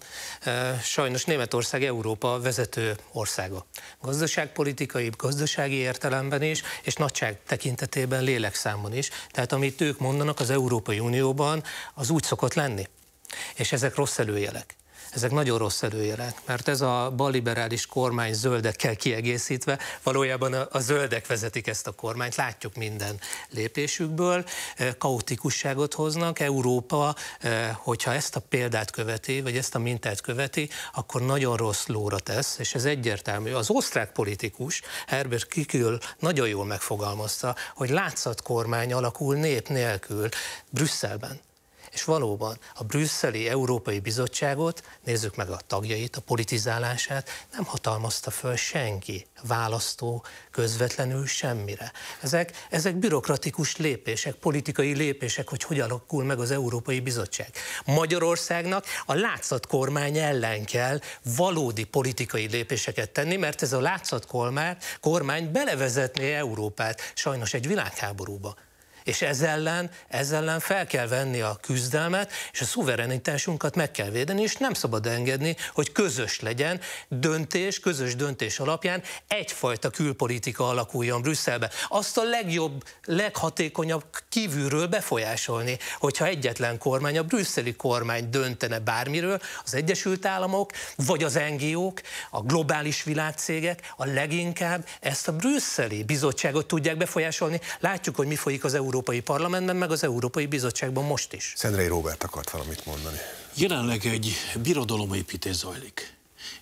Sajnos Németország Európa vezető országa. Gazdaságpolitikai, gazdasági értelemben is, és nagyság tekintetében, lélekszámon is. Tehát amit ők mondanak az Európai Unióban, az úgy szokott lenni. És ezek rossz előjelek. Ezek nagyon rossz előjelek, mert ez a balliberális kormány zöldekkel kiegészítve, valójában a zöldek vezetik ezt a kormányt, látjuk minden lépésükből, kaotikusságot hoznak. Európa, hogyha ezt a példát követi, vagy ezt a mintát követi, akkor nagyon rossz lóra tesz, és ez egyértelmű. Az osztrák politikus, Herbert Kickl nagyon jól megfogalmazta, hogy látszatkormány alakul nép nélkül Brüsszelben. És valóban a brüsszeli Európai Bizottságot, nézzük meg a tagjait, a politizálását, nem hatalmazta föl senki, választó, közvetlenül semmire. Ezek bürokratikus lépések, politikai lépések, hogy hogyan alakul meg az Európai Bizottság. Magyarországnak a látszatkormány ellen kell valódi politikai lépéseket tenni, mert ez a látszatkormány belevezetné Európát sajnos egy világháborúba. És ez ellen fel kell venni a küzdelmet, és a szuverenitásunkat meg kell védeni, és nem szabad engedni, hogy közös legyen döntés, közös döntés alapján egyfajta külpolitika alakuljon Brüsszelbe. Azt a legjobb, leghatékonyabb kívülről befolyásolni, hogyha egyetlen kormány, a brüsszeli kormány döntene bármiről, az Egyesült Államok, vagy az NGO-k, a globális világcégek a leginkább ezt a brüsszeli bizottságot tudják befolyásolni. Látjuk, hogy mi folyik az Európai Parlamentben, meg az Európai Bizottságban most is. Szendrei Róbert akart valamit mondani. Jelenleg egy birodalomépítés zajlik,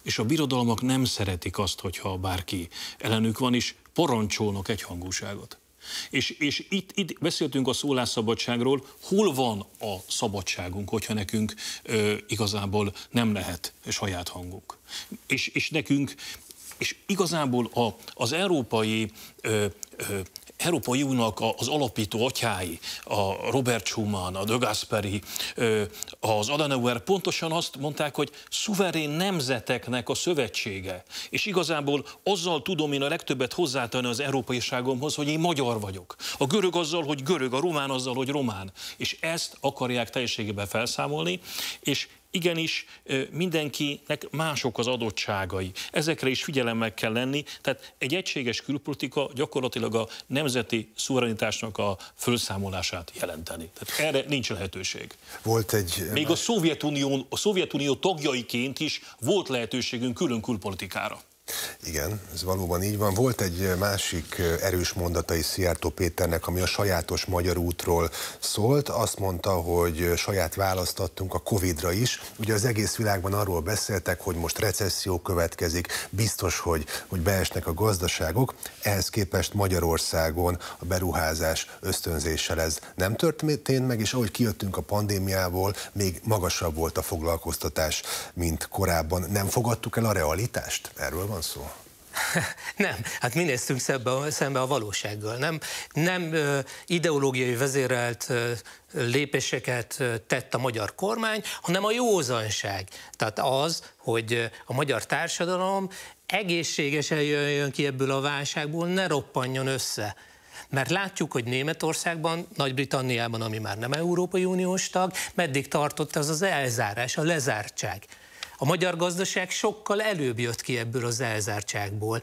és a birodalmak nem szeretik azt, hogyha bárki ellenük van, és parancsolnak egyhangúságot. És itt beszéltünk a szólásszabadságról, hol van a szabadságunk, hogyha nekünk igazából nem lehet saját hangunk. És igazából az Európai Uniónak az alapító atyái, a Robert Schuman, a de Gasperi, az Adenauer pontosan azt mondták, hogy szuverén nemzeteknek a szövetsége. És igazából azzal tudom én a legtöbbet hozzátenni az európaiságomhoz, hogy én magyar vagyok. A görög azzal, hogy görög, a román azzal, hogy román. És ezt akarják teljességében felszámolni, és igenis, mindenkinek mások az adottságai. Ezekre is figyelemmel kell lenni, tehát egy egységes külpolitika gyakorlatilag a nemzeti szuverenitásnak a fölszámolását jelenteni. Tehát erre nincs lehetőség. Volt egy... Még a Szovjetunió tagjaiként is volt lehetőségünk külön külpolitikára. Igen, ez valóban így van. Volt egy másik erős mondata is Szijjártó Péternek, ami a sajátos magyar útról szólt. Azt mondta, hogy saját választ adtunk a Covid-ra is. Ugye az egész világban arról beszéltek, hogy most recesszió következik, biztos, hogy beesnek a gazdaságok. Ehhez képest Magyarországon a beruházás ösztönzéssel ez nem történt meg, és ahogy kijöttünk a pandémiából, még magasabb volt a foglalkoztatás, mint korábban. Nem fogadtuk el a realitást? Erről van szó? Nem, hát mi néztünk szembe a valósággal. Nem ideológiai vezérelt lépéseket tett a magyar kormány, hanem a józanság. Tehát az, hogy a magyar társadalom egészségesen jöjjön ki ebből a válságból, ne roppanjon össze. Mert látjuk, hogy Németországban, Nagy-Britanniában, ami már nem Európai Uniós tag, meddig tartott az elzárás, a lezártság. A magyar gazdaság sokkal előbb jött ki ebből az elzártságból,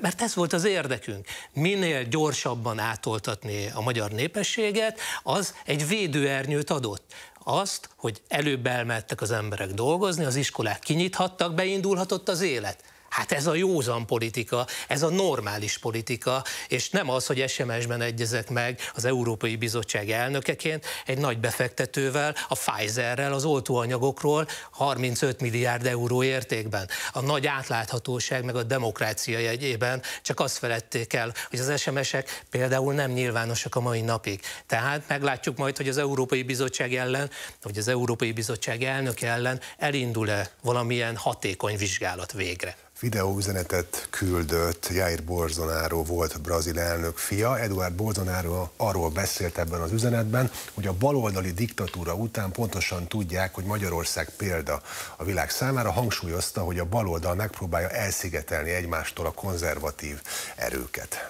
mert ez volt az érdekünk. Minél gyorsabban átoltatni a magyar népességet, az egy védőernyőt adott. Azt, hogy előbb elmentek az emberek dolgozni, az iskolák kinyithattak, beindulhatott az élet. Hát ez a józan politika, ez a normális politika, és nem az, hogy SMS-ben egyezek meg az Európai Bizottság elnökeként egy nagy befektetővel, a Pfizerrel, az oltóanyagokról 35 milliárd euró értékben. A nagy átláthatóság meg a demokrácia jegyében csak azt feledték el, hogy az SMS-ek például nem nyilvánosak a mai napig. Tehát meglátjuk majd, hogy az Európai Bizottság ellen, vagy az Európai Bizottság elnöke ellen elindul-e valamilyen hatékony vizsgálat végre. Videóüzenetet küldött Jair Bolsonaro volt brazil elnök fia. Eduardo Bolsonaro arról beszélt ebben az üzenetben, hogy a baloldali diktatúra után pontosan tudják, hogy Magyarország példa a világ számára. Hangsúlyozta, hogy a baloldal megpróbálja elszigetelni egymástól a konzervatív erőket.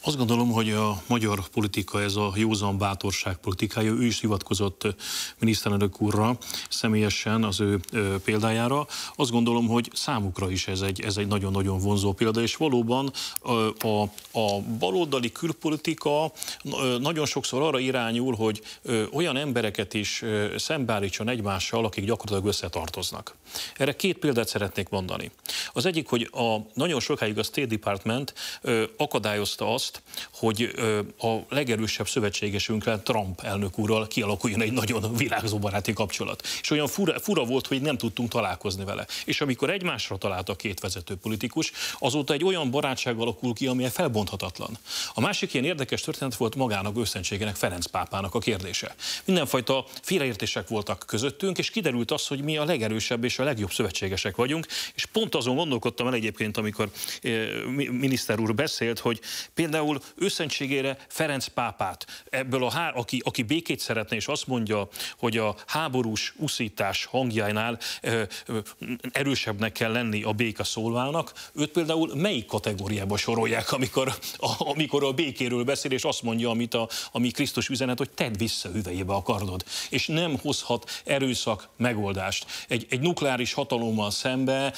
Azt gondolom, hogy a magyar politika, ez a józan bátorság politikája, ő is hivatkozott miniszterelnök úrra, személyesen az ő példájára. Azt gondolom, hogy számukra is ez egy nagyon-nagyon vonzó példa, és valóban a baloldali külpolitika nagyon sokszor arra irányul, hogy olyan embereket is szembeállítson egymással, akik gyakorlatilag összetartoznak. Erre két példát szeretnék mondani. Az egyik, hogy nagyon sokáig a State Department akadályozta azt, hogy a legerősebb szövetségesünkkel, Trump elnök úrral kialakuljon egy nagyon világzóbaráti kapcsolat. És olyan fura volt, hogy nem tudtunk találkozni vele. És amikor egymásra talált a két vezető politikus, azóta egy olyan barátság alakul ki, ami felbonthatatlan. A másik ilyen érdekes történet volt magának, őszentségének, Ferenc pápának a kérdése. Mindenfajta félreértések voltak közöttünk, és kiderült az, hogy mi a legerősebb és a legjobb szövetségesek vagyunk. És pont azon gondolkodtam el egyébként, amikor miniszter úr beszélt, hogy például például őszentségére Ferenc pápát, ebből aki békét szeretne, és azt mondja, hogy a háborús uszítás hangjainál erősebbnek kell lenni a béka szólvának, őt például melyik kategóriába sorolják, amikor a békéről beszél, és azt mondja, ami Krisztus üzenet, hogy tedd vissza hüvelyébe a kardod, és nem hozhat erőszak megoldást. Egy nukleáris hatalommal szembe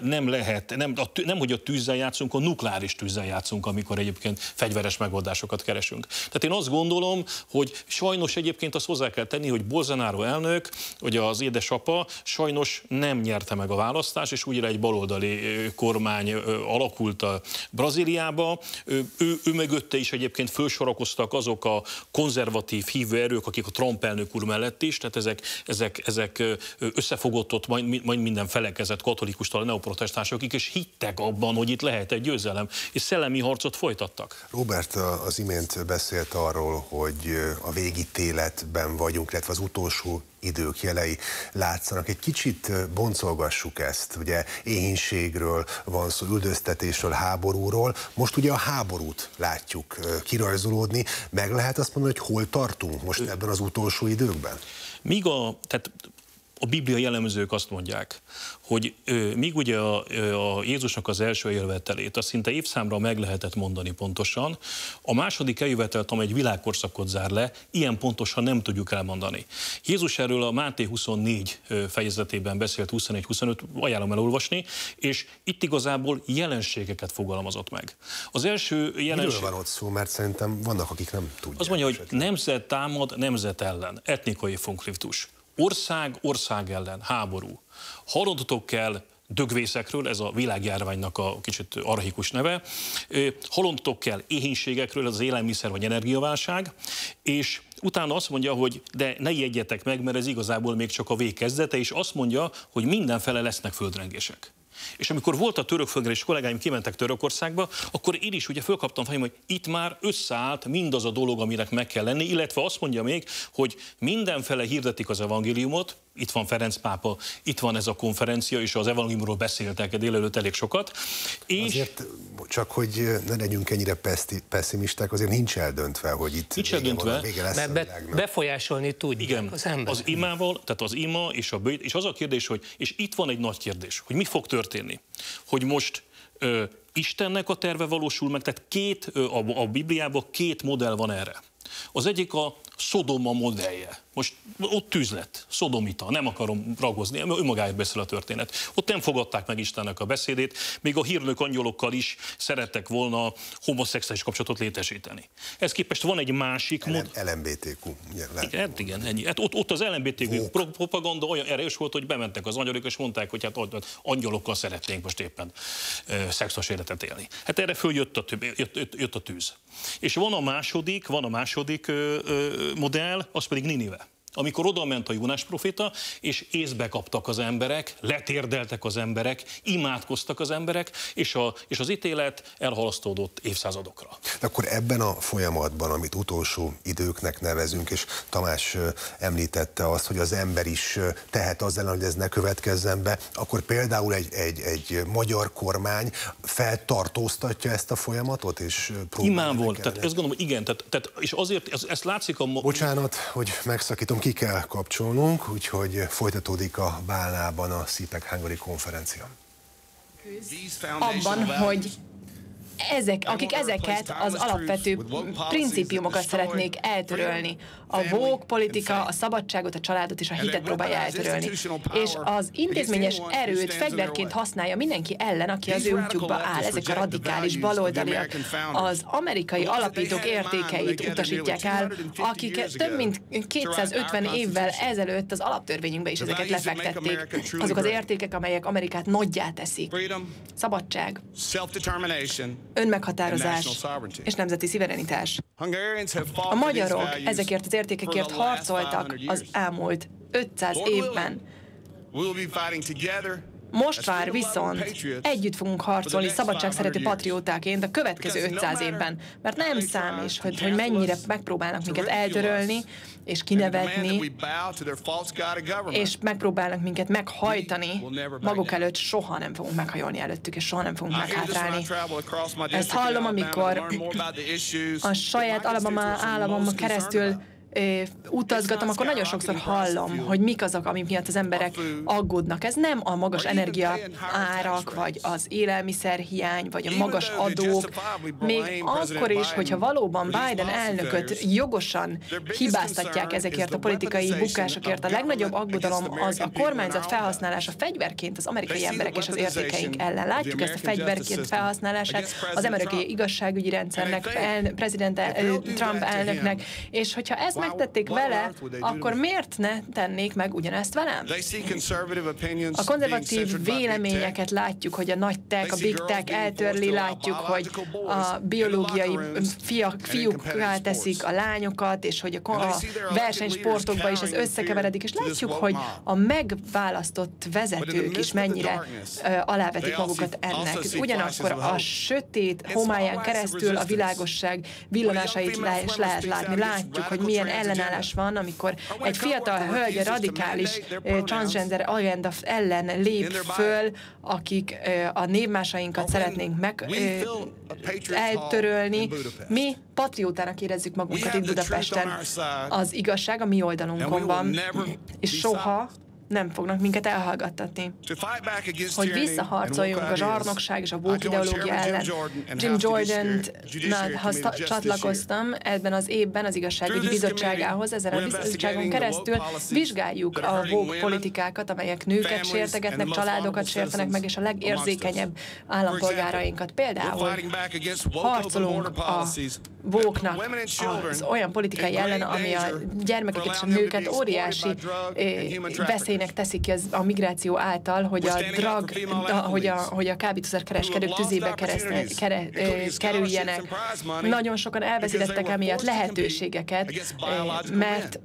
nem lehet, nem hogy a tűzzel játszunk, a nukleáris tűzzel játszunk, amikor egyébként fegyveres megoldásokat keresünk. Tehát én azt gondolom, hogy sajnos egyébként azt hozzá kell tenni, hogy Bolsonaro elnök, ugye az édesapa sajnos nem nyerte meg a választást, és újra egy baloldali kormány alakult a Brazíliába. Ő mögötte is egyébként fölsorakoztak azok a konzervatív hívő erők, akik a Trump elnök úr mellett is, tehát ezek összefogott ott majd minden felekezett katolikustal a neoprotestánsok, akik is hittek abban, hogy itt lehet egy győzelem, és szellemi harcot folytattak. Róbert az imént beszélt arról, hogy a végítéletben vagyunk, illetve az utolsó idők jelei látszanak. Egy kicsit boncolgassuk ezt, ugye éhínségről van szó, üldöztetésről, háborúról. Most ugye a háborút látjuk kirajzolódni. Meg lehet azt mondani, hogy hol tartunk most ebben az utolsó időkben? Míg a bibliai elemzők azt mondják, hogy míg ugye a Jézusnak az első jövetelét, azt szinte évszámra meg lehetett mondani pontosan, a második eljövetelt, amely egy világkorszakot zár le, ilyen pontosan nem tudjuk elmondani. Jézus erről a Máté 24 fejezetében beszélt, 21-25, ajánlom elolvasni, és itt igazából jelenségeket fogalmazott meg. Az első jelenség... Miről van ott szó, mert szerintem vannak, akik nem tudják. Azt mondja, hogy nemzet támad, nemzet ellen, etnikai konfliktus. Ország ellen, háború. Hallottatok kell dögvészekről, ez a világjárványnak a kicsit archaikus neve, hallottatok kell éhínségekről, ez az élelmiszer vagy energiaválság, és utána azt mondja, hogy de ne ijedjetek meg, mert ez igazából még csak a végkezdete, és azt mondja, hogy mindenfele lesznek földrengések. És amikor volt a török földrengés, kollégáim kimentek Törökországba, akkor én is ugye fölkaptam fejem, hogy itt már összeállt mindaz a dolog, aminek meg kell lenni, illetve azt mondja még, hogy mindenfele hirdetik az evangéliumot, itt van Ferenc pápa, itt van ez a konferencia, és az evangéliumról beszéltek délelőtt elég sokat. És azért csak, hogy ne legyünk ennyire pessimisták, azért nincs eldöntve, hogy itt nincs eldöntve, mert befolyásolni tudják. Igen, az ember. Az imával, tehát az ima és a bőjt, és az a kérdés, hogy, és itt van egy nagy kérdés, hogy mi fog történni, hogy most Istennek a terve valósul meg, tehát a Bibliában két modell van erre. Az egyik a Szodoma modellje. Most ott tűz lett, szodomita, nem akarom ragozni, önmagáért beszél a történet. Ott nem fogadták meg Istennek a beszédét, még a hírnök angyalokkal is szerettek volna homoszexuális kapcsolatot létesíteni. Ez képest van egy másik LMBTQ. Igen, ennyi. Hát ott az LMBTQ propaganda olyan erős volt, hogy bementek az angyalok, és mondták, hogy hát angyalokkal szeretnénk most éppen szexuális életet élni. Hát erre följött a tűz. És van a második modell, az pedig Ninive. Amikor oda ment a Jónás proféta, és észbe kaptak az emberek, letérdeltek az emberek, imádkoztak az emberek, és az ítélet elhalasztódott évszázadokra. Akkor ebben a folyamatban, amit utolsó időknek nevezünk, és Tamás említette azt, hogy az ember is tehet az ellen, hogy ez ne következzen be, akkor például egy magyar kormány feltartóztatja ezt a folyamatot, és próbálja. Imádból, tehát ezt gondolom, igen, tehát, és azért ezt látszik a... Bocsánat, hogy megszakítom, ki kell kapcsolnunk, úgyhogy folytatódik a Bálnában a CPAC Hungary konferencia. Abban, hogy akik ezeket az alapvető principiumokat szeretnék eltörölni. A woke politika, a szabadságot, a családot és a hitet próbálja eltörölni. És az intézményes erőt fegyverként használja mindenki ellen, aki az ő útjukba áll. Ezek a radikális baloldaliak az amerikai alapítók értékeit utasítják el, akik több mint 250 évvel ezelőtt az alaptörvényünkbe is ezeket lefektették. Azok az értékek, amelyek Amerikát nagyjá teszik. Szabadság, önmeghatározás és nemzeti szuverenitás. A magyarok ezekért az értékekért harcoltak az elmúlt 500 évben. Most vár viszont, együtt fogunk harcolni szabadságszerető patriótáként a következő 500 évben, mert nem számít, hogy mennyire megpróbálnak minket eltörölni, és kinevetni, és megpróbálnak minket meghajtani, maguk előtt soha nem fogunk meghajolni előttük, és soha nem fogunk meghátrálni. Ezt hallom, amikor a saját államom keresztül utazgatom, akkor nagyon sokszor hallom, hogy mik azok, amik miatt az emberek aggódnak. Ez nem a magas energiaárak, vagy az élelmiszerhiány, vagy a magas adók. Még akkor is, hogyha valóban Biden elnököt jogosan hibáztatják ezekért a politikai bukásokért, a legnagyobb aggodalom az a kormányzat felhasználása fegyverként az amerikai emberek és az értékeink ellen. Látjuk ezt a fegyverként felhasználását az amerikai igazságügyi rendszernek, Trump elnöknek, és hogyha ez megtették vele, akkor miért ne tennék meg ugyanezt velem? A konzervatív véleményeket látjuk, hogy a nagy tech, a big tech eltörli, látjuk, hogy a biológiai fiúkká teszik a lányokat, és hogy a versenysportokba is ez összekeveredik, és látjuk, hogy a megválasztott vezetők is mennyire alávetik magukat ennek. Ugyanakkor a sötét homályán keresztül a világosság villanásait lehet látni. Látjuk, hogy milyen ellenállás van, amikor egy fiatal hölgy a radikális transgender agenda ellen lép föl, akik a névmásainkat szeretnénk eltörölni. Mi patriótának érezzük magunkat itt Budapesten. Az igazság a mi oldalunkon van, és soha nem fognak minket elhallgattatni. Hogy visszaharcoljunk a zsarnokság és a woke ideológia ellen. Jim Jordan-t csatlakoztam ebben az évben az igazságügyi bizottságához, ezen a bizottságon keresztül vizsgáljuk a woke politikákat, amelyek nőket sértegetnek, családokat sértenek meg, és a legérzékenyebb állampolgárainkat. Például harcolunk a woke-nak az olyan politikai ellen, ami a gyermekeket és a nőket óriási veszély teszik ki a migráció által, hogy a kábítószerkereskedők tüzébe kerüljenek. Nagyon sokan elveszítettek emiatt lehetőségeket, mert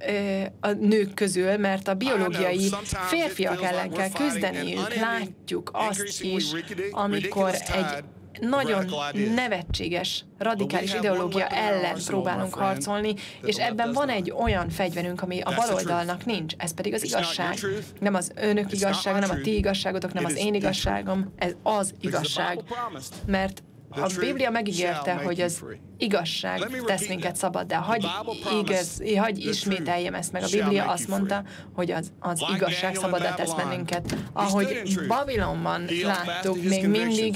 a nők közül, mert a biológiai férfiak ellen kell küzdeniük. Látjuk azt is, amikor egy nagyon nevetséges, radikális ideológia ellen próbálunk harcolni, és ebben van egy olyan fegyverünk, ami a baloldalnak nincs, ez pedig az igazság. Nem az önök igazsága, nem a ti igazságotok, nem az én igazságom, ez az igazság. Mert a Biblia megígérte, hogy az igazság tesz minket szabaddá. Hagy ismételjem ezt meg. A Biblia azt mondta, hogy az igazság szabaddá tesz bennünket. Ahogy Babilonban láttuk, még mindig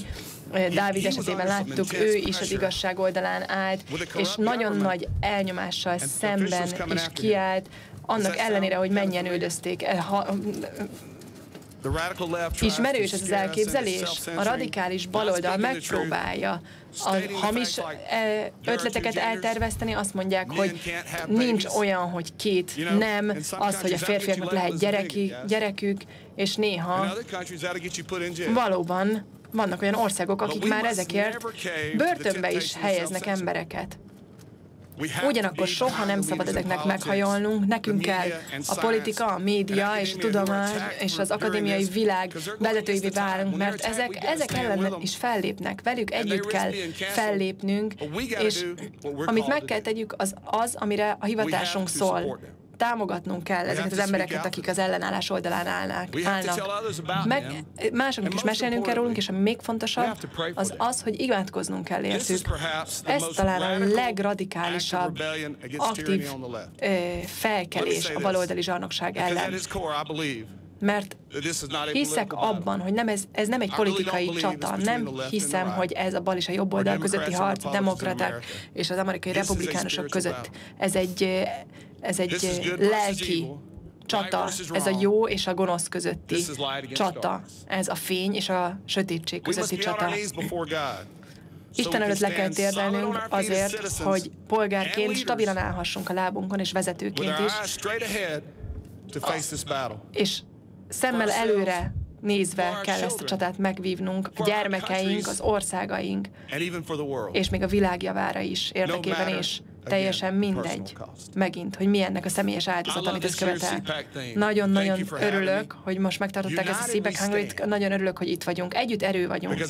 Dávid esetében láttuk, ő is az igazság oldalán állt, és nagyon nagy elnyomással szemben is kiállt, annak ellenére, hogy mennyien üldözték. Ismerős ez az elképzelés? A radikális baloldal megpróbálja a hamis ötleteket elterveszteni, azt mondják, hogy nincs olyan, hogy két nem, az, hogy a férfiaknak lehet gyerekük, és néha valóban vannak olyan országok, akik már ezekért börtönbe is helyeznek embereket. Ugyanakkor soha nem szabad ezeknek meghajolnunk, nekünk kell a politika, a média és a tudomány és az akadémiai világ vezetőivé válnunk, mert ezek ellen is fellépnek, velük együtt kell fellépnünk, és amit meg kell tegyük, az amire a hivatásunk szól. Támogatnunk kell ezeket az embereket, akik az ellenállás oldalán állnak. Másoknak is mesélnünk kell rólunk, és a még fontosabb az az, hogy imádkoznunk kell értük. Ez talán a legradikálisabb aktív felkelés a baloldali zsarnokság ellen. Mert hiszek abban, hogy ez nem egy politikai csata, nem hiszem, hogy ez a bal és a jobb oldal közötti harc, a demokraták és az amerikai republikánusok között. Ez egy lelki csata, ez a jó és a gonosz közötti csata, ez a fény és a sötétség közötti csata. Isten előtt le kell térdelnünk azért, hogy polgárként stabilan állhassunk a lábunkon, és vezetőként is, és szemmel előre nézve kell ezt a csatát megvívnunk a gyermekeink, az országaink, és még a világ javára is, érdekében is. teljesen mindegy, megint, hogy mi ennek a személyes áldozat, amit ez követel. Nagyon-nagyon örülök, hogy most megtartották ezt a CPAC Hungaryt, nagyon örülök, hogy itt vagyunk. Együtt erő vagyunk.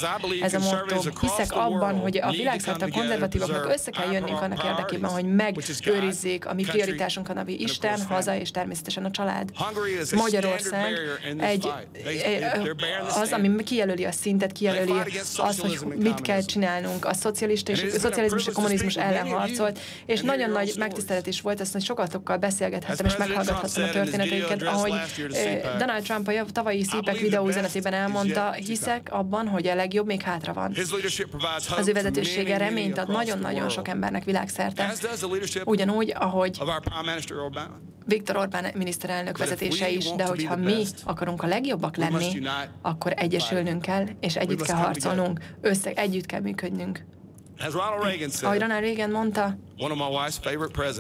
Ez a motto. Hiszek abban, hogy a világszerte a konzervatívoknak össze kell jönnünk annak érdekében, hogy megőrizzék a mi prioritásunkat, ami Isten, haza és természetesen a család. Magyarország az, ami kijelöli a szintet, kijelöli azt, hogy mit kell csinálnunk. A szocializmus és a kommunizmus ellen harcolt, és nagyon nagy megtiszteletés volt ezt, hogy sokatokkal beszélgethettem és meghallgathattam a történeteiket, ahogy Donald Trump a tavalyi CPAC videóüzenetében elmondta, hiszek abban, hogy a legjobb még hátra van. Az ő vezetősége reményt ad nagyon-nagyon sok embernek világszerte, ugyanúgy, ahogy Viktor Orbán miniszterelnök vezetése is, de hogyha mi akarunk a legjobbak lenni, akkor egyesülnünk kell, és együtt kell harcolnunk, együtt kell működnünk. Ahogy Ronald Reagan mondta,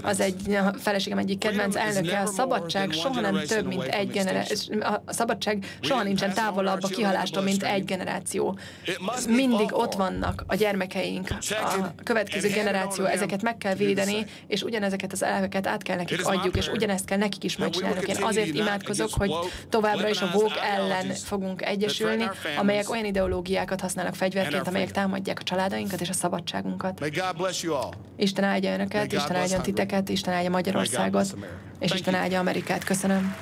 az a feleségem egyik kedvenc elnöke, a szabadság soha nem több, mint egy generáció. A szabadság soha nincsen távolabb a kihalástól, mint egy generáció. Mindig ott vannak a gyermekeink, a következő generáció, ezeket meg kell védeni, és ugyanezeket az elveket át kell nekik adjuk, és ugyanezt kell nekik is megcsinálnunk. Én azért imádkozok, hogy továbbra is a woke ellen fogunk egyesülni, amelyek olyan ideológiákat használnak fegyverként, amelyek támadják a családainkat és a szabadságunkat. Isten áldja önöket, Isten áldjon titeket, Isten áldja Magyarországot, és Isten áldja Amerikát. Köszönöm.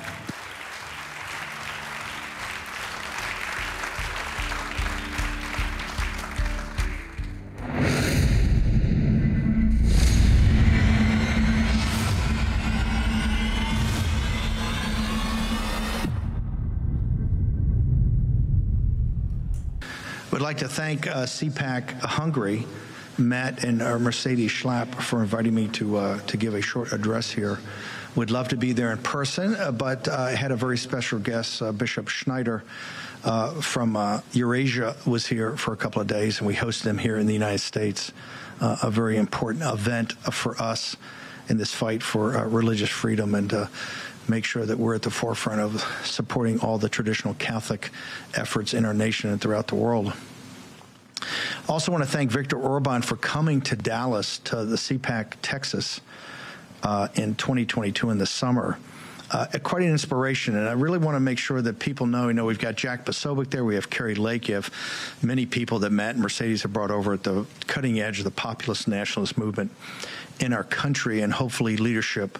Would like to thank CPAC Hungary, Matt and Mercedes Schlapp for inviting me to give a short address here. Would love to be there in person, but I had a very special guest, Bishop Schneider from Eurasia was here for a couple of days, and we hosted him here in the United States, a very important event for us in this fight for religious freedom and make sure that we're at the forefront of supporting all the traditional Catholic efforts in our nation and throughout the world. Also want to thank Viktor Orbán for coming to Dallas to the CPAC Texas in 2022 in the summer. Quite an inspiration, and I really want to make sure that people know, we've got Jack Posobiec there, we have Kerry Lake, you have many people that Matt and Mercedes have brought over at the cutting edge of the populist nationalist movement in our country and hopefully leadership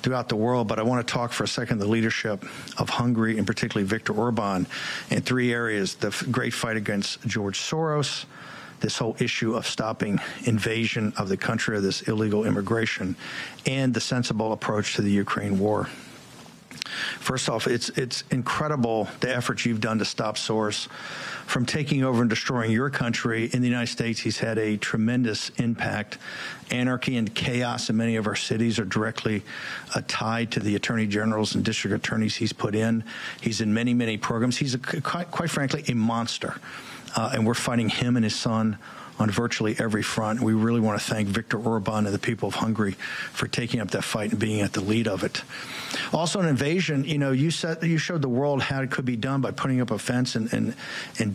throughout the world. But I want to talk for a second the leadership of Hungary and particularly Viktor Orbán in three areas: the great fight against George Soros, this whole issue of stopping invasion of the country, of this illegal immigration, and the sensible approach to the Ukraine war. First off, it's incredible the efforts you've done to stop Soros from taking over and destroying your country. In the United States, he's had a tremendous impact. Anarchy and chaos in many of our cities are directly tied to the attorney generals and district attorneys he's put in. He's in many, many programs. He's, quite frankly, a monster, and we're fighting him and his son on virtually every front. We really want to thank Viktor Orbán and the people of Hungary for taking up that fight and being at the lead of it. Also, an invasion, you showed the world how it could be done by putting up a fence and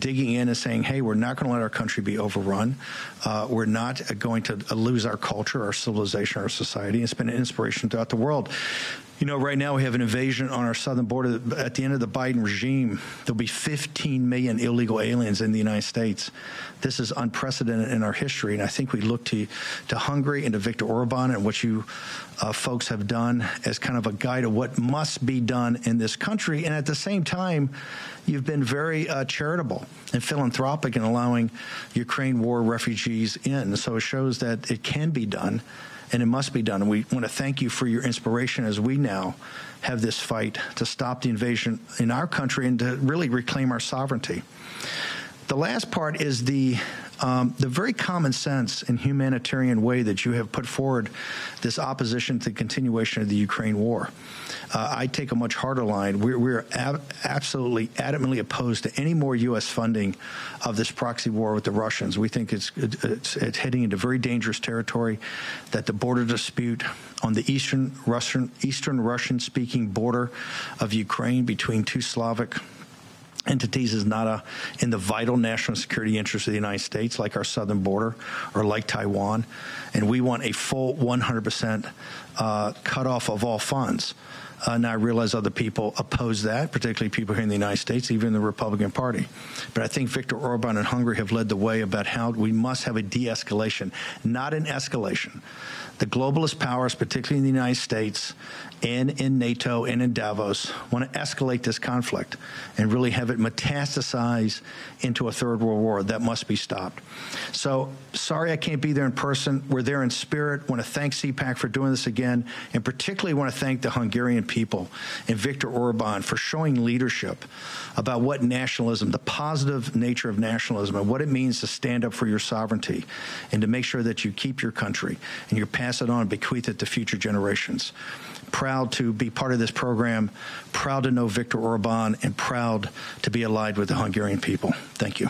digging in and saying, hey, we're not going to let our country be overrun. We're not going to lose our culture, our civilization, our society. It's been an inspiration throughout the world. Right now we have an invasion on our southern border. At the end of the Biden regime, there'll be 15 million illegal aliens in the United States. This is unprecedented in our history, and I think we look to Hungary and to Viktor Orbán and what you folks have done as kind of a guide of what must be done in this country. And at the same time, you've been very charitable and philanthropic in allowing Ukraine war refugees in. So it shows that it can be done, and it must be done. And we want to thank you for your inspiration as we now have this fight to stop the invasion in our country and to really reclaim our sovereignty. The last part is the very common sense and humanitarian way that you have put forward this opposition to the continuation of the Ukraine war. I take a much harder line. We're absolutely adamantly opposed to any more U.S. funding of this proxy war with the Russians. We think it's heading into very dangerous territory, that the border dispute on the eastern Russian-speaking border of Ukraine between two Slavic entities is not in the vital national security interests of the United States, like our southern border or like Taiwan. And we want a full 100% cutoff of all funds. Now I realize other people oppose that, particularly people here in the United States, even the Republican Party. But I think Viktor Orban and Hungary have led the way about how we must have a de-escalation, not an escalation. The globalist powers, particularly in the United States and in NATO and in Davos, want to escalate this conflict and really have it metastasize into a Third World War. That must be stopped. So, sorry I can't be there in person. We're there in spirit. Want to thank CPAC for doing this again, and particularly want to thank the Hungarian people and Viktor Orban for showing leadership about what nationalism, the positive nature of nationalism, and what it means to stand up for your sovereignty and to make sure that you keep your country and you pass it on and bequeath it to future generations. Proud to be part of this program, proud to know Viktor Orban, and proud to be allied with the Hungarian people. Thank you.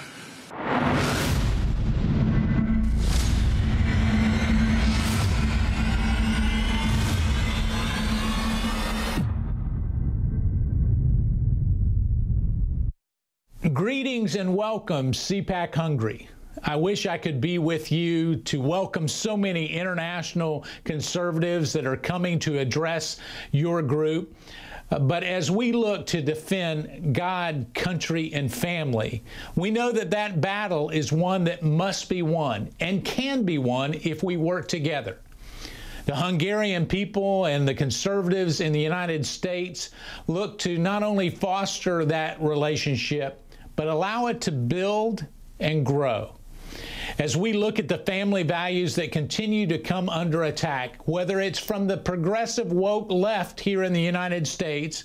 Greetings and welcome, CPAC Hungary. I wish I could be with you to welcome so many international conservatives that are coming to address your group. But as we look to defend God, country, and family, we know that that battle is one that must be won and can be won if we work together. The Hungarian people and the conservatives in the United States look to not only foster that relationship, but allow it to build and grow. As we look at the family values that continue to come under attack, whether it's from the progressive woke left here in the United States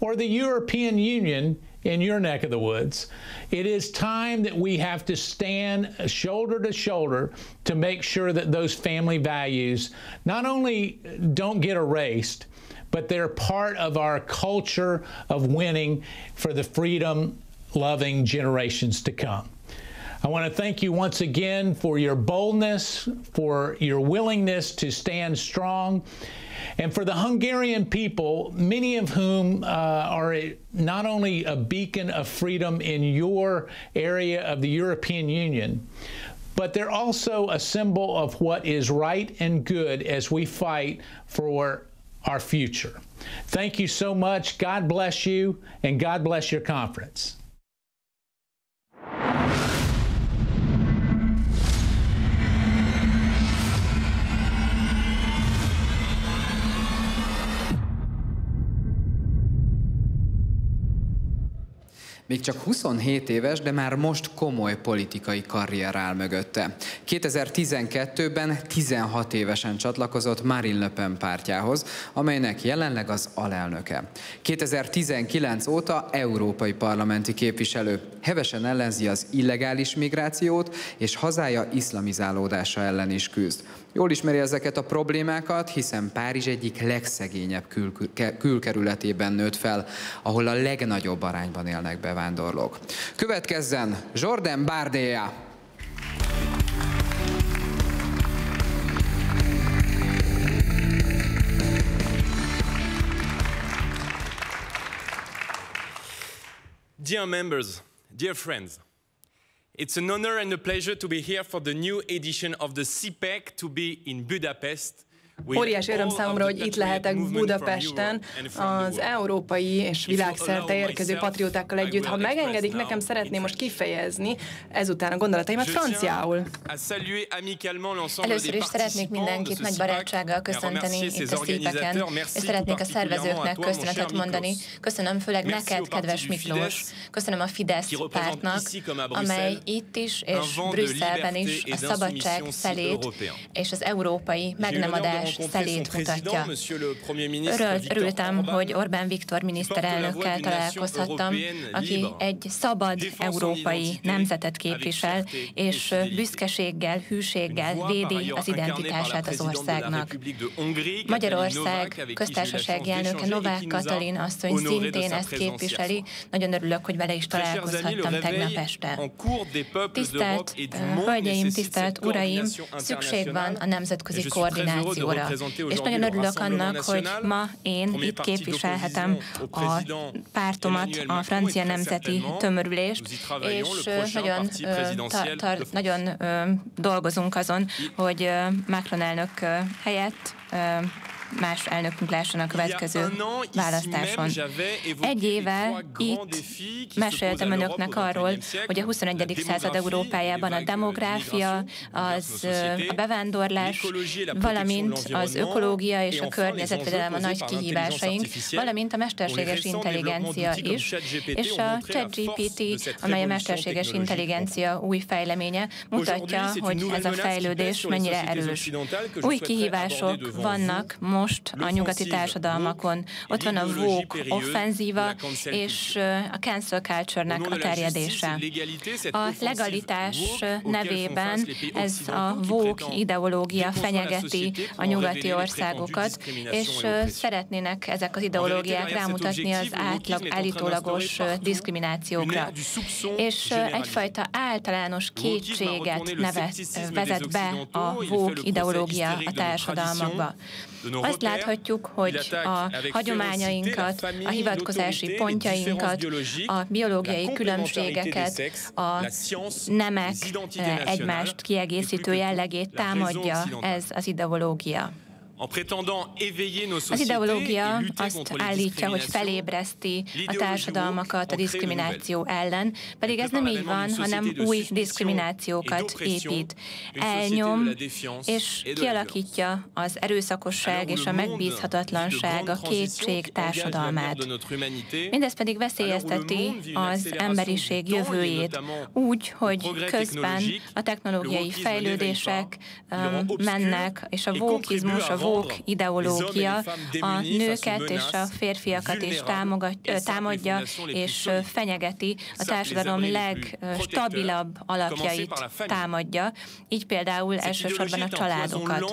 or the European Union in your neck of the woods, it is time that we have to stand shoulder to shoulder to make sure that those family values not only don't get erased, but they're part of our culture of winning for the freedom-loving generations to come. I want to thank you once again for your boldness, for your willingness to stand strong, and for the Hungarian people, many of whom are not only a beacon of freedom in your area of the European Union, but they're also a symbol of what is right and good as we fight for our future. Thank you so much. God bless you, and God bless your conference. Még csak 27 éves, de már most komoly politikai karrier áll mögötte. 2012-ben 16 évesen csatlakozott Marine Le Pen pártjához, amelynek jelenleg az alelnöke. 2019 óta európai parlamenti képviselő. Hevesen ellenzi az illegális migrációt, és hazája iszlamizálódása ellen is küzd. Jól ismeri ezeket a problémákat, hiszen Párizs egyik legszegényebb külkerületében nőtt fel, ahol a legnagyobb arányban élnek bevándorlók. Következzen Jordan Bardella! Dear members, dear friends, it's an honor and a pleasure to be here for the new edition of the CPAC to be in Budapest. Óriási öröm számomra, hogy itt lehetek Budapesten az európai és világszerte érkező patriótákkal együtt. Ha megengedik, nekem szeretném most kifejezni ezután a gondolataimat franciául. Először is szeretnék mindenkit nagy barátsággal köszönteni itt a CPAC-en, és szeretnék a szervezőknek köszönetet mondani. Köszönöm főleg neked, kedves Miklós. Köszönöm a Fidesz pártnak, amely itt és Brüsszelben is a szabadság felét és az európai megnemadás szelét mutatja. Örültem, hogy Orbán Viktor miniszterelnökkel találkozhattam, aki egy szabad európai nemzetet képvisel, és büszkeséggel, hűséggel védi az identitását az országnak. Magyarország köztársasági elnöke, Novák Katalin asszony szintén ezt képviseli. Nagyon örülök, hogy vele is találkozhattam tegnap este. Tisztelt hölgyeim, tisztelt uraim, szükség van a nemzetközi koordinációra. számára. És nagyon örülök annak, hogy ma én itt képviselhetem a pártomat, a Francia Nemzeti Tömörülést, és nagyon dolgozunk azon, hogy Macron elnök helyett más elnökünk lásson a következő választáson. Egy éve itt meséltem önöknek arról, hogy a 21. század Európájában a demográfia, a bevándorlás, valamint az ökológia és a környezetvédelem a nagy kihívásaink, valamint a mesterséges intelligencia is, és a ChatGPT, amely a mesterséges intelligencia új fejleménye, mutatja, hogy ez a fejlődés mennyire erős. Új kihívások vannak most a nyugati társadalmakon. Ott van a woke offenzíva és a cancel culture-nek a terjedése. A legalitás nevében ez a woke ideológia fenyegeti a nyugati országokat, és szeretnének ezek az ideológiák rámutatni az állítólagos diszkriminációkra. És egyfajta általános kétséget vezet be a woke ideológia a társadalmakba. Azt láthatjuk, hogy a hagyományainkat, a hivatkozási pontjainkat, a biológiai különbségeket, a nemek egymást kiegészítő jellegét támadja ez az ideológia. Az ideológia azt állítja, hogy felébreszti a társadalmakat a diszkrimináció ellen, pedig ez nem így van, hanem új diszkriminációkat épít, elnyom és kialakítja az erőszakosság és a megbízhatatlanság, a kétség társadalmát. Mindez pedig veszélyezteti az emberiség jövőjét, úgy, hogy közben a technológiai fejlődések mennek, és a wokizmus, a woke ideológia a nőket és a férfiakat is támadja és fenyegeti, a társadalom legstabilabb alapjait támadja, így például elsősorban a családokat.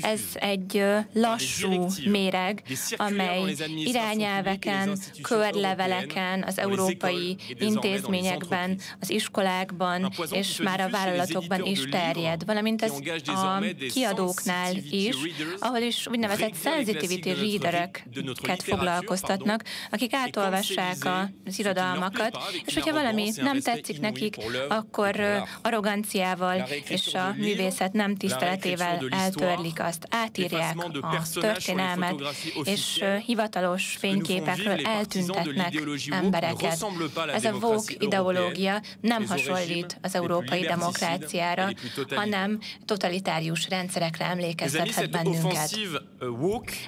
Ez egy lassú méreg, amely irányelveken, körleveleken, az európai intézményekben, az iskolákban és már a vállalatokban is terjed, valamint ez a kiadóknál is, ahol is úgynevezett sensitivity readereket foglalkoztatnak, akik átolvassák az irodalmakat, és hogyha valami nem tetszik nekik, akkor arroganciával és a művészet nem tiszteletével eltörlik azt, átírják a történelmet, és hivatalos fényképekről eltüntetnek embereket. Ez a woke ideológia nem hasonlít az európai demokráciára, hanem totalitárius rendszerekre emlékeztethet bennünket.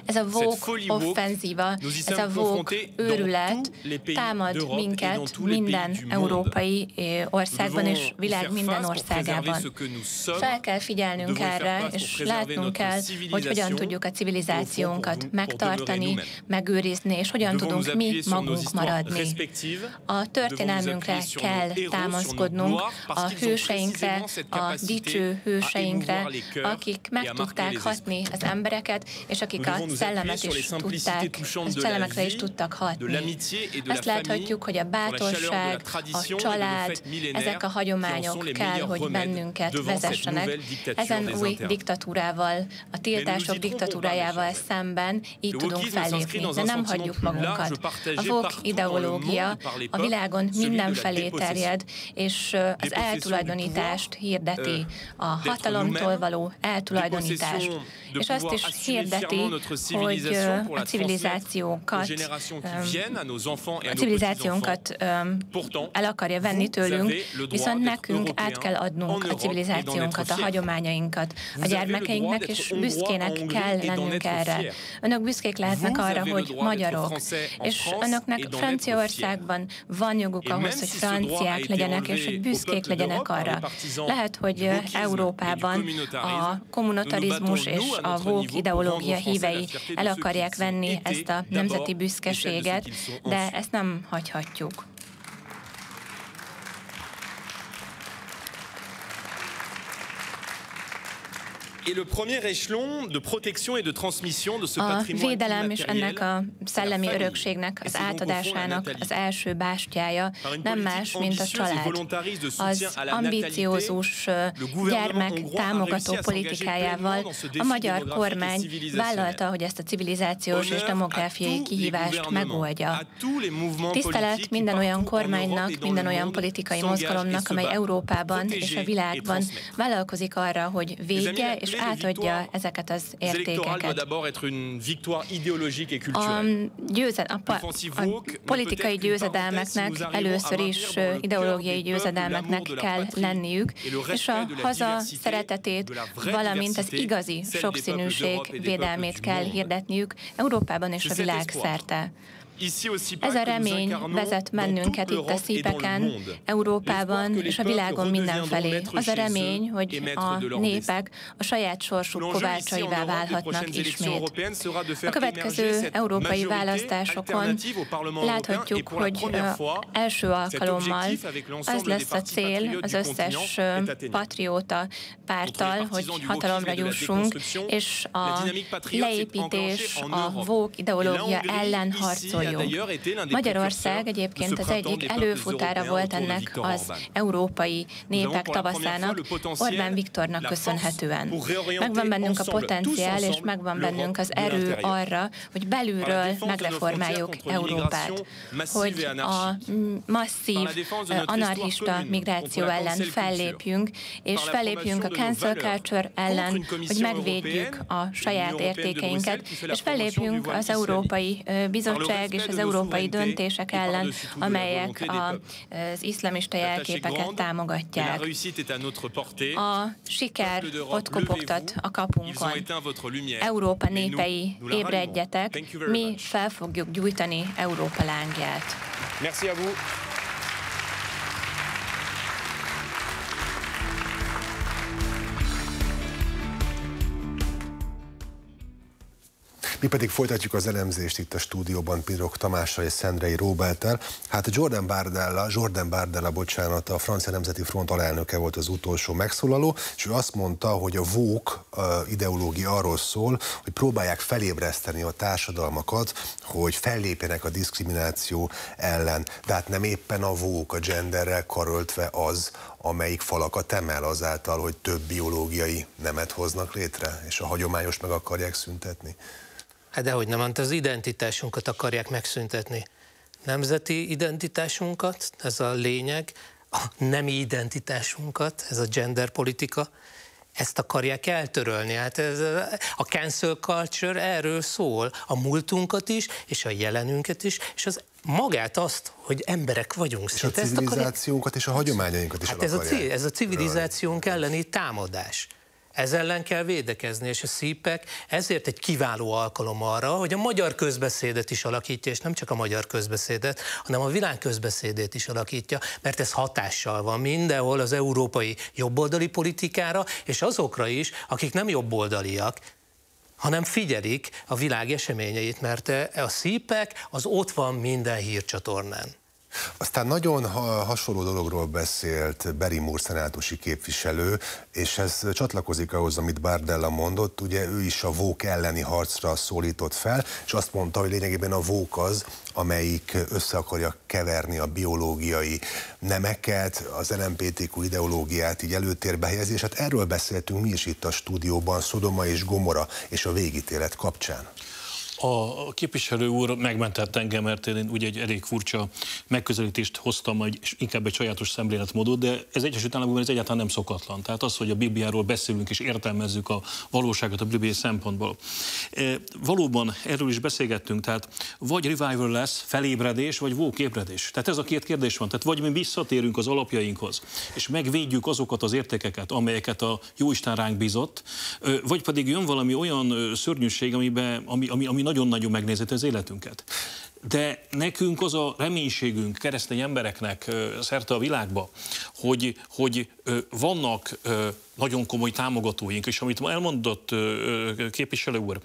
Ez a woke offenzíva, ez a woke őrület támad minket minden európai országban és világ minden országában. Fel kell figyelnünk erre, és látnunk kell, hogy hogyan tudjuk a civilizációnkat megtartani, megőrizni, és hogyan tudunk mi magunk maradni. A történelmünkre kell támaszkodnunk, a hőseinkre, a dicső hőseinkre, akik meg tudták hatni az embereket, és akik a szellemekre is tudtak hatni. Azt láthatjuk, hogy a bátorság, a család, ezek a hagyományok kell, hogy bennünket vezessenek. Ezen új diktatúrával, a tiltások diktatúrájával szemben így tudunk fellépni, de nem hagyjuk magunkat. A woke ideológia a világon mindenfelé terjed, és az eltulajdonítást hirdeti, a hatalomtól való eltulajdonítást. És azt is hirdeti, hogy a civilizációnkat el akarja venni tőlünk, viszont nekünk át kell adnunk a civilizációnkat, a hagyományainkat, a gyermekeinknek, és büszkének kell lennünk erre. Önök büszkék lehetnek arra, hogy magyarok, és önöknek Franciaországban van joguk ahhoz, hogy franciák legyenek, és hogy büszkék legyenek arra. Lehet, hogy Európában a kommunitarizmus és a woke ideológia hívei el akarják venni ezt a nemzeti büszkeséget, de ezt nem hagyhatjuk. A védelem és ennek a szellemi örökségnek az átadásának az első bástyája nem más, mint a család. Az ambiciózus gyermek támogató politikájával a magyar kormány vállalta, hogy ezt a civilizációs és demográfiai kihívást megoldja. Tisztelet minden olyan kormánynak, minden olyan politikai mozgalomnak, amely Európában és a világban vállalkozik arra, hogy védje és átadja ezeket az értékeket. A politikai győzedelmeknek először is ideológiai győzedelmeknek kell lenniük, és a haza szeretetét, valamint az igazi sokszínűség védelmét kell hirdetniük Európában és a világszerte. Ez a remény vezet bennünket itt a CPAC-en, Európában és a világon mindenfelé. Az a remény, hogy a népek a saját sorsuk kovácsaivá válhatnak ismét. A következő európai választásokon láthatjuk, hogy első alkalommal az lesz a cél az összes patrióta párttal, hogy hatalomra jussunk, és a leépítés, a woke ideológia ellen harcoljuk. Magyarország egyébként az egyik előfutára volt ennek az európai népek tavaszának, Orbán Viktornak köszönhetően. Megvan bennünk a potenciál, és megvan bennünk az erő arra, hogy belülről megreformáljuk Európát, hogy a masszív anarchista migráció ellen fellépjünk, és fellépjünk a cancel culture ellen, hogy megvédjük a saját értékeinket, és fellépjünk az Európai Bizottság és az európai döntések ellen, amelyek az iszlamista jelképeket támogatják. A siker ott kopogtat a kapunkon. Európa népei, ébredjetek, mi fel fogjuk gyújtani Európa lángját. Mi pedig folytatjuk az elemzést itt a stúdióban Pindroch Tamással és Szendrei Róberttel. Hát Jordan Bardella, a Francia Nemzeti Front alelnöke volt az utolsó megszólaló, és ő azt mondta, hogy a woke ideológia arról szól, hogy próbálják felébreszteni a társadalmakat, hogy fellépjenek a diszkrimináció ellen. De hát nem éppen a woke, a genderrel karöltve az, amelyik falakat emel azáltal, hogy több biológiai nemet hoznak létre, és a hagyományost meg akarják szüntetni. Hát dehogy nem, az identitásunkat akarják megszüntetni. Nemzeti identitásunkat, ez a lényeg, a nemi identitásunkat, ez a genderpolitika, ezt akarják eltörölni. Hát ez a cancel culture erről szól, a múltunkat is, és a jelenünket is, és az magát azt, hogy emberek vagyunk. És a civilizációnkat és a hagyományainkat is akarják. Hát ez a civilizációnk elleni támadás. Ez ellen kell védekezni, és a CPAC ezért egy kiváló alkalom arra, hogy a magyar közbeszédet is alakítja, és nem csak a magyar közbeszédet, hanem a világ közbeszédét is alakítja, mert ez hatással van mindenhol az európai jobboldali politikára, és azokra is, akik nem jobboldaliak, hanem figyelik a világ eseményeit, mert a CPAC az ott van minden hírcsatornán. Aztán nagyon hasonló dologról beszélt Barrymore szenátusi képviselő, és ez csatlakozik ahhoz, amit Bardella mondott, ugye ő is a woke elleni harcra szólított fel, és azt mondta, hogy lényegében a woke az, amelyik össze akarja keverni a biológiai nemeket, az LMBTQ ideológiát így előtérbe helyezni, és hát erről beszéltünk mi is itt a stúdióban, Szodoma és Gomora és a végítélet kapcsán. A képviselő úr megmentett engem, mert én ugye egy elég furcsa megközelítést hoztam, és inkább egy sajátos szemléletmódot, de ez Egyesült Államokban ez egyáltalán nem szokatlan. Tehát az, hogy a Bibliáról beszélünk és értelmezzük a valóságot a bibliai szempontból. Valóban erről is beszélgettünk, tehát vagy revival lesz, felébredés, vagy woke ébredés. Tehát ez a két kérdés van. Tehát vagy mi visszatérünk az alapjainkhoz, és megvédjük azokat az értékeket, amelyeket a Jóisten ránk bízott, vagy pedig jön valami olyan szörnyűség, ami nagyon-nagyon megnézett az életünket. De nekünk az a reménységünk, keresztény embereknek szerte a világba, hogy vannak nagyon komoly támogatóink, és amit ma elmondott képviselő úr,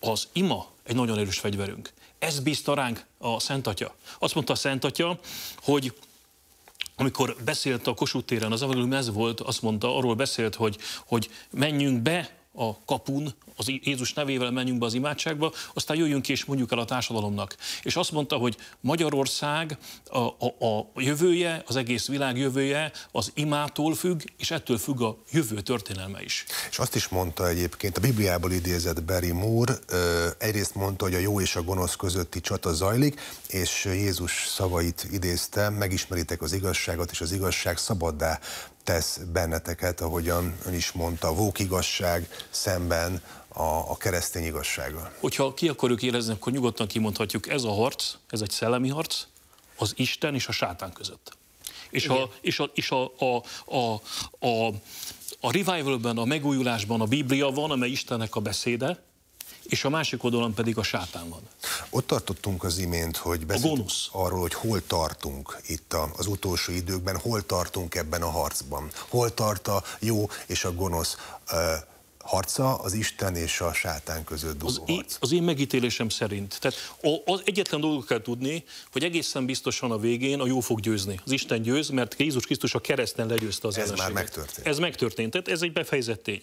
az ima egy nagyon erős fegyverünk. Ezt bízta ránk a Szent Atya. Azt mondta a Szent Atya, hogy amikor beszélt a Kossuth téren, az ez volt, azt mondta, arról beszélt, hogy menjünk be a kapun, az Jézus nevével menjünk be az imádságba, aztán jöjjünk ki és mondjuk el a társadalomnak. És azt mondta, hogy Magyarország a jövője, az egész világ jövője az imától függ, és ettől függ a jövő történelme is. És azt is mondta egyébként, a Bibliából idézett Barry Moore, egyrészt mondta, hogy a jó és a gonosz közötti csata zajlik, és Jézus szavait idézte, megismeritek az igazságot, és az igazság szabaddá tesz benneteket, ahogyan ön is mondta, a vók igazság szemben a keresztény igazsággal. Hogyha ki akarjuk érezni, akkor nyugodtan kimondhatjuk, ez a harc, ez egy szellemi harc, az Isten és a sátán között. És a revivalben, a megújulásban a Biblia van, amely Istennek a beszéde, és a másik oldalon pedig a sátán van. Ott tartottunk az imént, hogy beszéltünk arról, hogy hol tartunk itt az utolsó időkben, hol tartunk ebben a harcban. Hol tart a jó és a gonosz harca, az Isten és a sátán között dugó harc. Az én megítélésem szerint. Tehát az egyetlen dolgot kell tudni, hogy egészen biztosan a végén a jó fog győzni. Az Isten győz, mert Jézus Krisztus a kereszten legyőzte az ellenséget. Ez már megtörtént. Ez megtörtént, tehát ez egy befejezett tény.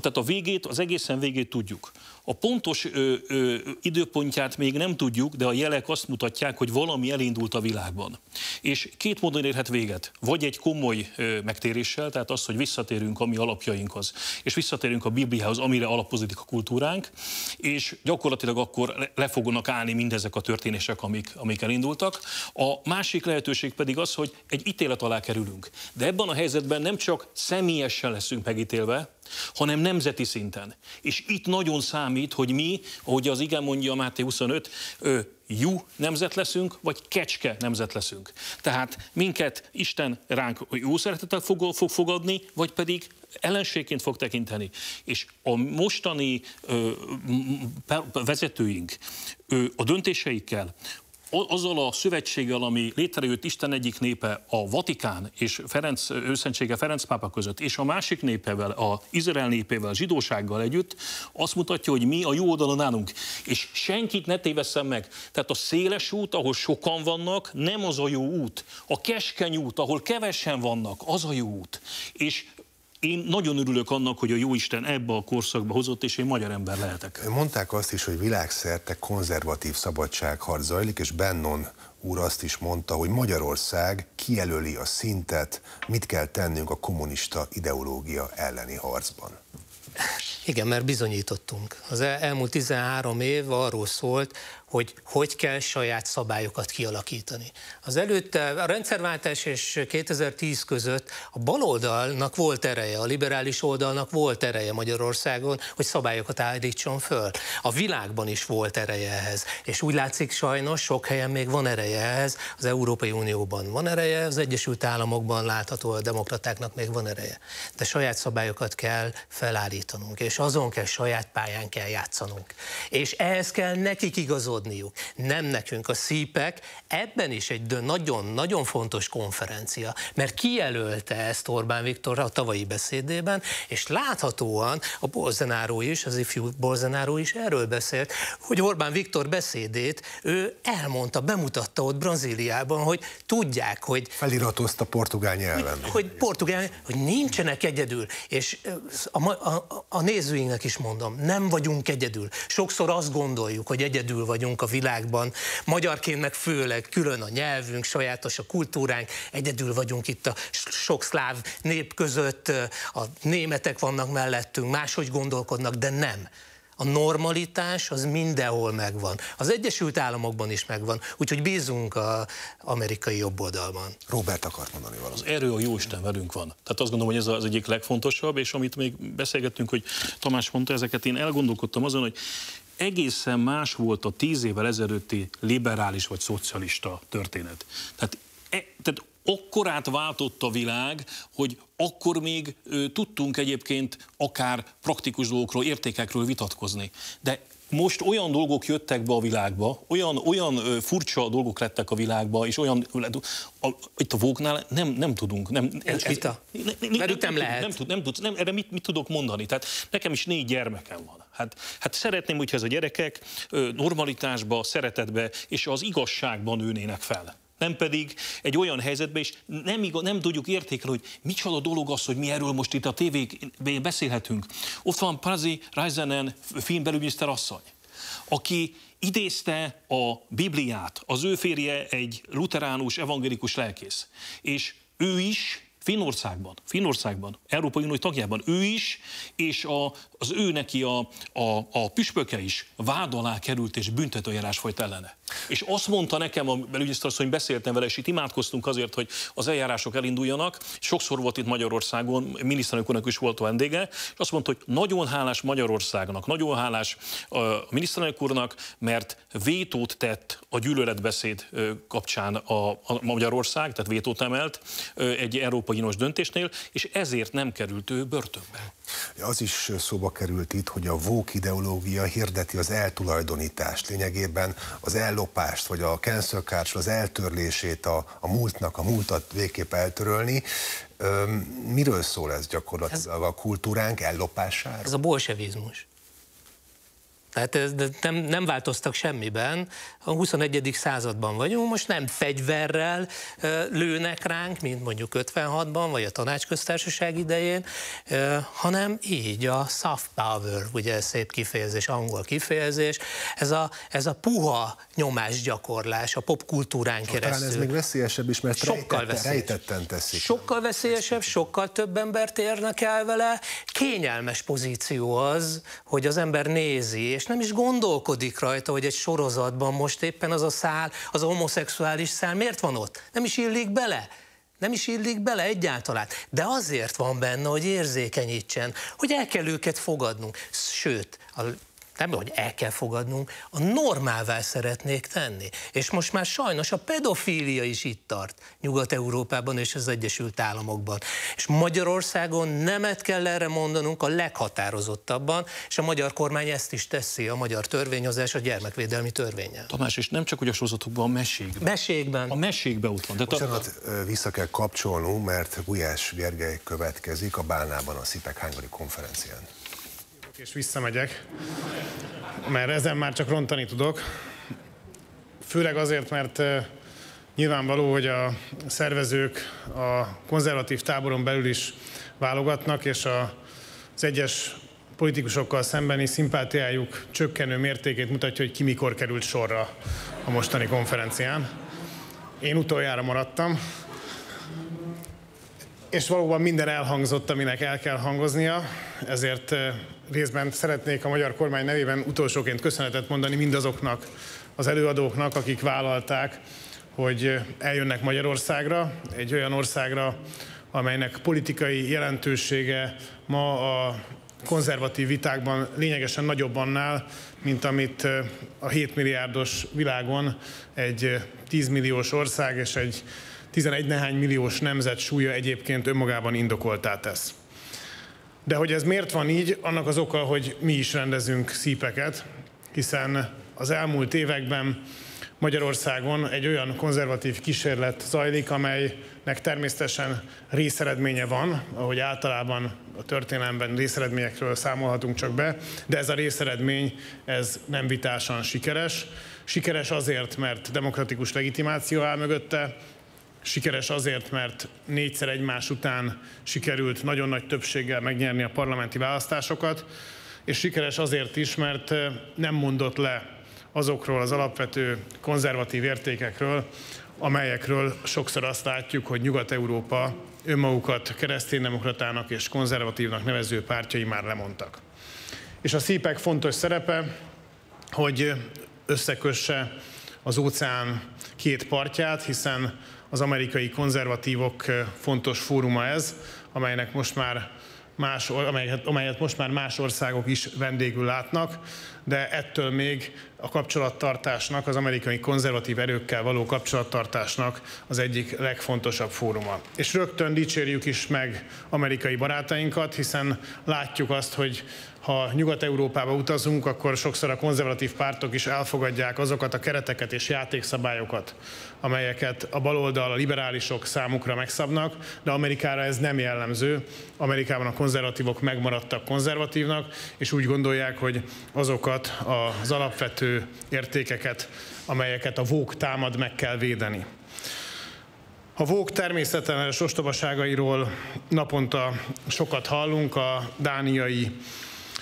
Tehát a végét, az egészen végét tudjuk. A pontos időpontját még nem tudjuk, de a jelek azt mutatják, hogy valami elindult a világban. És két módon érhet véget. Vagy egy komoly megtéréssel, tehát az, hogy visszatérünk a mi alapjainkhoz, és visszatérünk a Bibliához, amire alapozik a kultúránk, és gyakorlatilag akkor le fognak állni mindezek a történések, amik elindultak. A másik lehetőség pedig az, hogy egy ítélet alá kerülünk. De ebben a helyzetben nem csak személyesen leszünk megítélve, hanem nemzeti szinten. És itt nagyon számít, hogy mi, ahogy az igen mondja a Máté 25, jú nemzet leszünk, vagy kecske nemzet leszünk. Tehát minket Isten ránk jó szeretettel fog fogadni, vagy pedig ellenségként fog tekinteni. És a mostani vezetőink a döntéseikkel, azzal a szövetséggel, ami létrejött Isten egyik népe, a Vatikán és őszentsége Ferenc pápa között, és a másik népevel, a Izrael népével, a zsidósággal együtt, azt mutatja, hogy mi a jó oldalon állunk. És senkit ne tévesszem meg. Tehát a széles út, ahol sokan vannak, nem az a jó út. A keskeny út, ahol kevesen vannak, az a jó út. És én nagyon örülök annak, hogy a Jóisten ebbe a korszakba hozott, és én magyar ember lehetek. Mondták azt is, hogy világszerte konzervatív szabadságharc zajlik, és Bennon úr azt is mondta, hogy Magyarország kijelöli a szintet, mit kell tennünk a kommunista ideológia elleni harcban. Igen, mert bizonyítottunk. Az elmúlt 13 év arról szólt, hogy kell saját szabályokat kialakítani. Az előtte a rendszerváltás és 2010 között a baloldalnak volt ereje, a liberális oldalnak volt ereje Magyarországon, hogy szabályokat állítson föl. A világban is volt ereje ehhez, és úgy látszik sajnos sok helyen még van ereje ehhez, az Európai Unióban van ereje, az Egyesült Államokban látható, a demokratáknak még van ereje. De saját szabályokat kell felállítanunk, és azon kell, saját pályán kell játszanunk. És ehhez kell nekik igazodni. Nem nekünk. A CPAC ebben is egy nagyon-nagyon fontos konferencia, mert kijelölte ezt Orbán Viktor a tavalyi beszédében, és láthatóan a Bolsonaro is, az ifjú Bolsonaro is erről beszélt, hogy Orbán Viktor beszédét ő elmondta, bemutatta ott Brazíliában, hogy tudják, hogy... Feliratozta portugál nyelven. Hogy nincsenek egyedül, és a nézőinknek is mondom, nem vagyunk egyedül. Sokszor azt gondoljuk, hogy egyedül vagyunk a világban, magyarként meg főleg külön a nyelvünk, sajátos a kultúránk, egyedül vagyunk itt a sok szláv nép között, a németek vannak mellettünk, máshogy gondolkodnak, de nem. A normalitás az mindenhol megvan. Az Egyesült Államokban is megvan, úgyhogy bízunk az amerikai jobboldalban. Róbert akart mondani valamit. Az erő a Jóisten velünk van. Tehát azt gondolom, hogy ez az egyik legfontosabb, és amit még beszélgettünk, hogy Tamás mondta ezeket, én elgondolkodtam azon, hogy egészen más volt a 10 évvel ezelőtti liberális vagy szocialista történet. Tehát akkorát váltott a világ, hogy akkor még tudtunk egyébként akár praktikus dolgokról, értékekről vitatkozni. De most olyan dolgok jöttek be a világba, olyan furcsa dolgok lettek a világba, és olyan... Itt a vóknál nem tudunk. Nem, erre mit tudok mondani? Tehát nekem is 4 gyermekem van. Hát szeretném, hogyha ez a gyerekek normalitásba, szeretetbe és az igazságban nőnének fel. nem pedig egy olyan helyzetben, és nem tudjuk értékelni, hogy micsoda dolog az, hogy mi erről most itt a tévében beszélhetünk. Ott van Pasi Raisinen finn belügyminiszter asszony, aki idézte a Bibliát, az ő férje egy luteránus, evangélikus lelkész, és ő is Finnországban, Európai Unió tagjában, ő is, és neki a püspöke is vád alá került, és büntetőeljárás folyt ellene. És azt mondta nekem a belügyminiszter asszony, hogy beszéltem vele, és itt imádkoztunk azért, hogy az eljárások elinduljanak. Sokszor volt itt Magyarországon, miniszterelnök úrnak is volt a vendége, és azt mondta, hogy nagyon hálás Magyarországnak, nagyon hálás a miniszterelnök úrnak, mert vétót tett a gyűlöletbeszéd kapcsán a Magyarország, tehát vétót emelt egy európai uniós döntésnél, és ezért nem került ő börtönbe. Az is szóba került itt, hogy a woke ideológia hirdeti az eltulajdonítást, lényegében az ellopást, vagy a cancel culture, az eltörlését, a múltnak, a múltat végképp eltörölni. Miről szól ez gyakorlatilag? A kultúránk ellopására? Ez a bolsevizmus. Tehát nem változtak semmiben, a 21. században vagyunk, most nem fegyverrel lőnek ránk, mint mondjuk 56-ban, vagy a tanácsköztársaság idején, hanem így a soft power, ugye ez szép kifejezés, angol kifejezés, ez a puha nyomásgyakorlás a popkultúrán keresztül. Talán ez még veszélyesebb is, mert rejtetten teszik. Sokkal veszélyesebb, sokkal több embert érnek el vele, kényelmes pozíció az, hogy az ember nézi, és nem is gondolkodik rajta, hogy egy sorozatban most éppen az a szál, az a homoszexuális szál miért van ott? Nem is illik bele. Nem is illik bele egyáltalán. De azért van benne, hogy érzékenyítsen, hogy el kell őket fogadnunk. Sőt, hogy el kell fogadnunk, a normálvá szeretnék tenni. És most már sajnos a pedofília is itt tart Nyugat-Európában és az Egyesült Államokban. És Magyarországon nemet kell erre mondanunk a leghatározottabban, és a magyar kormány ezt is teszi, a magyar törvényhozás a gyermekvédelmi törvénnyel. Tamás, és nem csak hogy a sorozatokban, a mesékben. A mesékben ott van. Bocsánat, vissza kell kapcsolnunk, mert Gulyás Gergely következik a Bálnában a CPAC Hungary konferencián. És visszamegyek, mert ezen már csak rontani tudok. Főleg azért, mert nyilvánvaló, hogy a szervezők a konzervatív táboron belül is válogatnak, és az egyes politikusokkal szembeni szimpátiájuk csökkenő mértékét mutatja, hogy ki mikor került sorra a mostani konferencián. Én utoljára maradtam, és valóban minden elhangzott, aminek el kell hangoznia, ezért részben szeretnék a magyar kormány nevében utolsóként köszönetet mondani mindazoknak az előadóknak, akik vállalták, hogy eljönnek Magyarországra, egy olyan országra, amelynek politikai jelentősége ma a konzervatív vitákban lényegesen nagyobb annál, mint amit a 7 milliárdos világon egy 10 milliós ország és egy 11 nehány milliós nemzet súlya egyébként önmagában indokoltá tesz. De hogy ez miért van így, annak az oka, hogy mi is rendezünk szípeket, hiszen az elmúlt években Magyarországon egy olyan konzervatív kísérlet zajlik, amelynek természetesen részeredménye van, ahogy általában a történelemben részeredményekről számolhatunk csak be, de ez a részeredmény ez nem vitásan sikeres. Sikeres azért, mert demokratikus legitimáció áll mögötte, sikeres azért, mert négyszer egymás után sikerült nagyon nagy többséggel megnyerni a parlamenti választásokat, és sikeres azért is, mert nem mondott le azokról az alapvető konzervatív értékekről, amelyekről sokszor azt látjuk, hogy Nyugat-Európa önmagukat kereszténydemokratának és konzervatívnak nevező pártjai már lemondtak. És a CPAC fontos szerepe, hogy összekösse az óceán két partját, hiszen az amerikai konzervatívok fontos fóruma ez, amelyet most már más országok is vendégül látnak, de ettől még a kapcsolattartásnak, az amerikai konzervatív erőkkel való kapcsolattartásnak az egyik legfontosabb fóruma. És rögtön dicsérjük is meg amerikai barátainkat, hiszen látjuk azt, hogy ha Nyugat-Európába utazunk, akkor sokszor a konzervatív pártok is elfogadják azokat a kereteket és játékszabályokat, amelyeket a baloldal, a liberálisok számukra megszabnak, de Amerikára ez nem jellemző. Amerikában a konzervatívok megmaradtak konzervatívnak, és úgy gondolják, hogy azokat az alapvető értékeket, amelyeket a woke támad, meg kell védeni. A woke természetellenes ostobaságairól naponta sokat hallunk, a dániai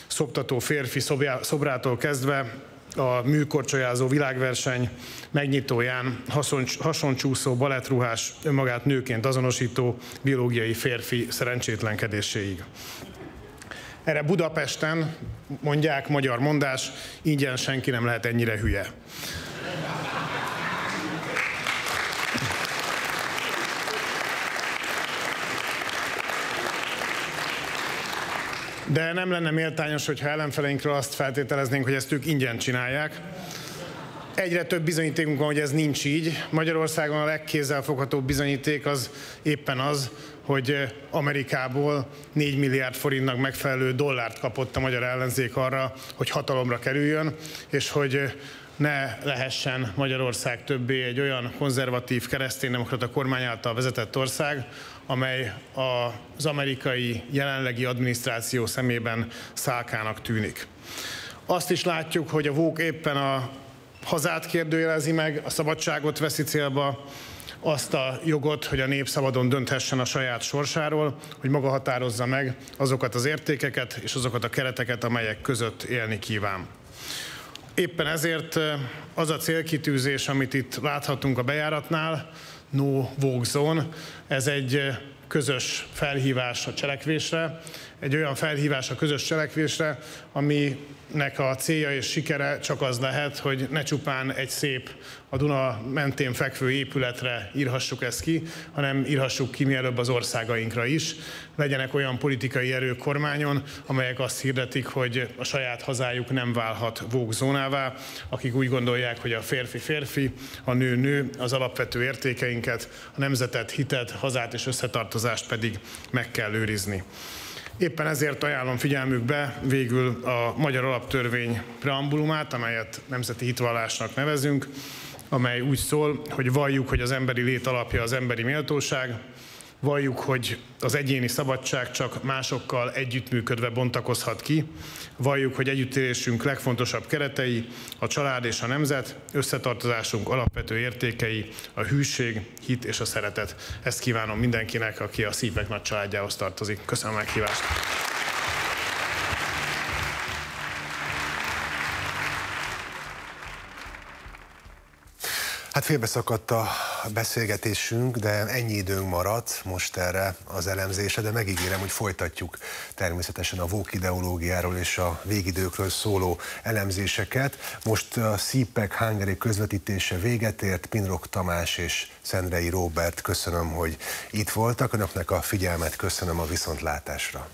szoptató férfi szobrától kezdve a műkorcsolyázó világverseny megnyitóján hasoncsúszó balettruhás, önmagát nőként azonosító biológiai férfi szerencsétlenkedéséig. Erre Budapesten mondják, magyar mondás, ingyen senki nem lehet ennyire hülye. De nem lenne méltányos, hogyha ellenfeleinkről azt feltételeznénk, hogy ezt ők ingyen csinálják. Egyre több bizonyítékunk van, hogy ez nincs így. Magyarországon a legkézzelfoghatóbb bizonyíték az éppen az, hogy Amerikából 4 milliárd forintnak megfelelő dollárt kapott a magyar ellenzék arra, hogy hatalomra kerüljön, és hogy ne lehessen Magyarország többé egy olyan konzervatív, kereszténydemokrata kormány által vezetett ország, amely az amerikai jelenlegi adminisztráció szemében szálkának tűnik. Azt is látjuk, hogy a woke éppen a hazát kérdőjelezi meg, a szabadságot veszi célba, azt a jogot, hogy a nép szabadon dönthessen a saját sorsáról, hogy maga határozza meg azokat az értékeket és azokat a kereteket, amelyek között élni kíván. Éppen ezért az a célkitűzés, amit itt láthatunk a bejáratnál, No Woke Zone, ez egy közös felhívás a cselekvésre, egy olyan felhívás a közös cselekvésre, aminek a célja és sikere csak az lehet, hogy ne csupán egy szép, a Duna mentén fekvő épületre írhassuk ezt ki, hanem írhassuk ki mielőbb az országainkra is. Legyenek olyan politikai erők kormányon, amelyek azt hirdetik, hogy a saját hazájuk nem válhat woke zónává, akik úgy gondolják, hogy a férfi férfi, a nő nő, az alapvető értékeinket, a nemzetet, hitet, hazát és összetartozást pedig meg kell őrizni. Éppen ezért ajánlom figyelmükbe végül a Magyar Alaptörvény preambulumát, amelyet nemzeti hitvallásnak nevezünk, amely úgy szól, hogy valljuk, hogy az emberi lét alapja az emberi méltóság, valljuk, hogy az egyéni szabadság csak másokkal együttműködve bontakozhat ki, valljuk, hogy együttélésünk legfontosabb keretei a család és a nemzet, összetartozásunk alapvető értékei a hűség, hit és a szeretet. Ezt kívánom mindenkinek, aki a Szívek nagy családjához tartozik. Köszönöm a meghívást! Hát félbeszakadt a beszélgetésünk, de ennyi időnk maradt most erre az elemzésre, de megígérem, hogy folytatjuk természetesen a woke ideológiáról és a végidőkről szóló elemzéseket. Most a CPAC Hungary közvetítése véget ért. Pindroch Tamás és Szendrei Róbert, köszönöm, hogy itt voltak. Önöknek a figyelmet köszönöm, a viszontlátásra.